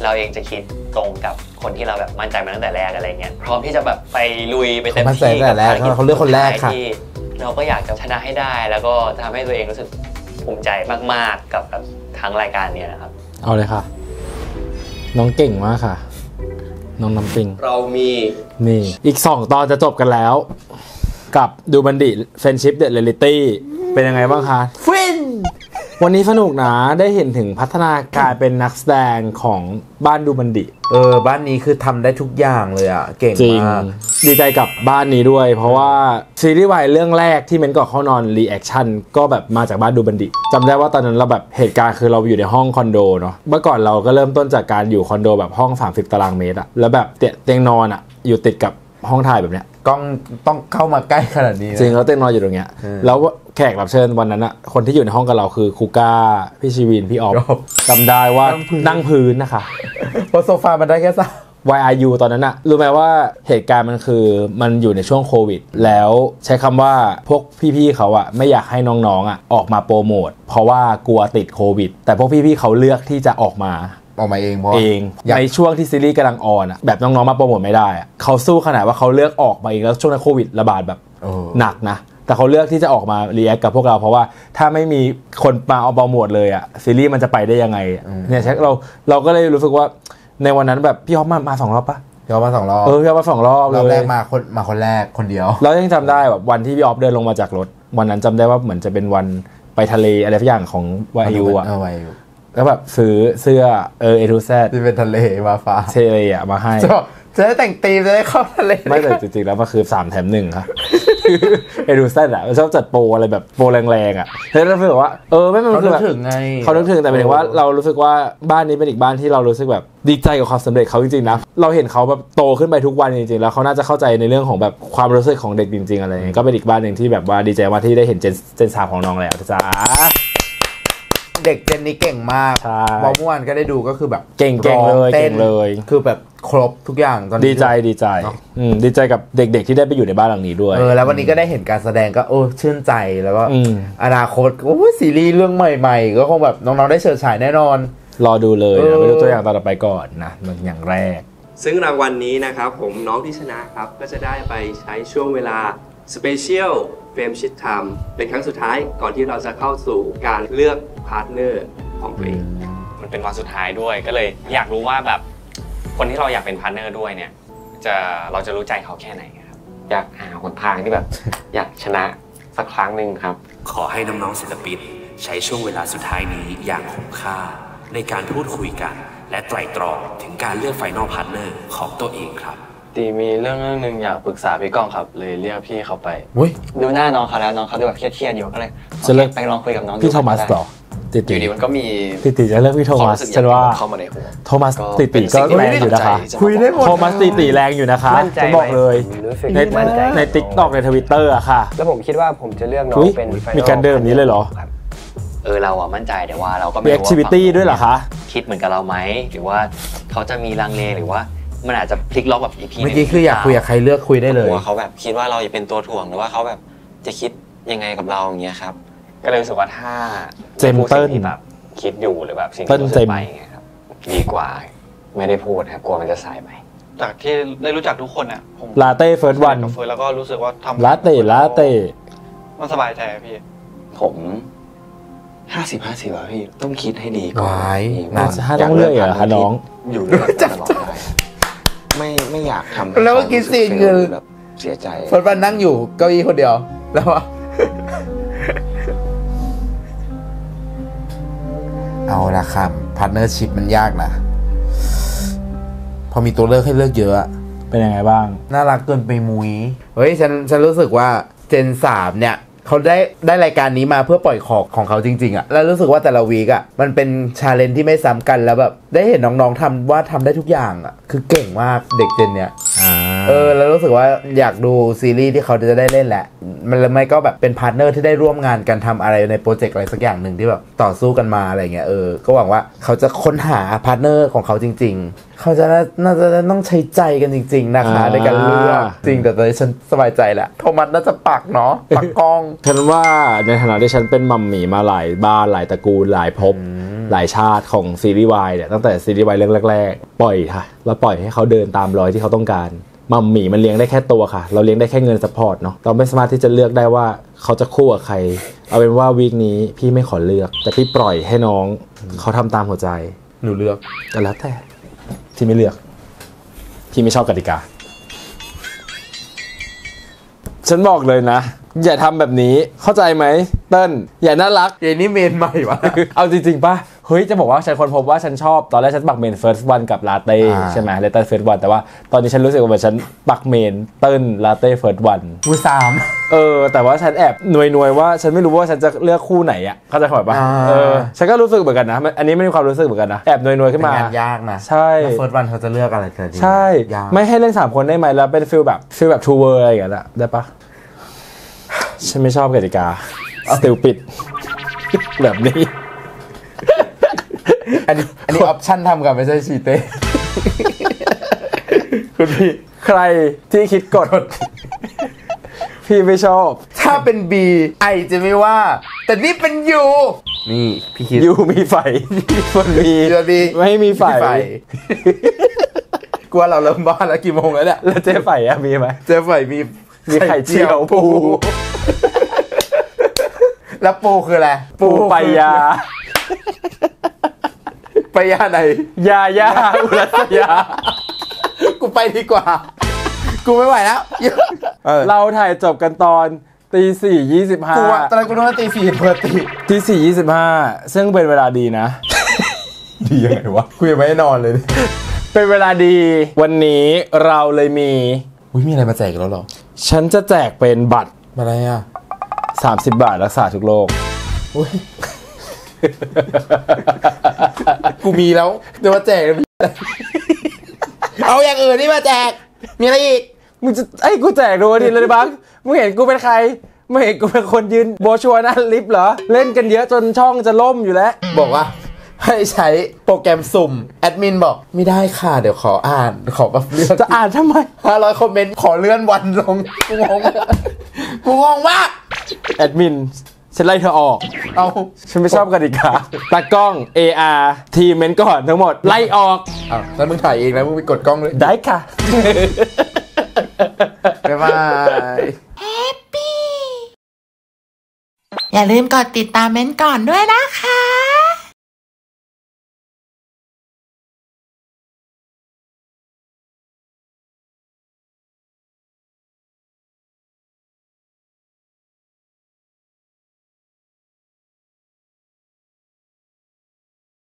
เราเองจะคิดตรงกับคนที่เราแบบมั่นใจมาตั้งแต่แรกอะไรเงี้ยพร้อมที่จะแบบไปลุยไปเต็มที่ตั้งแต่แรกเขาเลือกคนแรกค่ะเราก็อยากจะชนะให้ได้แล้วก็ทำให้ตัวเองรู้สึกภูมิใจมากๆกับทั้งรายการนี้นะครับเอาเลยค่ะน้องเก่งมากค่ะน้องน้ำปิงเรามีนี่อีก2ตอนจะจบกันแล้วกับดูบันดิ Friendship The Reality เป็นยังไงบ้างคะฟินวันนี้สนุกนะได้เห็นถึงพัฒนาการเป็นนักแสดงของบ้านดูบันดิบ้านนี้คือทำได้ทุกอย่างเลยอ่ะเก่งมากดีใจกับบ้านนี้ด้วยเพราะว่าซีรีส์วายเรื่องแรกที่เม้นก่อนเข้านอนรีแอคชั่นก็แบบมาจากบ้านดูบันดิจำได้ว่าตอนนั้นเราแบบเหตุการณ์คือเราอยู่ในห้องคอนโดเนาะเมื่อก่อนเราก็เริ่มต้นจากการอยู่คอนโดแบบห้อง30ตารางเมตรอ่ะแล้วแบบเตียงนอนอ่ะอยู่ติดกับห้องถ่ายแบบเนี้ยกล้องต้องเข้ามาใกล้ขนาดนี้จริงแล้วเต้นนอนอยู่ตรงเนี้ยแล้วแขกรับเชิญวันนั้นอะคนที่อยู่ในห้องกับเราคือครูก้าพี่ชีวินพี่ออฟจำได้ว่านั่งพื้นนะคะเพราะโซฟามันได้แค่ซะ YRU ตอนนั้นอะรู้ไหมว่าเหตุการณ์มันคือมันอยู่ในช่วงโควิดแล้วใช้คำว่าพวกพี่ๆเขาอะไม่อยากให้น้องๆอะออกมาโปรโมทเพราะว่ากลัวติดโควิดแต่พวกพี่ๆเขาเลือกที่จะออกมาเองเพราะในช่วงที่ซีรีส์กำลังออนอะแบบน้องๆมาโปรโมทไม่ได้อะเขาสู้ขนาดว่าเขาเลือกออกมาเองแล้วช่วงนั้นโควิดระบาดแบบหนักนะแต่เขาเลือกที่จะออกมารีแอคกับพวกเราเพราะว่าถ้าไม่มีคนมาเอาโปรโมทเลยอะซีรีส์มันจะไปได้ยังไงเนี่ยเราก็เลยรู้สึกว่าในวันนั้นแบบพี่ฮอปมา2รอบปะพี่ฮอปมา2รอบพี่ฮอปมา2รอบเลยรอบแรกมาคนแรกคนเดียวแล้วยังจำได้แบบวันที่พี่ฮอปเดินลงมาจากรถวันนั้นจำได้ว่าเหมือนจะเป็นวันไปทะเลอะไรสักอย่างของวายูอะแล้วแบบซื้อเสื้อA to Zที่เป็นทะเลมาฟ้าทะเลอะมาให้จะได้แต่งตีมจะได้เข้าทะเลไม่แต่จริงๆแล้วมันคือ3 แถม 1ครับเอดูเซนอ่ะชอบจัดโปรอะไรแบบโปรแรงๆอ่ะแล้วเรารู้สึกว่าไม่มันคือแบบเขานึกถึงแต่หมายถึงว่าเรารู้สึกว่าบ้านนี้เป็นอีกบ้านที่เรารู้สึกแบบดีใจกับความสำเร็จเขาจริงๆนะเราเห็นเขาแบบโตขึ้นไปทุกวันจริงๆแล้วเขาน่าจะเข้าใจในเรื่องของแบบความรู้สึกของเด็กจริงๆอะไรก็เป็นอีกบ้านหนึ่งที่แบบว่าดีใจว่าที่ได้เห็นเจน 3ของน้องแล้วจ้าเด็กเจนนี้เก่งมากเมื่อวานก็ได้ดูก็คือแบบเก่งเลยเก่งเลยคือแบบครบทุกอย่างตอนนี้ดีใจดีใจกับเด็กๆที่ได้ไปอยู่ในบ้านหลังนี้ด้วยแล้ววันนี้ก็ได้เห็นการแสดงก็ชื่นใจแล้วก็อนาคตซีรีส์เรื่องใหม่ๆก็คงแบบน้องๆได้เฉิดฉายแน่นอนรอดูเลยนะไปดูตัวอย่างตอนต่อไปก่อนนะอย่างแรกซึ่งรางวัลนี้นะครับผมน้องที่ชนะครับก็จะได้ไปใช้ช่วงเวลาสเปเชียลเฟรมชิดทำเป็นครั้งสุดท้ายก่อนที่เราจะเข้าสู่การเลือกพาร์ทเนอร์ของตัวเองมันเป็นวันสุดท้ายด้วยก็เลยอยากรู้ว่าแบบคนที่เราอยากเป็นพาร์ทเนอร์ด้วยเนี่ยเราจะรู้ใจเขาแค่ไหนครับอยากหาหนทางที่แบบอยากชนะสักครั้งหนึ่งครับขอให้น้องๆศิลปินใช้ช่วงเวลาสุดท้ายนี้อย่างคุ้มค่าในการพูดคุยกันและไตร่ตรองถึงการเลือกไฟนอลพาร์ทเนอร์ของตัวเองครับตีมีเรื่องนึงอยากปรึกษาพี่ก้องครับเลยเรียกพี่เขาไปดูหน้าน้องเขาแล้วน้องเขาดูแบบเครียดอยู่ก็เลยจะเลิกไปลองคุยกับน้องพี่โทมัสต่อติดอยู่ดีมันก็มีติดจะเลิกพี่โทมัสฉันว่าโทมัสติดก็แรงอยู่นะคะคุยได้หมดโทมัสติดแรงอยู่นะคะจะบอกเลยในติ๊กต็อกใน Twitter อะค่ะแล้วผมคิดว่าผมจะเลือกน้องเป็นมีการเดิมนี้เลยเหรอเราอะมั่นใจแต่ว่าเราก็ไม่รู้ว่าคิดเหมือนกับเราไหมหรือว่าเขาจะมีลังเลหรือว่ามันอาจจะพลิกล็อกแบบอีพีเมื่อกี้คืออยากคุยกับใครเลือกคุยได้เลยว่าเขาแบบคิดว่าเราจะเป็นตัวถ่วงหรือว่าเขาแบบจะคิดยังไงกับเราอย่างเงี้ยครับก็เลยรู้สึกว่าถ้าพูดสิ่งที่แบบคิดอยู่หรือแบบสิ่งที่รู้สึกไปอย่างเงี้ยครับดีกว่าไม่ได้พูดครับกลัวมันจะสายไปจากที่ได้รู้จักทุกคนอ่ะผมลาเต้เฟิร์สวันกับเฟิร์สแล้วก็รู้สึกว่าทำลาเต้มันสบายใจพี่ผม50-50อ่ะพี่ต้องคิดให้ดีก่อนน่าจะต้องเลือกอ่ะค่ะน้องอยู่ด้วยกันตลอดไม่อยากทำแล้วกินซีนคือแบบเสียใจเฟิร์สวันนั่งอยู่เก้าอี้คนเดียวแล้วว่าเอาละครับพาร์ทเนอร์ชิพมันยากนะพอมีตัวเลือกให้เลือกเยอะเป็นยังไงบ้างน่ารักเกินไปมุ้ยเฮ้ยฉันรู้สึกว่าเจน3เนี่ยเขาได้รายการนี้มาเพื่อปล่อยของเขาจริงๆอ่ะแล้วรู้สึกว่าแต่ละวีคอ่ะมันเป็นชาเลนจ์ที่ไม่ซ้ำกันแล้วแบบได้เห็นน้องๆทำได้ทุกอย่างอ่ะคือเก่งมากเด็กเจนเนี่ย แล้วรู้สึกว่าอยากดูซีรีส์ที่เขาจะได้เล่นแหละมันเลยไม่ก็แบบเป็นพาร์ทเนอร์ที่ได้ร่วมงานกันทำอะไรในโปรเจกต์อะไรสักอย่างหนึ่งที่แบบต่อสู้กันมาอะไรเงี้ยก็หวังว่าเขาจะค้นหาพาร์ทเนอร์ของเขาจริงๆเขาจะน่าจะต้องใช้ใจกันจริงๆนะคะในการเลือกจริงแต่ตอนนี้ฉันสบายใจแหละโทมัสน่าจะปักเนาะปักกล้องฉันว่าในฐานะที่ฉันเป็นมัมมี่มาหลายบ้านหลายตระกูลหลายภพหลายชาติของซีรีส์วายเนี่ยตั้งแต่ซีรีส์วายเรื่องแรกๆปล่อยค่ะแล้วปล่อยให้เขาเดินตามรอยที่เขาต้องการมัมมี่มันเลี้ยงได้แค่ตัวค่ะเราเลี้ยงได้แค่เงินซัพพอร์ตเนาะเราไม่สามารถที่จะเลือกได้ว่าเขาจะคู่กับใครเอาเป็นว่าวีคนี้พี่ไม่ขอเลือกแต่พี่ปล่อยให้น้องเขาทำตามหัวใจหนูเลือกแต่แล้วแต่ที่ไม่เลือกพี่ไม่ชอบกติกาฉันบอกเลยนะอย่าทำแบบนี้เข้าใจไหมเติ้ลอย่าน่ารักเยนี่เมนใหม่วะเอาจริงๆป่ะเฮ้ยจะบอกว่าฉันคนพบว่าฉันชอบตอนแรกฉันปักเมนเฟิร์สวันกับลาเต้ใช่ไหมลาเต้เฟิร์สวันแต่ว่าตอนนี้ฉันรู้สึกว่าฉันปักเมนเติ้ลลาเต้เฟิร์สวันคู่สามแต่ว่าฉันแอบหน่วยว่าฉันไม่รู้ว่าฉันจะเลือกคู่ไหนอ่ะเข้าใจป่ะฉันก็รู้สึกเหมือนกันนะอันนี้ไม่มีความรู้สึกเหมือนกันนะแอบหน่วยขึ้นมายากนะใช่เฟิร์สวันเขาจะเลือกอะไรกันใช่ไม่ให้เล่น3 คนได้ไหมแล้วเป็นฟิลแบบทูเวอร์อะไรอย่างเงี้ยได้ปะฉันไม่ชอบกติกา stupid แบบนี้อันนี้ออปชั่นทำกันไม่ใช่ชีเต้คุณพี่ใครที่คิดกดพี่ไม่ชอบถ้าเป็น B ไอจะไม่ว่าแต่นี่เป็น U นี่พี่คิด U มีไฟคนมีไม่มีไฟกลัวเราเริ่มบ้านแล้วกี่โมงแล้วเนี่ยแล้วเจ๊ไฟอะมีไหมเจ๊ไฟมีไข่เจียวปูแล้วปูคืออะไรปูไปยาไปยาไหนยาอุรัสยากูไปดีกว่ากูไม่ไหวแล้วเราถ่ายจบกันตอน 04:25 ตอนนั้นกูนึกว่า 04:00 เพอร์ติ 04:25 ซึ่งเป็นเวลาดีนะดียังไงวะกูยังไม่ได้นอนเลยเป็นเวลาดีวันนี้เราเลยมีมีอะไรมาแจกแล้วหรอฉันจะแจกเป็นบัตรอะไรอ่ะ30 บาทรักษาทุกโรคกูมีแล้วเดี๋ยวมาแจกเอาอย่างอื่นที่มาแจกมีอะไรอีกมึงจะไอ้กูแจกดูดิเลยบ้างมึงเห็นกูเป็นใครไม่เห็นกูเป็นคนยืนโบชัวนั่นลิฟต์เหรอเล่นกันเยอะจนช่องจะล่มอยู่แล้วบอกว่าให้ใช้โปรแกรมสุ่มแอดมินบอกไม่ได้ค่ะเดี๋ยวขออ่านขอแบบเลือกจะอ่านทำไม500 คอมเมนต์ขอเลื่อนวันลงกูงงมากแอดมินฉันไล่เธอออกเอาฉันไม่ชอบกติกาตากล้อง AR ทีมเมนก่อนทั้งหมดไล่ออกแล้วมึงถ่ายเองแล้วมึงไปกดกล้องเลยได้ค่ะบ๊ายบายอย่าลืมกดติดตามเมนก่อนด้วยนะคะ